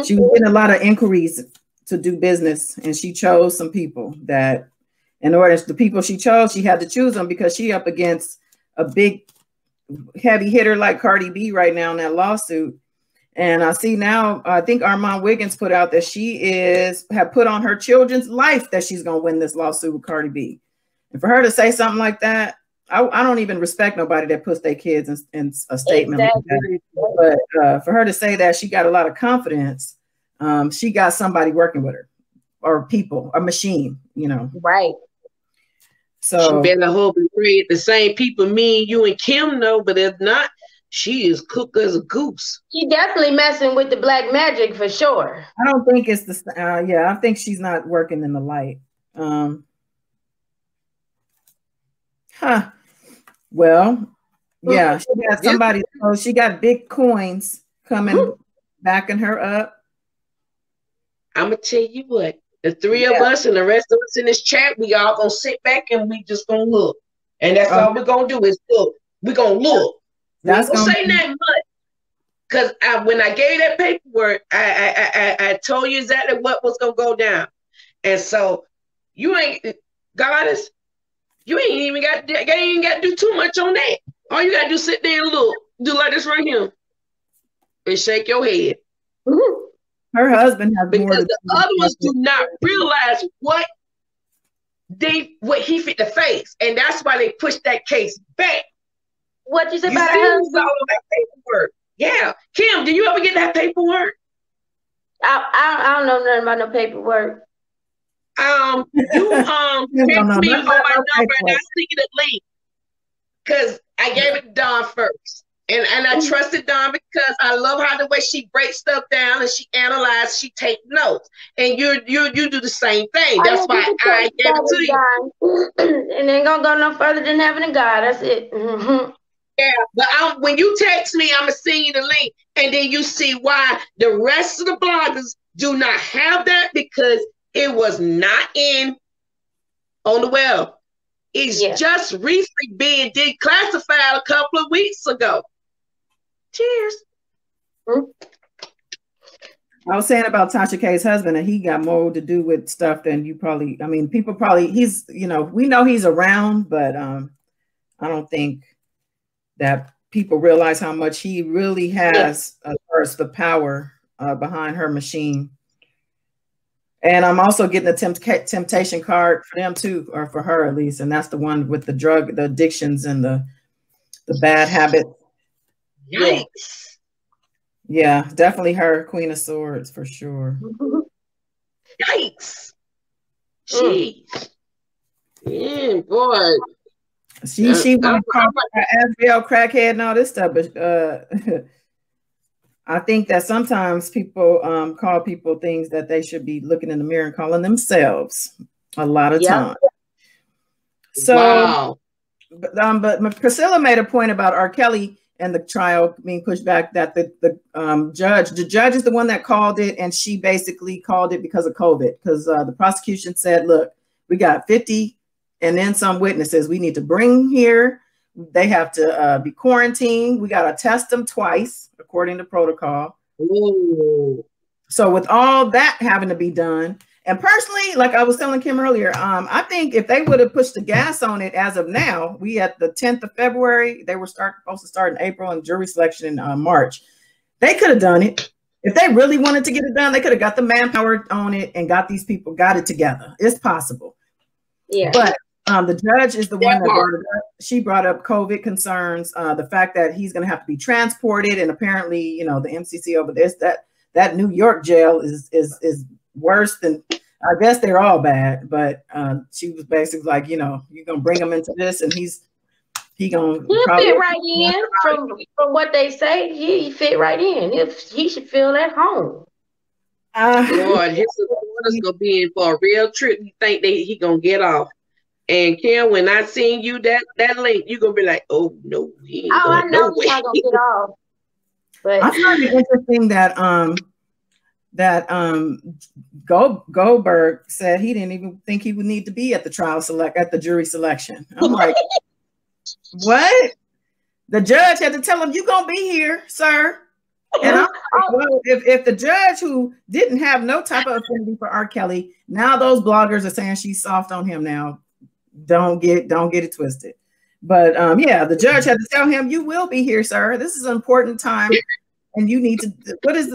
She was getting a lot of inquiries to do business, and she chose some people that, in order the people she chose, she had to choose them because she up against a big heavy hitter like Cardi B right now in that lawsuit. And I see now, I think Armand Wiggins put out that she have put on her children's life that she's going to win this lawsuit with Cardi B. And for her to say something like that, I don't even respect nobody that puts their kids in a statement like that. But for her to say that, she got a lot of confidence. She got somebody working with her, or people, a machine, you know. Right. So she better hope and pray the same people me, you, and Kim know. But if not, she is cooked as a goose. She definitely messing with the black magic for sure. I don't think it's the. Yeah, I think she's not working in the light. Well, yeah, she got somebody. So she got big coins coming, backing her up. I'm gonna tell you what: the three of us and the rest of us in this chat, we all gonna sit back and we just gonna look, and that's all we're gonna do is look. We're gonna look. That's gonna say that much because when I gave that paperwork, I told you exactly what was gonna go down, and so you ain't goddess. You ain't even got. You ain't got to do too much on that. All you got to do sit there and look, do like this right here, and shake your head. Her husband has because the other ones do not realize what he fit the face, and that's why they pushed that case back. What you said about her husband? All of that paperwork. Yeah, Kim, did you ever get that paperwork? I don't know nothing about no paperwork. You text me on my number and I see the link because I gave it to Dawn first, and I trusted Dawn because I love how the way she breaks stuff down and she analyzes, she takes notes, and you do the same thing. That's why I gave it to you. And ain't gonna go no further than having a God. That's it. Yeah, but when you text me, I'm gonna send you the link, and then you see why the rest of the bloggers do not have that because. It was not on the web. It's just recently being declassified a couple of weeks ago. Cheers. I was saying about Tasha K's husband, and he got more to do with stuff than you probably, I mean, people probably, he's, you know, we know he's around, but I don't think that people realize how much he really has as far as the power behind her machine. And I'm also getting a temptation card for them too, or for her at least. And that's the one with the drug, the addictions and the bad habit. Yikes. Yeah, definitely her, Queen of Swords for sure. Yikes. She. Yeah, boy. She wants to call her Asriel crackhead and all this stuff, but I think that sometimes people call people things that they should be looking in the mirror and calling themselves a lot of time. So, wow. But Priscilla made a point about R. Kelly and the trial being pushed back, that the judge is the one that called it, and she basically called it because of COVID, because the prosecution said, look, we got 50 and then some witnesses we need to bring here. They have to be quarantined. We got to test them twice, according to protocol. Ooh. So with all that having to be done, and personally, like I was telling Kim earlier, I think if they would have pushed the gas on it as of now, we at the 10th of February, they were supposed to start in April and jury selection in March. They could have done it. If they really wanted to get it done, they could have got the manpower on it and got these people, got it together. It's possible. Yeah. But the judge is the one that brought it up. She brought up COVID concerns, the fact that he's going to have to be transported, and apparently, you know, the MCC over this, that New York jail is worse than, I guess they're all bad, but she was basically like, you know, you're going to bring him into this, and he going to fit right in. From what they say, he fit right in. If he should feel at home. Lord, his supporters going to be in for a real trip. You think he going to get off? And Kim, when I seen you that link, you're going to be like, oh, no. Oh, I know he's not going to get off. But I found it interesting that Goldberg said he didn't even think he would need to be at the jury selection. I'm like, what? The judge had to tell him, you're going to be here, sir. And I'm like, well, if the judge, who didn't have no type of affinity for R. Kelly, now those bloggers are saying she's soft on him now. Don't get it twisted. But yeah, the judge had to tell him, you will be here, sir. This is an important time, and you need to,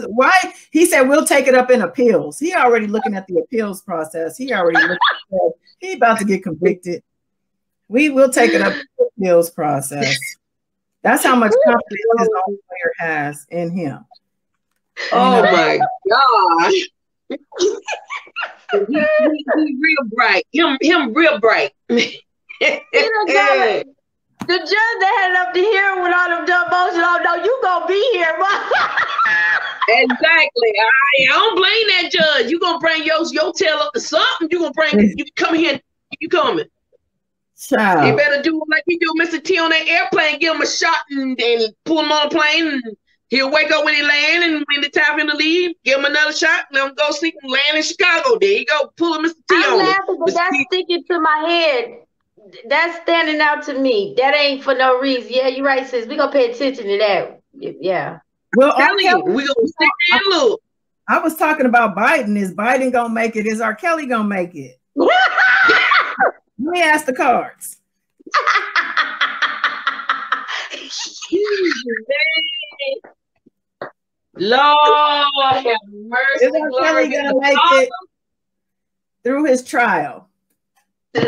why? He said, we'll take it up in appeals. He already looking at the appeals process. He already looking at, he about to get convicted. We will take it up in the appeals process. That's how much confidence his own lawyer has in him. Oh, my gosh. He real bright. Him real bright. The judge that headed up to here with all them dumb motions, oh no, you gonna be here, Exactly. I don't blame that judge. You gonna bring your tail up to something. You gonna bring, you come here, you coming. Child. You better do like you do Mr. T on that airplane, give him a shot and pull him on a plane, and he'll wake up when he land, and when the time in the leave, give him another shot, let him go sleep and land in Chicago. There you go, pull him, Mr. T. I'm laughing, but that's sticking to my head. That's standing out to me. That ain't for no reason. Yeah, you're right, sis. We're going to pay attention to that. Yeah. Well, R. Kelly, we're going to stick there and look. I was talking about Biden. Is Biden going to make it? Is R. Kelly going to make it? Let me ask the cards. Lord have mercy. Is R. Kelly going to make it through his trial? I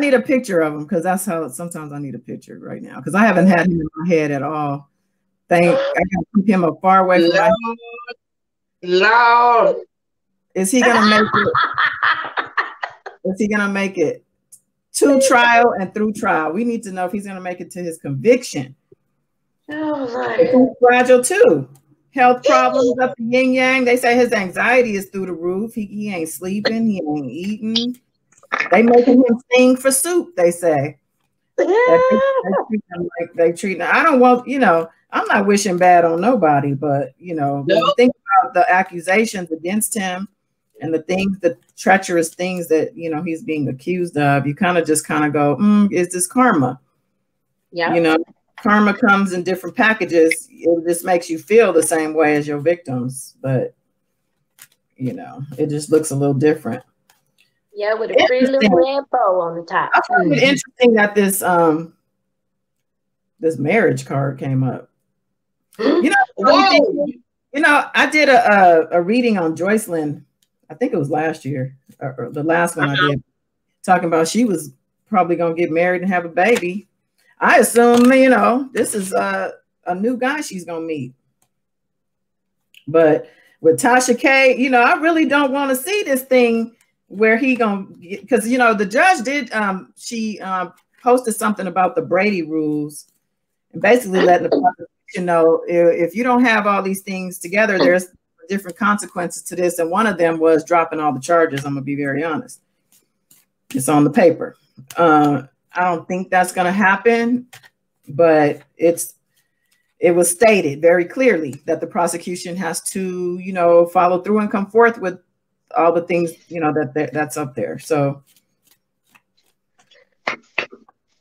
need a picture of him, because that's how sometimes I need a picture right now, because I haven't had him in my head at all. I gotta keep him up far away from me. Lord, is he gonna make it? Is he gonna make it to trial and through trial? We need to know if he's gonna make it to his conviction. Oh my! It's fragile too. Health problems up the yin yang. They say his anxiety is through the roof. He ain't sleeping. He ain't eating. They making him sing for soup. They say. They treat him. I don't want, you know. I'm not wishing bad on nobody, but you know, when you think about the accusations against him and the things, the treacherous things that you know he's being accused of, you kind of go, is this karma? Yeah. You know. Karma comes in different packages. It just makes you feel the same way as your victims, but you know, it just looks a little different. Yeah, with a pretty little red bow on the top. I found it interesting that this marriage card came up. You know, I did a reading on Joycelyn. I think it was last year, or the last one I did, talking about she was probably going to get married and have a baby. I assume, you know, this is a new guy she's going to meet. But with Tasha K, you know, I really don't want to see this thing where he going to, because, you know, the judge did, she posted something about the Brady rules and basically letting the prosecution know if you don't have all these things together, there's different consequences to this. And one of them was dropping all the charges. I'm going to be very honest. It's on the paper. I don't think that's going to happen, but it was stated very clearly that the prosecution has to, you know, follow through and come forth with all the things, you know, that's up there. So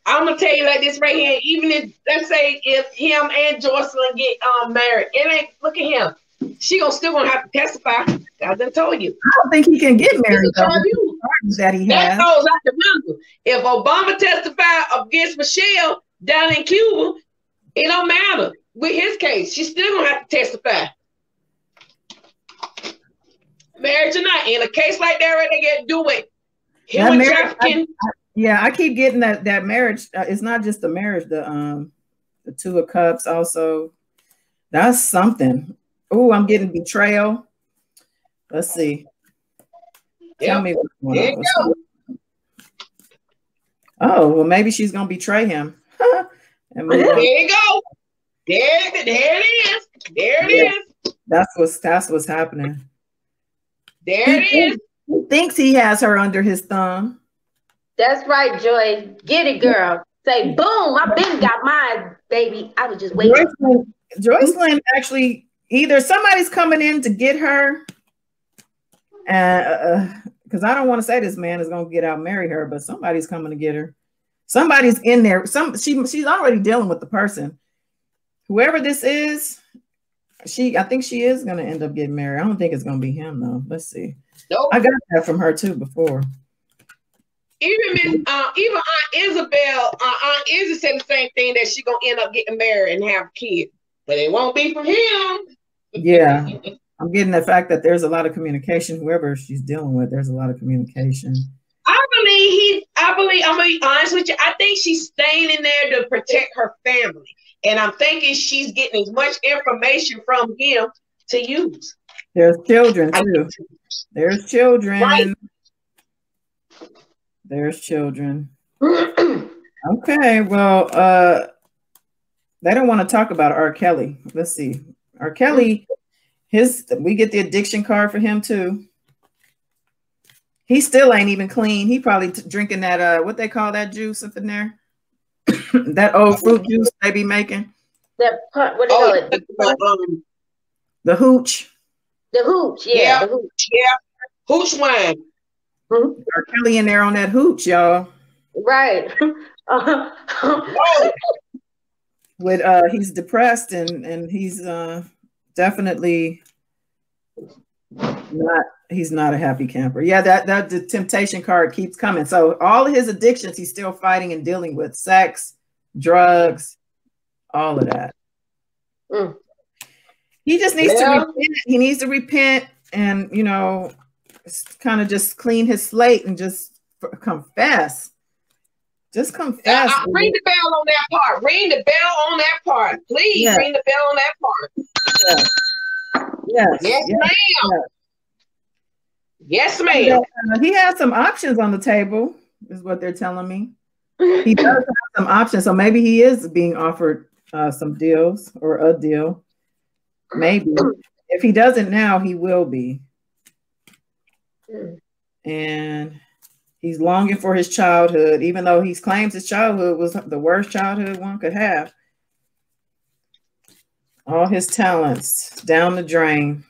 I'm going to tell you like this right here. Even if, let's say, if him and Joycelyn get married, it ain't, look at him. She gonna still gonna have to testify. I done told you. I don't think he can get married though. That he has. That goes out the window. If Obama testified against Michelle down in Cuba, it don't matter with his case. She's still gonna have to testify. Marriage or not, in a case like that, right, they get do it. Human trafficking. I keep getting that marriage. It's not just the marriage. The Two of Cups also. That's something. Oh, I'm getting betrayal. Let's see. Tell me what's going on. Oh, well, maybe she's going to betray him. There you go. There it is. There it is. That's what's happening. There it is. He thinks he has her under his thumb. That's right, Joy. Get it, girl. Say, boom, I've been got mine, baby. I was just waiting. Joycelyn actually... Either somebody's coming in to get her, because I don't want to say this man is going to get out and marry her, but somebody's coming to get her. Somebody's in there. She's already dealing with the person. Whoever this is, I think she is going to end up getting married. I don't think it's going to be him, though. Let's see. Nope. I got that from her, too, before. Even Aunt Izzy said the same thing, that she's going to end up getting married and have a kid. But it won't be from him. Yeah, I'm getting the fact that there's a lot of communication. Whoever she's dealing with, there's a lot of communication. I believe, I'm going to be honest with you, I think she's staying in there to protect her family. And I'm thinking she's getting as much information from him to use. There's children, too. There's children. Right. There's children. Okay, well, they don't want to talk about R. Kelly. Let's see. R. Kelly, we get the addiction card for him too. He still ain't even clean. He probably drinking that, what they call that juice up in there? That old fruit juice they be making. That what do you call it? The hooch. The hooch, yeah. The hooch, yeah. Hooch wine. R. Kelly in there on that hooch, y'all. Right. With he's depressed and he's definitely not a happy camper. Yeah, that the temptation card keeps coming. So all of his addictions he's still fighting and dealing with: sex, drugs, all of that. He just needs to repent. He needs to repent and, you know, kind of just clean his slate and just confess. Just confess. Ring the bell on that part. Ring the bell on that part. Please ring the bell on that part. Yes. Yes, ma'am. Yes, ma'am. Yes, ma he has some options on the table, is what they're telling me. He does have some options. So maybe he is being offered some deals or a deal. Maybe. If he doesn't now, he will be. And... he's longing for his childhood, even though he claims his childhood was the worst childhood one could have. All his talents down the drain.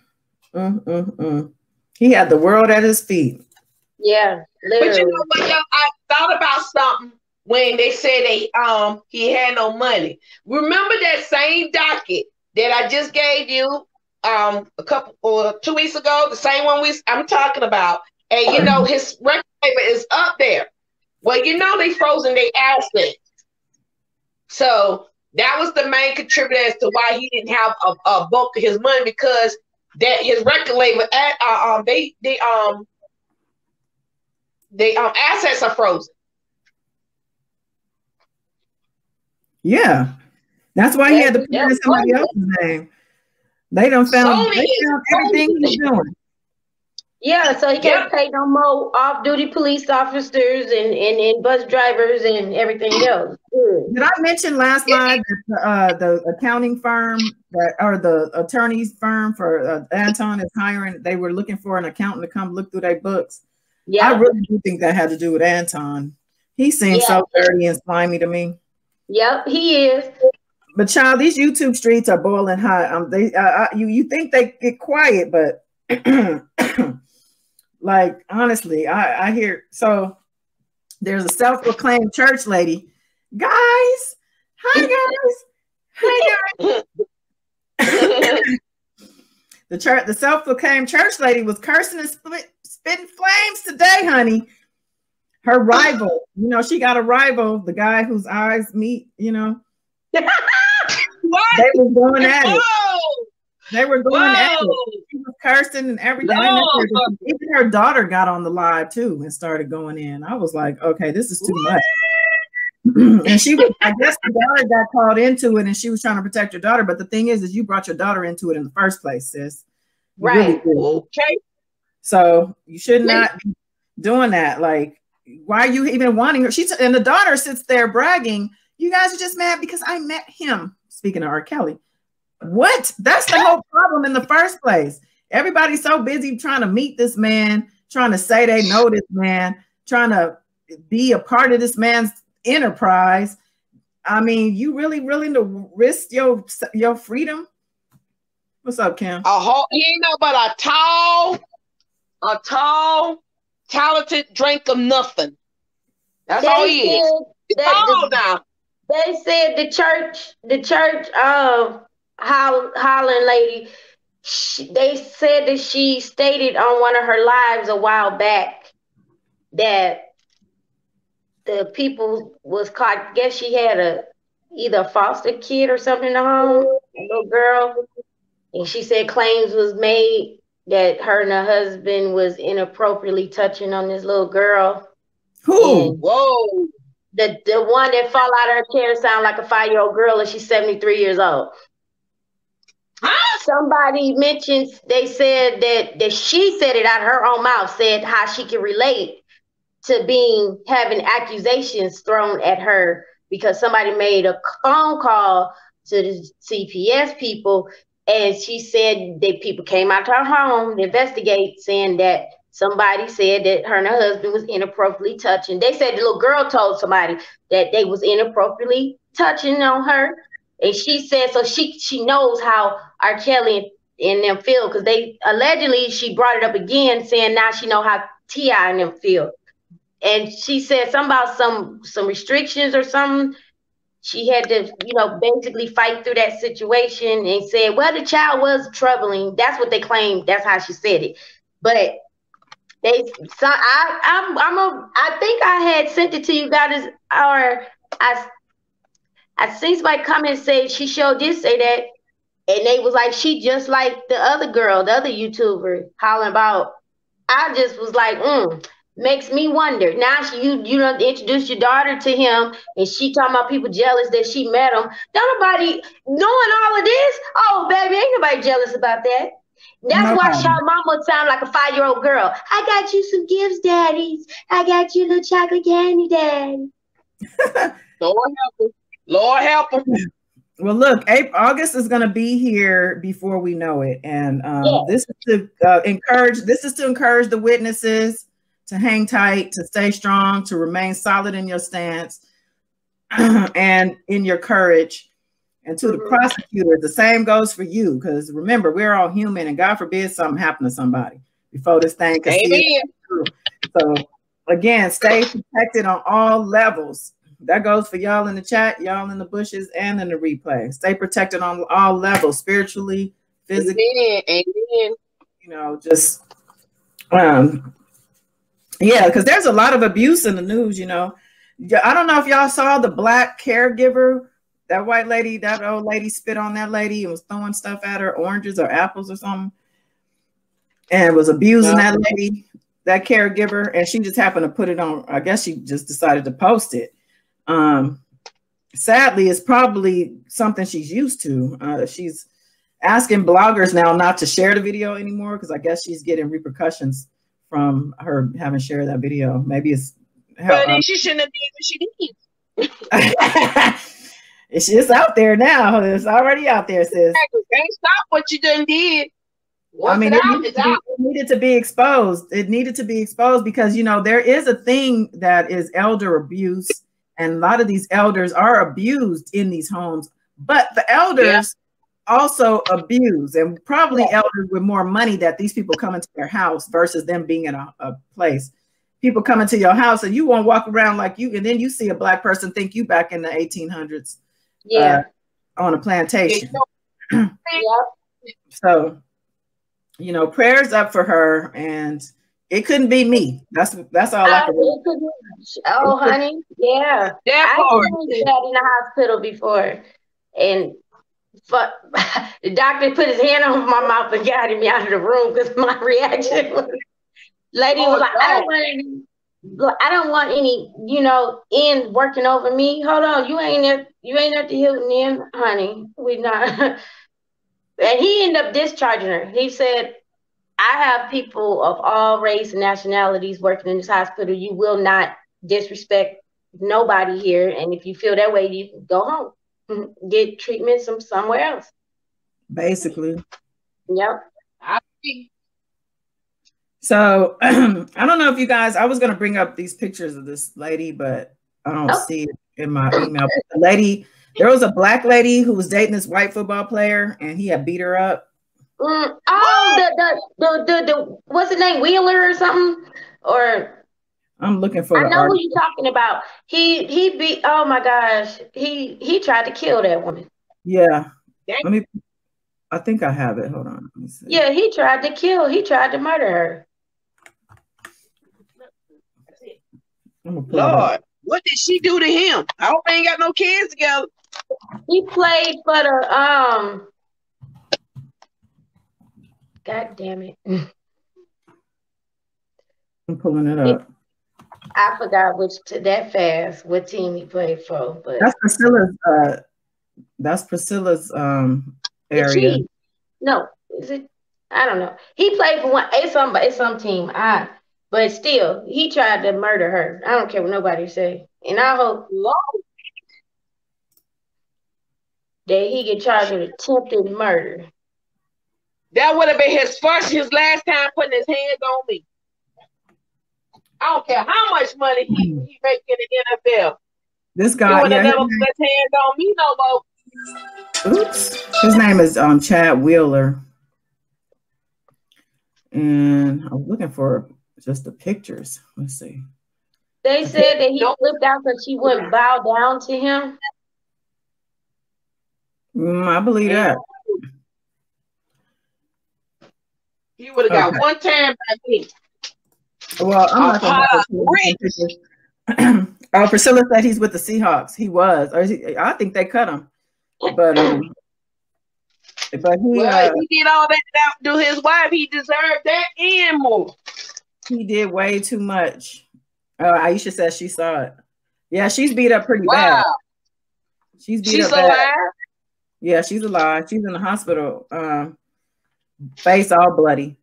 He had the world at his feet. Yeah, literally. But you know what, y'all? I thought about something when they said he had no money. Remember that same docket that I just gave you a couple or 2 weeks ago, the same one I'm talking about. And, you know, his record paper is up there. Well, you know, they frozen their assets. So That was the main contributor as to why he didn't have a bulk of his money, because that his record label at they assets are frozen. Yeah, that's why he had to put in somebody else's name. They done found, found everything he's doing. Yeah, so he can't pay no more off-duty police officers and bus drivers and everything else. Did I mention last night that the accounting firm that, or the attorney's firm for Anton is hiring? They were looking for an accountant to come look through their books. Yeah, I really do think that had to do with Anton. He seems so dirty and slimy to me. Yep, he is. But child, these YouTube streets are boiling hot. You think they get quiet, but like, honestly, I hear, so there's a self-proclaimed church lady. Guys, hi guys. The self-proclaimed church lady was cursing and spitting flames today, honey. Her rival, you know, she got a rival, the guy whose eyes meet, you know. What? They were going at it. They were going at it. She was cursing and everything. And even her daughter got on the live too and started going in. I was like, okay, this is too much. And she was, I guess the daughter got called into it and she was trying to protect her daughter. But the thing is you brought your daughter into it in the first place, sis. You really did. Okay. So you should not be doing that. Like, why are you even wanting her? And the daughter sits there bragging, you guys are just mad because I met him. Speaking of R. Kelly. What? That's the whole problem in the first place. Everybody's so busy trying to meet this man, trying to say they know this man, trying to be a part of this man's enterprise. I mean, you really willing to risk your freedom? What's up, Kim? He ain't no but a tall, talented drink of nothing. That's all he is. They said the church of Holland lady, they said that she stated on one of her lives a while back that the people was caught, I guess she had either a foster kid or something in the home, a little girl, and she said claims was made that her and her husband was inappropriately touching on this little girl. Who? And whoa. The one that fall out of her chair sound like a 5-year-old girl, and she's 73 years old. Huh? Somebody mentioned, they said that she said it out of her own mouth, said how she can relate to having accusations thrown at her because somebody made a phone call to the CPS people. And she said that people came out to her home to investigate, saying that somebody said that her and her husband was inappropriately touching. They said the little girl told somebody that they was inappropriately touching on her. And she said, so she knows how R. Kelly and them feel, because they allegedly, she brought it up again, saying now she know how T.I. and them feel. And she said something about some restrictions or something. She had to, you know, basically fight through that situation and said, well, the child was troubling. That's what they claimed. That's how she said it. But I think I had sent it to you guys, or I seen somebody comment say she showed this, say that, and they was like, she just like the other girl, the other YouTuber, hollering about. I just was like, makes me wonder. Now you don't introduce your daughter to him, and she talking about people jealous that she met him. Don't nobody knowing all of this. Oh, baby, ain't nobody jealous about that. That's why your mama sound like a 5-year-old girl. I got you some gifts, daddies. I got you a little chocolate candy, daddy. Lord help them. Well, look, August is going to be here before we know it, and this is to encourage. This is to encourage the witnesses to hang tight, to stay strong, to remain solid in your stance and in your courage. And to the prosecutor, the same goes for you, because remember, we're all human, and God forbid something happened to somebody before this thing can see it. So again, stay protected on all levels. That goes for y'all in the chat, y'all in the bushes, and in the replay. Stay protected on all levels, spiritually, physically. Amen. You know, just yeah, because there's a lot of abuse in the news. You know, I don't know if y'all saw the black caregiver That white lady, that old lady spit on that lady and was throwing stuff at her, oranges or apples or something, and was abusing that lady, that caregiver, and she just happened to put it on. I guess she just decided to post it. Sadly, it's probably something she's used to. She's asking bloggers now not to share the video anymore because I guess she's getting repercussions from her having shared that video. Maybe it's... But then she shouldn't have done what she did. It's out there now. It's already out there, sis. Can't stop what you done did. Once I mean, it needed to be exposed. It needed to be exposed because, you know, there is a thing that is elder abuse, and a lot of these elders are abused in these homes. But the elders also abuse, and probably elders with more money that these people come into their house versus them being in a place. People come into your house and you won't walk around like you, and then you see a black person think you back in the 1800s. Yeah, on a plantation. Yeah. So, you know, prayers up for her, and it couldn't be me. That's all I can do. Oh, honey, yeah. I've been that in the hospital before, and the doctor put his hand over my mouth and guided me out of the room because my reaction was, lady was like, God. I don't want any, you know, in working over me. Hold on, you ain't at the Hilton Inn, honey. We not. And he ended up discharging her. He said, I have people of all race and nationalities working in this hospital. You will not disrespect nobody here. And if you feel that way, you can go home. Get treatment somewhere else. Basically. Yep. I think. So I don't know if you guys, I was going to bring up these pictures of this lady, but I don't see it in my email. The lady, there was a black lady who was dating this white football player and he had beat her up. The what's his name? Wheeler or something? Or I'm looking for, I know who you're talking about. He beat, oh my gosh. He tried to kill that woman. Yeah. Let me, I think I have it. Hold on. Let me see. Yeah. He tried to murder her. Lord, what did she do to him? I hope they ain't got no kids together. He played for the God damn it! I'm pulling it up. I forgot which to that fast. What team he played for? But that's Priscilla's. That's Priscilla's area. No, is it? I don't know. He played for one. It's some team. But still, he tried to murder her. I don't care what nobody say. And I hope, Lord, that he get charged with attempted murder. That would have been his last time putting his hands on me. I don't care how much money he making in the NFL. This guy, he would have never put his hands on me no more. Oops. His name is Chad Wheeler. And I'm looking for just the pictures. Let's see. They said that he flipped out because she wouldn't bow down to him. I believe that. He would have got one time by me. Well, I'm not going to. Priscilla said he's with the Seahawks. He was. I think they cut him. But he did all that to outdo his wife. He deserved that and more. He did way too much. Aisha says she saw it. Yeah, she's beat up pretty bad. She's alive. Bad. Yeah, she's alive. She's in the hospital. Face all bloody.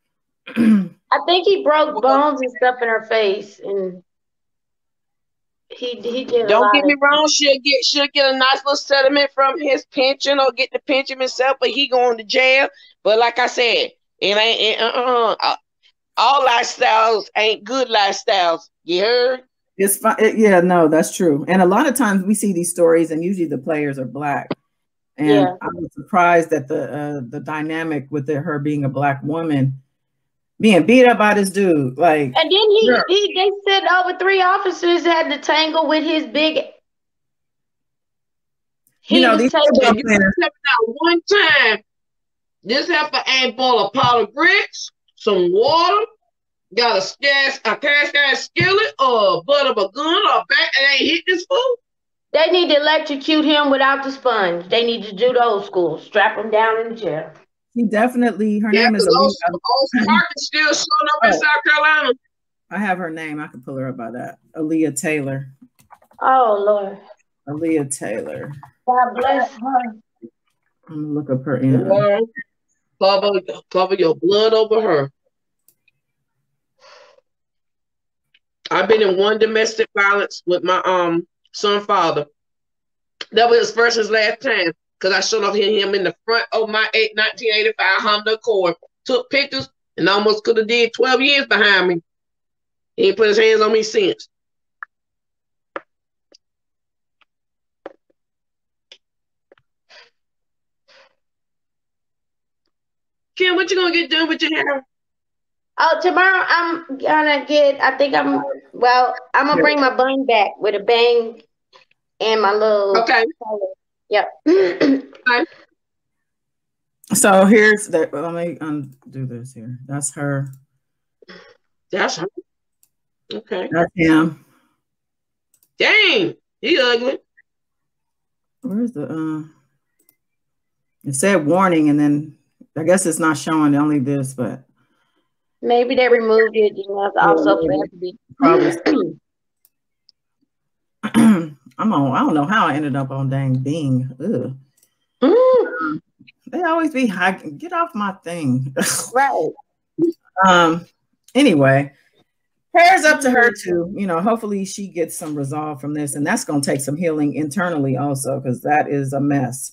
I think he broke bones and stuff in her face, and he did. Don't get me wrong. She'll get a nice little settlement from his pension, or get the pension himself. But he going to jail. But like I said, it ain't. All lifestyles ain't good lifestyles. You heard? It's fine. Yeah, no, that's true. And a lot of times we see these stories, and usually the players are black. And I was surprised that the dynamic with her being a black woman being beat up by this dude. Like, and then they said over 3 officers had to tangle with his big. He, you know, was taking one time. This heifer ain't bought a pot of bricks, some water, got a cast iron skillet, or a butt of a gun, or a bat, and ain't hit this fool. They need to electrocute him without the sponge. They need to do the old school. Strap him down in the jail. He definitely, her name is Aaliyah. Old Park is still showing up in South Carolina. I have her name. I can pull her up by that. Aaliyah Taylor. Oh, Lord. Aaliyah Taylor. God bless her. I'm going to look up her email. Cover your blood over her. I've been in one domestic violence with my son father. That was his first and his last time, because I showed up him in the front of my 1985 Honda Accord. Took pictures and almost could have did 12 years behind me. He ain't put his hands on me since. Kim, what you gonna get done with your hair? Oh, tomorrow I'm gonna get, I'm gonna bring my bun back with a bang and my little. Okay. Yep. So here's the, let me undo this here. That's her. That's her. Okay. That's him. Dang, he ugly. Where's the, it said warning and then I guess it's not showing only this, but. Maybe they removed it. You know, also probably. I'm on. I don't know how I ended up on dang Bing. Mm. They always be high. Get off my thing. Right. Anyway, prayers up to her too. You know, hopefully she gets some resolve from this, and that's gonna take some healing internally also, because that is a mess.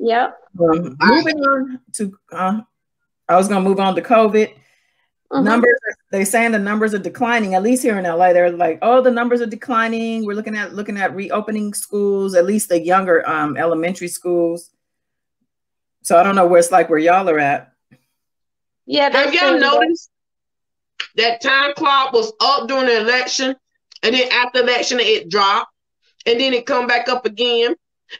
Yep. Moving on to, I was gonna move on to COVID. Numbers, they're saying the numbers are declining, at least here in LA. They're like, oh, the numbers are declining. We're looking at reopening schools, at least the younger elementary schools. So I don't know where it's like where y'all are at. Yeah. Have y'all noticed that time clock was up during the election, and then after the election it dropped, and then it come back up again,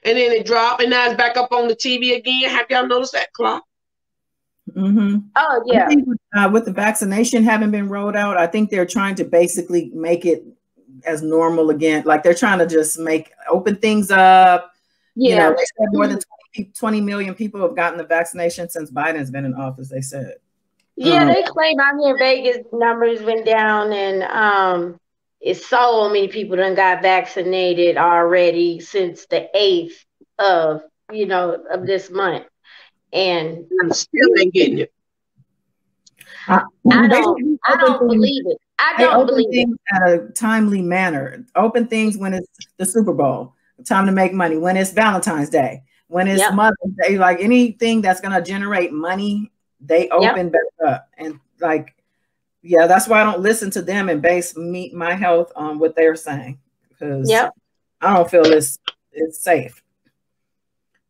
and then it dropped, and now it's back up on the TV again? Have y'all noticed that clock? Mm-hmm. Oh yeah. I think, with the vaccination having been rolled out, I think they're trying to basically make it as normal again. Like they're trying to just open things up. Yeah. You know, they said more than 20 million people have gotten the vaccination since Biden's been in office. They said. Yeah, they claim out here Vegas numbers went down, and it's so many people done got vaccinated already since the 8th of of this month. And I'm still ain't getting it. I don't believe it. At a timely manner. Open things when it's the Super Bowl, time to make money, when it's Valentine's Day, when it's Mother's Day, like anything that's gonna generate money, they open back up. And like, yeah, that's why I don't listen to them and base my health on what they're saying, because I don't feel it's safe.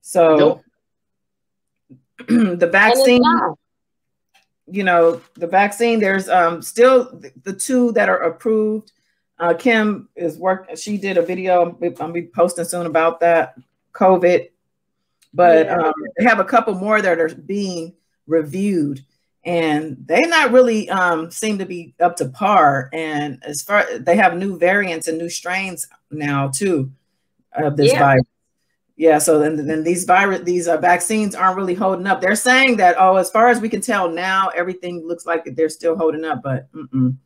So. Nope. The vaccine, there's still the two that are approved. Kim is working. She did a video. I'm going to be posting soon about that COVID. But they have a couple more that are being reviewed. And they not really seem to be up to par. And as far they have new variants and new strains now, too, of this virus. Yeah, so then these vaccines aren't really holding up. They're saying that, oh, as far as we can tell now, everything looks like they're still holding up, but And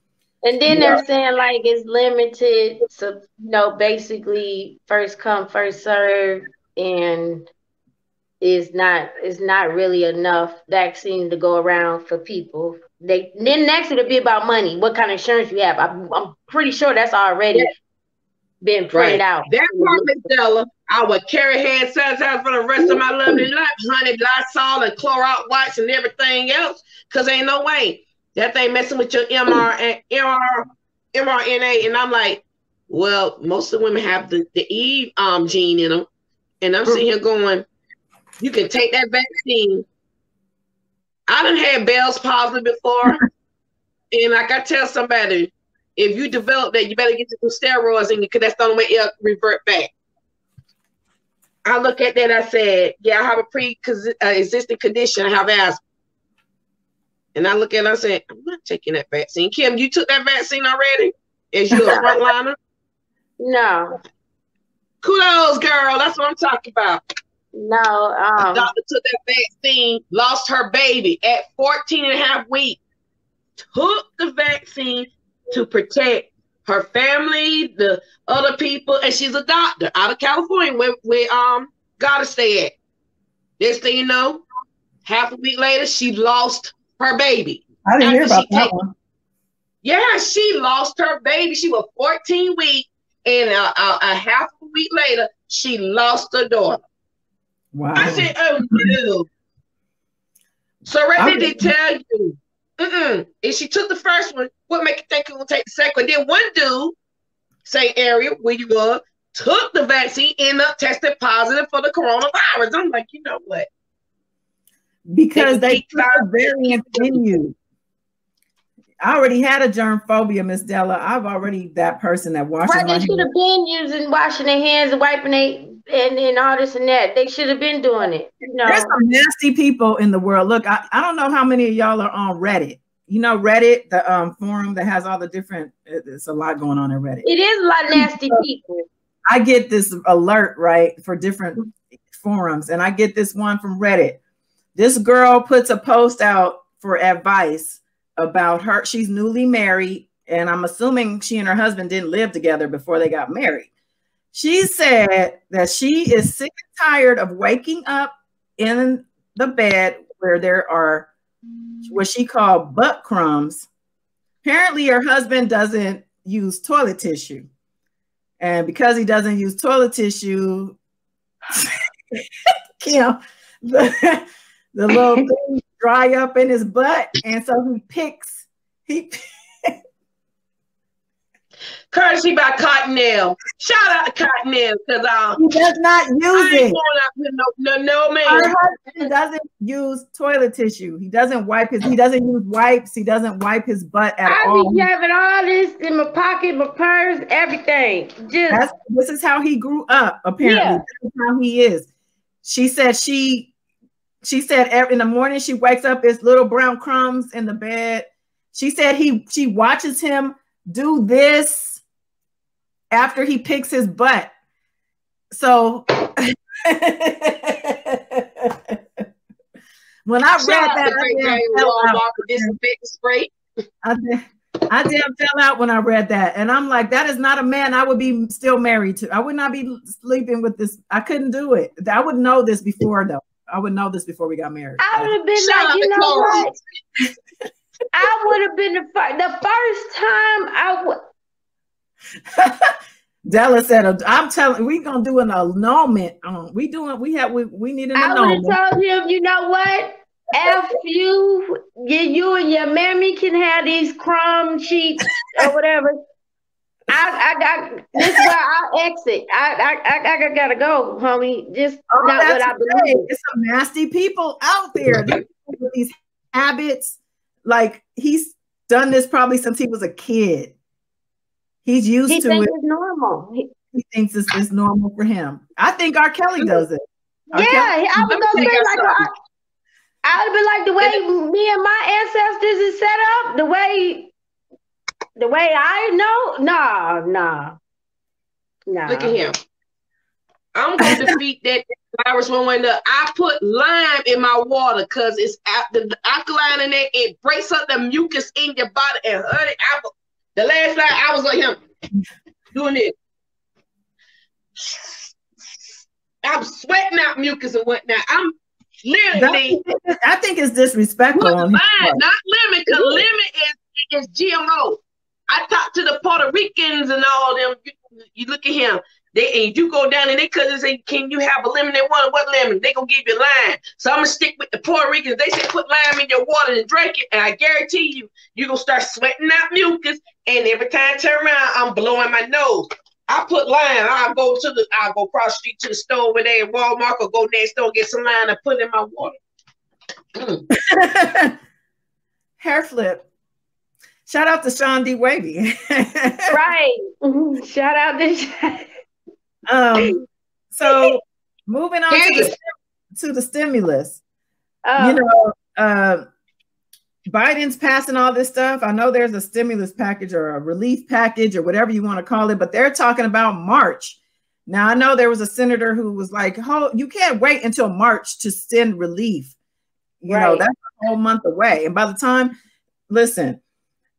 then they're saying like it's limited, so basically first come, first serve, and it's not really enough vaccine to go around for people. Then next it'll be about money, what kind of insurance you have. I'm pretty sure that's already been printed out. That promise seller, I would carry hand sanitizer for the rest of my lovely life, honey, Lysol and Clorox wipes and everything else, because ain't no way that thing messing with your mRNA. And I'm like, well, most of the women have the E gene in them, and I'm sitting here going, you can take that vaccine. I done had Bell's palsy before, and like I tell somebody, if you develop that, you better get some steroids in you, because that's the only way it'll revert back. I look at that, I said, yeah, I have a pre-existing condition. I have asthma. And I look at it, I said, I'm not taking that vaccine. Kim, you took that vaccine already? Is you a frontliner? No. Kudos, girl. That's what I'm talking about. No. The doctor took that vaccine, lost her baby at 14 and a half weeks. Took the vaccine to protect her family, the other people, and she's a doctor out of California where gotta stay at. Next thing you know, half a week later, she lost her baby. I didn't hear about that one. Yeah, she lost her baby. She was 14 weeks, and a half a week later, she lost her daughter. Wow. I said, oh, no. So right there, they tell you. And she took the first one. What make you think you will take the second? Then one dude, same area where you were, took the vaccine, ended up tested positive for the coronavirus. I'm like, you know what? Because they put the variant in you. I already had a germ phobia, Miss Della. I've already that person that washes. Why they should have been using washing their hands and wiping their and all this and that. They should have been doing it. You know? There's some nasty people in the world. Look, I don't know how many of y'all are on Reddit. You know Reddit, the forum that has all the different. It's a lot going on in Reddit. It is a lot of nasty people. I get this alert right for different forums, and I get this one from Reddit. This girl puts a post out for advice about her. She's newly married, and I'm assuming she and her husband didn't live together before they got married. She said that she is sick and tired of waking up in the bed where there are what she called butt crumbs. Apparently, her husband doesn't use toilet tissue. And because he doesn't use toilet tissue, you know, the little things dry up in his butt, and so he courtesy by Cottonelle. Shout out to Cottonelle, because he does not use it. No, man. Her husband doesn't use toilet tissue. He doesn't wipe his. He doesn't use wipes. He doesn't wipe his butt at all. I be having all this in my pocket, my purse, everything. This is how he grew up. Apparently, yeah. This is how he is. She said she. She said in the morning she wakes up, it's little brown crumbs in the bed. She said she watches him do this after he picks his butt. So when I read that, I damn fell out when I read that. And I'm like, that is not a man I would be still married to. I would not be sleeping with this. I couldn't do it. I would know this before though. I would know this before we got married. I would have been like, you know what? I would have been the first time. Della said, "I'm telling, we gonna do an annulment. We need an annulment." I would have told him, you know what? F you, you and your mammy can have these crumb sheets or whatever. I got this is where I exit. I gotta go, homie. Just not what I believe. It's some nasty people out there with these habits. Like he's done this probably since he was a kid. He's used to it. He thinks it's normal. He thinks it's normal for him. I think R. Kelly does it. Yeah, I would go like I would be like the way me and my ancestors is set up. The way I know, nah. Look at him. I'm going to defeat that virus one way or another. I put lime in my water because it's the alkaline in there. It breaks up the mucus in your body and honey. The last night I was like him doing it. I'm sweating out mucus and whatnot. I'm literally. I think it's disrespectful. Not lemon, because lemon is GMO. I talked to the Puerto Ricans and all them. You look at him. And you go down and they cousins say, "Can you have a lemon?" They want what lemon? They gonna give you lime. So I'm gonna stick with the Puerto Ricans. They say put lime in your water and drink it. And I guarantee you, you are gonna start sweating out mucus. And every time I turn around, I'm blowing my nose. I put lime. I'll go across the street to the store where they at Walmart or go next door get some lime and put it in my water. Hair flip. Shout out to Sean D. Wavy. Right. Shout out to Sean. So moving on to the stimulus. You know, Biden's passing all this stuff. I know there's a stimulus package or a relief package or whatever you want to call it, but they're talking about March. Now, I know there was a senator who was like, oh, you can't wait until March to send relief. You know, that's a whole month away. And by the time, listen,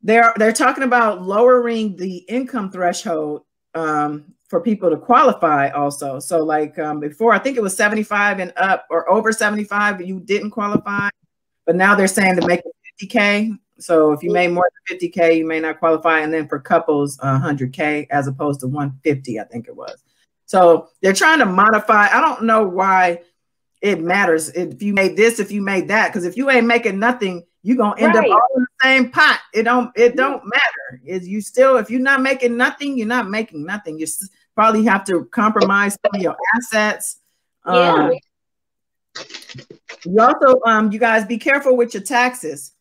they're talking about lowering the income threshold for people to qualify also. So like before, I think it was 75 and up or over 75, you didn't qualify. But now they're saying to make it 50K. So if you made more than 50K, you may not qualify. And then for couples, 100K as opposed to 150, I think it was. So they're trying to modify. I don't know why it matters if you made this, if you made that, because if you ain't making nothing, you're going to end up all in the same pot. It don't matter. Is you still, if you're not making nothing, you're not making nothing. You probably have to compromise some of your assets. You also, you guys be careful with your taxes,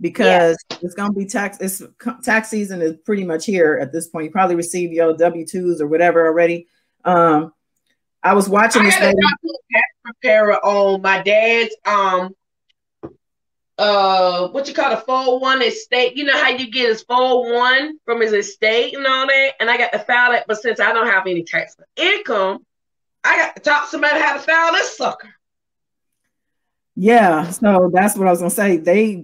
because it's going to be tax season is pretty much here at this point. You probably receive your W-2s or whatever already. I was watching this. I had a tax preparer on my dad's, what you call a 401 estate. You know how you get his 401 from his estate and all that? And I got to file that, but since I don't have any tax income, I got to talk to somebody how to file this sucker. Yeah, so that's what I was gonna say. The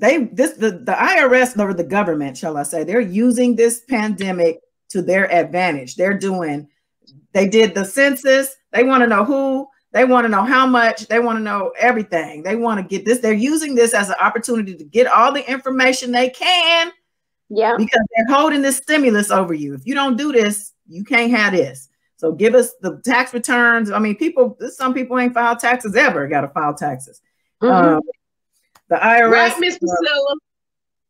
IRS or the government, shall I say, they're using this pandemic to their advantage. They did the census. They want to know who, they want to know how much, they want to know everything. They want to get this. They're using this as an opportunity to get all the information they can. Yeah, because they're holding this stimulus over you. If you don't do this, you can't have this. So give us the tax returns. I mean, some people ain't filed taxes ever. Got to file taxes. The IRS, right, Miss Priscilla,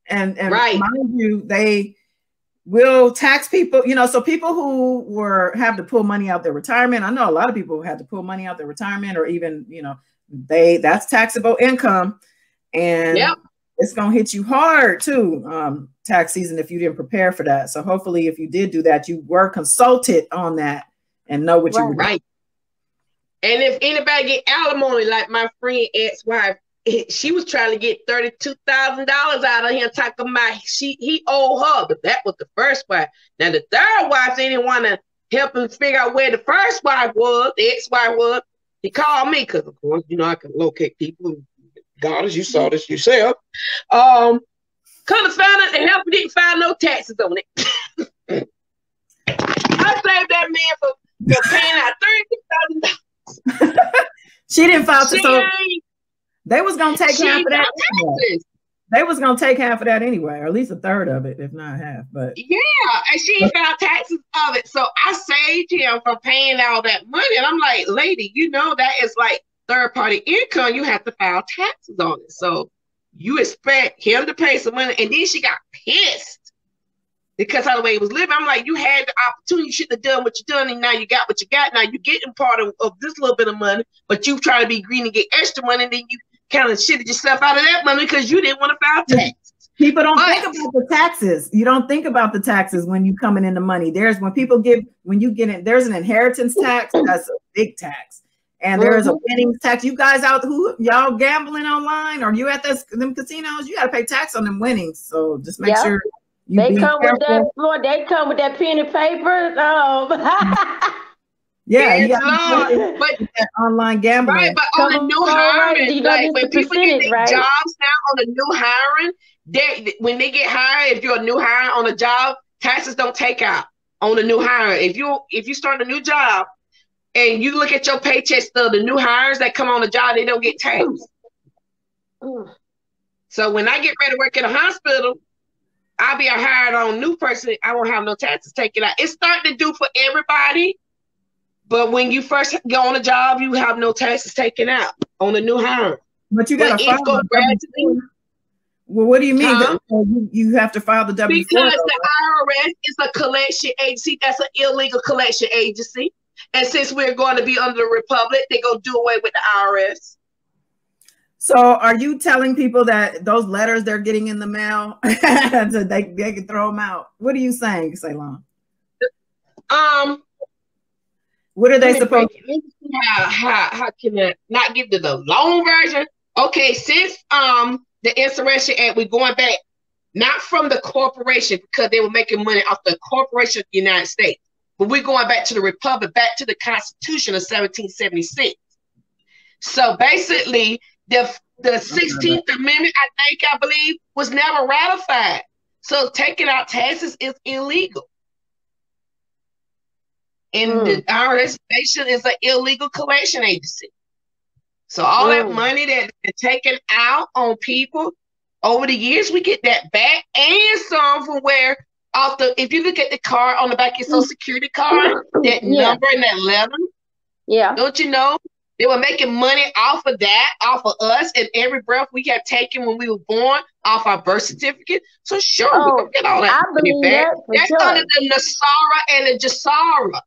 and right, mind you, they will tax people. You know, so people who have to pull money out their retirement. I know a lot of people had to pull money out their retirement, or even that's taxable income, and it's gonna hit you hard too. Tax season, if you didn't prepare for that. So hopefully, if you did do that, you were consulted on that and know what you were doing. And if anybody get alimony, like my friend ex-wife, she was trying to get $32,000 out of him. Talking about he owed her, but that was the first wife. Now the third wife didn't want to help him figure out where the first wife was, the ex-wife was. He called me because, of course, I can locate people. Daughters, you saw this yourself. Couldn't find it, and helped didn't find no taxes on it. I saved that man for paying out $32,000. She didn't file to, so they was gonna take half of that. Anyway. They was gonna take half of that anyway, or at least a third of it, if not half. But and she didn't file taxes of it, so I saved him from paying all that money. And I'm like, lady, that is like third party income. You have to file taxes on it. So you expect him to pay some money. And then she got pissed because of the way he was living. I'm like, you had the opportunity. You should have done what you done, and now you got what you got. Now you're getting part of this little bit of money, but you try to be green and get extra money, and then you kind of shitted yourself out of that money because you didn't want to file taxes. People don't think about the taxes. You don't think about the taxes when you coming into money. There's an inheritance tax. That's a big tax. And there's a winnings tax. You guys out who y'all gambling online, or you at them casinos, you got to pay tax on them winnings. So just make sure you they come with that pen and paper. But online gambling. Right, but on the new hiring, when people get their jobs now on the new hiring, when they get hired, if you're a new hire on a job, taxes don't take out on the new hire. If you start a new job, and you look at your paycheck still, the new hires that come on the job, they don't get taxed. So when I get ready to work in a hospital, I'll be a hired on new person. I won't have no taxes taken out. It's starting to do for everybody. But when you first go on a job, you have no taxes taken out on the new hire. But you got to file the W-4. Well, what do you mean? You have to file the W-4. Because the IRS is a collection agency. That's an illegal collection agency. And since we're going to be under the republic, they're going to do away with the IRS. So are you telling people that those letters they're getting in the mail, so they can throw them out? What are you saying, Ceylon? What are they supposed to do? How can I not give you the long version? Okay, since the Insurrection Act, we're going back, not from the corporation, because they were making money off the corporation of the United States. But we're going back to the Republic, back to the Constitution of 1776. So basically, the 16th Amendment, I believe, was never ratified. So taking out taxes is illegal. And the IRS is an illegal collection agency. So all that money that's been taken out on people over the years, we get that back and some from where off the, if you look at the card on the back of your Social Security card, that number and that letter, don't you know? They were making money off of that, off of us, and every breath we have taken when we were born off our birth certificate. So sure, we can get all that money back. That's under the Nasara and the Jasara.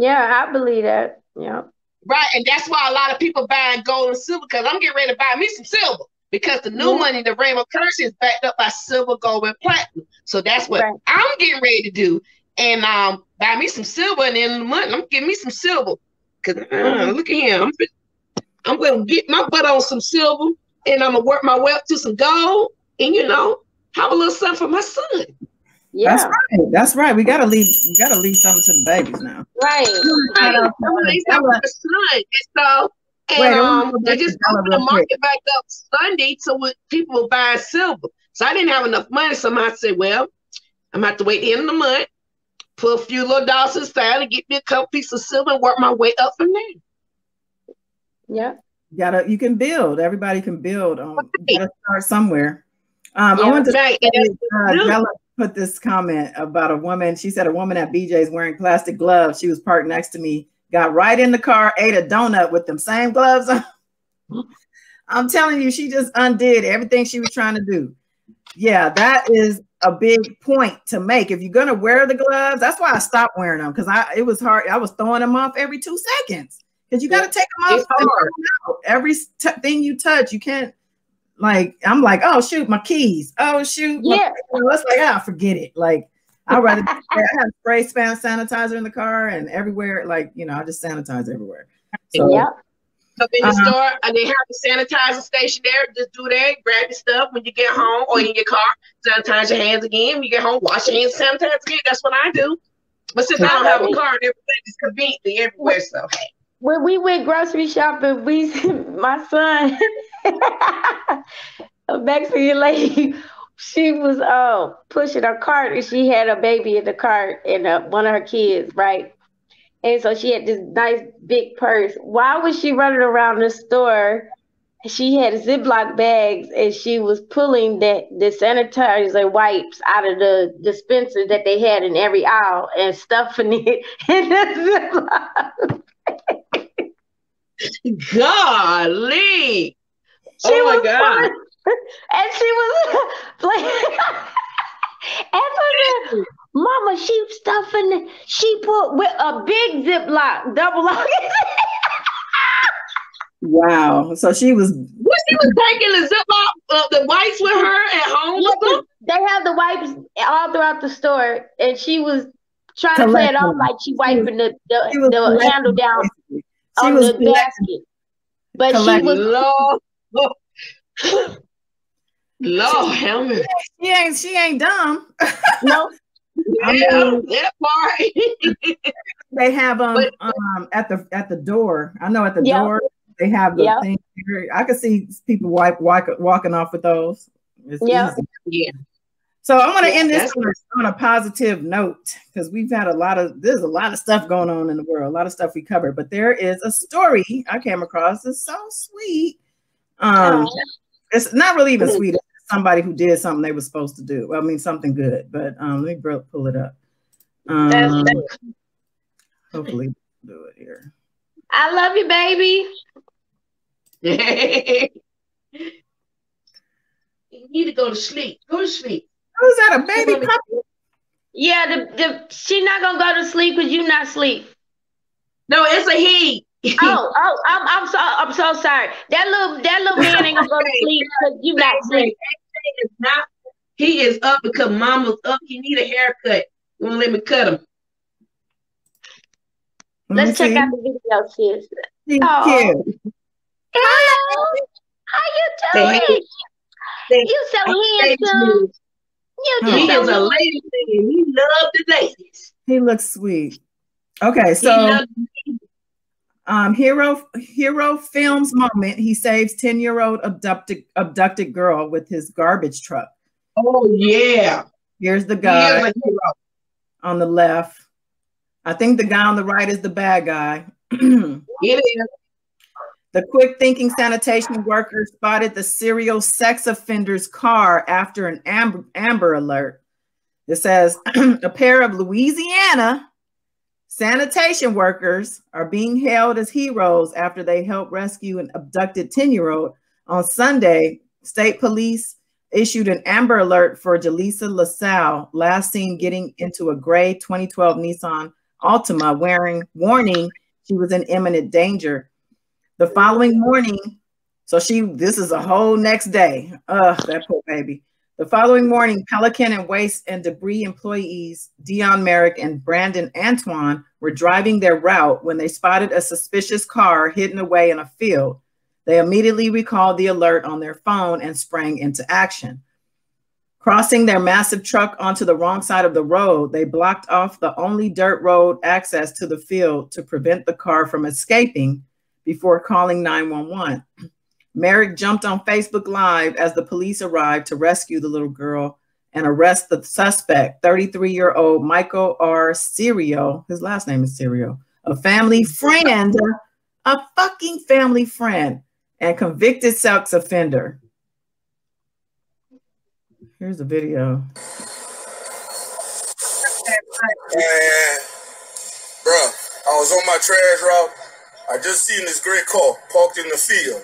Yeah, I believe that. Yeah. Right, and that's why a lot of people buying gold and silver, because I'm getting ready to buy me some silver, because the new money, the rainbow currency, is backed up by silver, gold, and platinum. So that's what I'm getting ready to do, and buy me some silver, and then in the month, I'm getting me some silver. Because look at him. I'm going to get my butt on some silver, and I'm going to work my way up to some gold, and, you know, have a little something for my son. Yeah. That's right. That's right. We got to leave something to the babies now. Right. So, and they just opened the market back up Sunday, so people will buy silver. So I didn't have enough money, so I said, well, I'm going to have to wait the end of the month, put a few little dollars aside and get me a couple pieces of silver and work my way up from there. Yeah. You can build. Everybody can build. You gotta start somewhere. I wanted to say, Bella put this comment about a woman. She said a woman at BJ's wearing plastic gloves. She was parked next to me, got right in the car, ate a donut with them same gloves on. I'm telling you, she just undid everything she was trying to do. Yeah, that is a big point to make. If you're going to wear the gloves, that's why I stopped wearing them, because it was hard. I was throwing them off every 2 seconds, because you got to take them off. Every thing you touch, you can't, like, I'm like, oh, shoot, my keys. Oh, shoot. Yeah. It's like, oh, forget it. Like, I'd rather, I have spray sanitizer in the car and everywhere. Like, you know, I just sanitize everywhere. So, up in the store, and they have a sanitizer station there. Just do that. Grab your stuff when you get home or in your car. Sanitize your hands again. When you get home, wash your hands, sanitize again. That's what I do. But since I don't have a car, and everything is conveniently everywhere, so. When we went grocery shopping, my son, a Mexican lady, she was pushing her cart, and she had a baby in the cart and one of her kids, right? And so she had this nice big purse. Why was she running around the store? She had Ziploc bags, and she was pulling the sanitizer wipes out of the dispenser that they had in every aisle and stuffing it in the Ziploc. Golly! She oh my God! And she was like, and Mama, she stuffing, she put with a big Ziploc, double-lock. Wow. So she was... Well, she was taking the Ziploc, the wipes with her at home? Yeah, they have the wipes all throughout the store, and she was trying to play it off like she wiping the handle down on the basket. But she was... Lord, help me. She ain't dumb. No. That part. They have at the door. I know at the door they have the thing. I could see people walking off with those. Yeah. So I want to end this on a positive note, because we've had there's a lot of stuff going on in the world, a lot of stuff we covered. But there is a story I came across that's so sweet. It's not really even sweet. Somebody who did something they were supposed to do. Well, I mean, something good, but let me pull it up. Hopefully we'll do it here. I love you, baby. You need to go to sleep. Go to sleep. Who's that, a baby puppy? Yeah, she's not going to go to sleep because you're not asleep. No, it's a he. Oh, I'm so sorry. That little man ain't gonna go to sleep because you not sleep. He is up because Mama's up. He need a haircut. You won't let me cut him. Let's check out the video, sis. Thank you. Hello. How you doing? You so handsome. He is a ladies man. He loves the ladies. He looks sweet. Okay, so hero films moment. He saves 10-year-old abducted girl with his garbage truck. Oh yeah. Here's the guy on the left. I think the guy on the right is the bad guy. It is. The quick-thinking sanitation worker spotted the serial sex offender's car after an Amber Alert. It says, a pair of Louisiana sanitation workers are being hailed as heroes after they helped rescue an abducted 10-year-old. On Sunday, state police issued an Amber Alert for Jaleesa LaSalle, last seen getting into a gray 2012 Nissan Altima, warning she was in imminent danger. The following morning, this is a whole next day. Ugh, that poor baby. The following morning, Pelican and Waste and Debris employees Dion Merrick and Brandon Antoine were driving their route when they spotted a suspicious car hidden away in a field. They immediately recalled the alert on their phone and sprang into action. Crossing their massive truck onto the wrong side of the road, they blocked off the only dirt road access to the field to prevent the car from escaping before calling 911. Merrick jumped on Facebook Live as the police arrived to rescue the little girl and arrest the suspect, 33-year-old Michael R. Serio. His last name is Serio, a fucking family friend, and convicted sex offender. Here's a video. Man, bro, I was on my trash route. I just seen this great car parked in the field.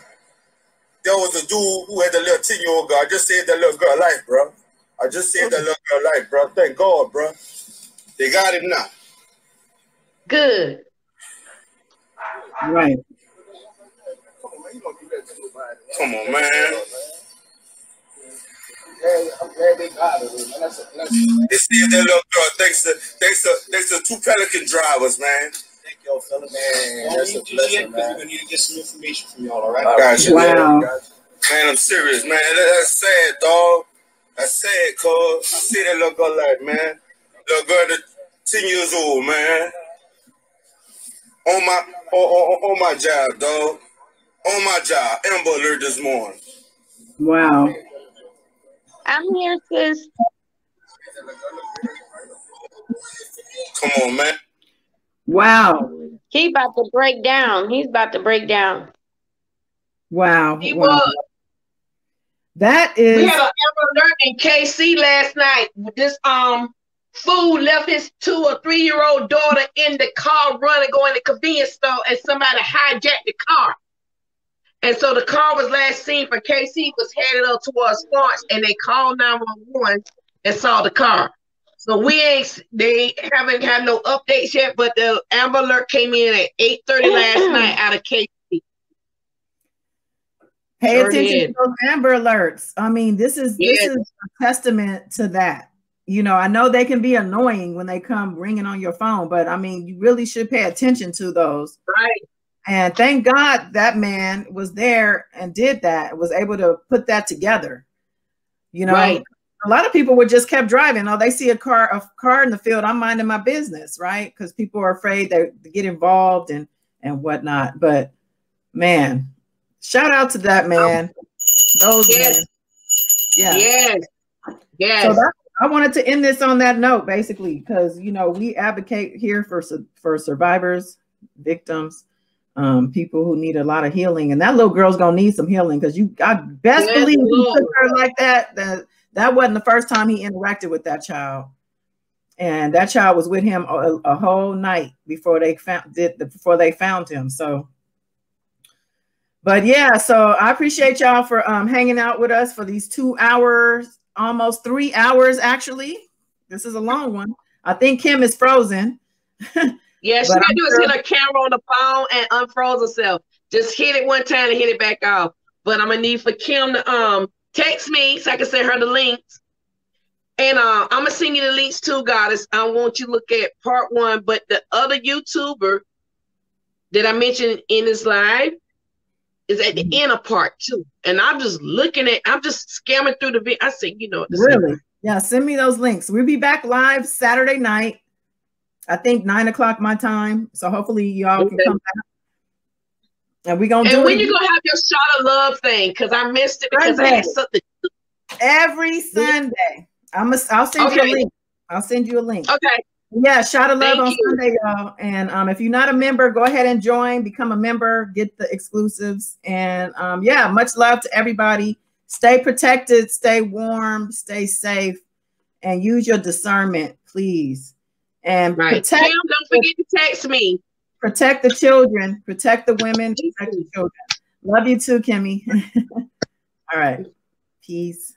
There was a dude who had a little 10-year-old girl. I just saved that little girl life, bro. Thank God, bro. They got him now. Good. Right. Come on, man. I'm glad they got him. They saved that little girl thanks to two Pelican drivers, man. Yo, fella, man, that's a blessing, man. We're gonna need to get some information from y'all, all right? Gotcha, wow. Man, I'm serious, man. That's sad, dog. That's sad, cuz. I see that little girl like, man. Little girl that's 10 years old, man. On my job, dog. On my job. Amber Alert this morning. Wow. I'm here, sis. Come on, man. Wow. He about to break down. He's about to break down. Wow. He was. That is. We had an Amber Alert in KC last night. This fool left his 2- or 3-year-old daughter in the car running, going to the convenience store, and somebody hijacked the car. And so the car was last seen from KC, was headed up towards Florence, and they called 911 and saw the car. So they haven't had no updates yet, but the Amber Alert came in at 8:30 last night out of KC. Pay attention to those Amber Alerts. I mean, this is a testament to that. You know, I know they can be annoying when they come ringing on your phone, but I mean, you really should pay attention to those. Right. And thank God that man was there and did that, was able to put that together. You know. Right. A lot of people would just kept driving. Oh, they see a car in the field. I'm minding my business, right? Because people are afraid they get involved and whatnot. But man, shout out to that man. Those men. Yeah. Yes. Yes. So I wanted to end this on that note, basically, because you know we advocate here for survivors, victims, people who need a lot of healing, and that little girl's gonna need some healing because I believe you took her like that. That wasn't the first time he interacted with that child. And that child was with him a whole night before they found him. So, but yeah, so I appreciate y'all for hanging out with us for these 2 hours, almost 3 hours, actually. This is a long one. I think Kim is frozen. Yeah, she can do is hit her camera on the phone and unfroze herself. Just hit it one time and hit it back off. But I'm gonna need for Kim to, text me so I can send her the links. And I'm going to send you the links too, Goddess. I want you to look at part 1. But the other YouTuber that I mentioned in this live is at the end of part 2. And I'm just looking at, I'm just scamming through the video. I said, you know. Really? Yeah, send me those links. We'll be back live Saturday night, I think 9 o'clock my time. So hopefully y'all can come back. And we gonna do when you gonna have your shot of love thing? Because I missed it because I had something. Every Sunday, I'll send you a link. I'll send you a link. Okay. Yeah, shot of love on Sunday, y'all. And if you're not a member, go ahead and join, become a member, get the exclusives, and yeah, much love to everybody. Stay protected, stay warm, stay safe, and use your discernment, please. And protect. Ma'am, don't forget to text me. Protect the children, protect the women, protect the children. Love you too, Kimmy. All right. Peace.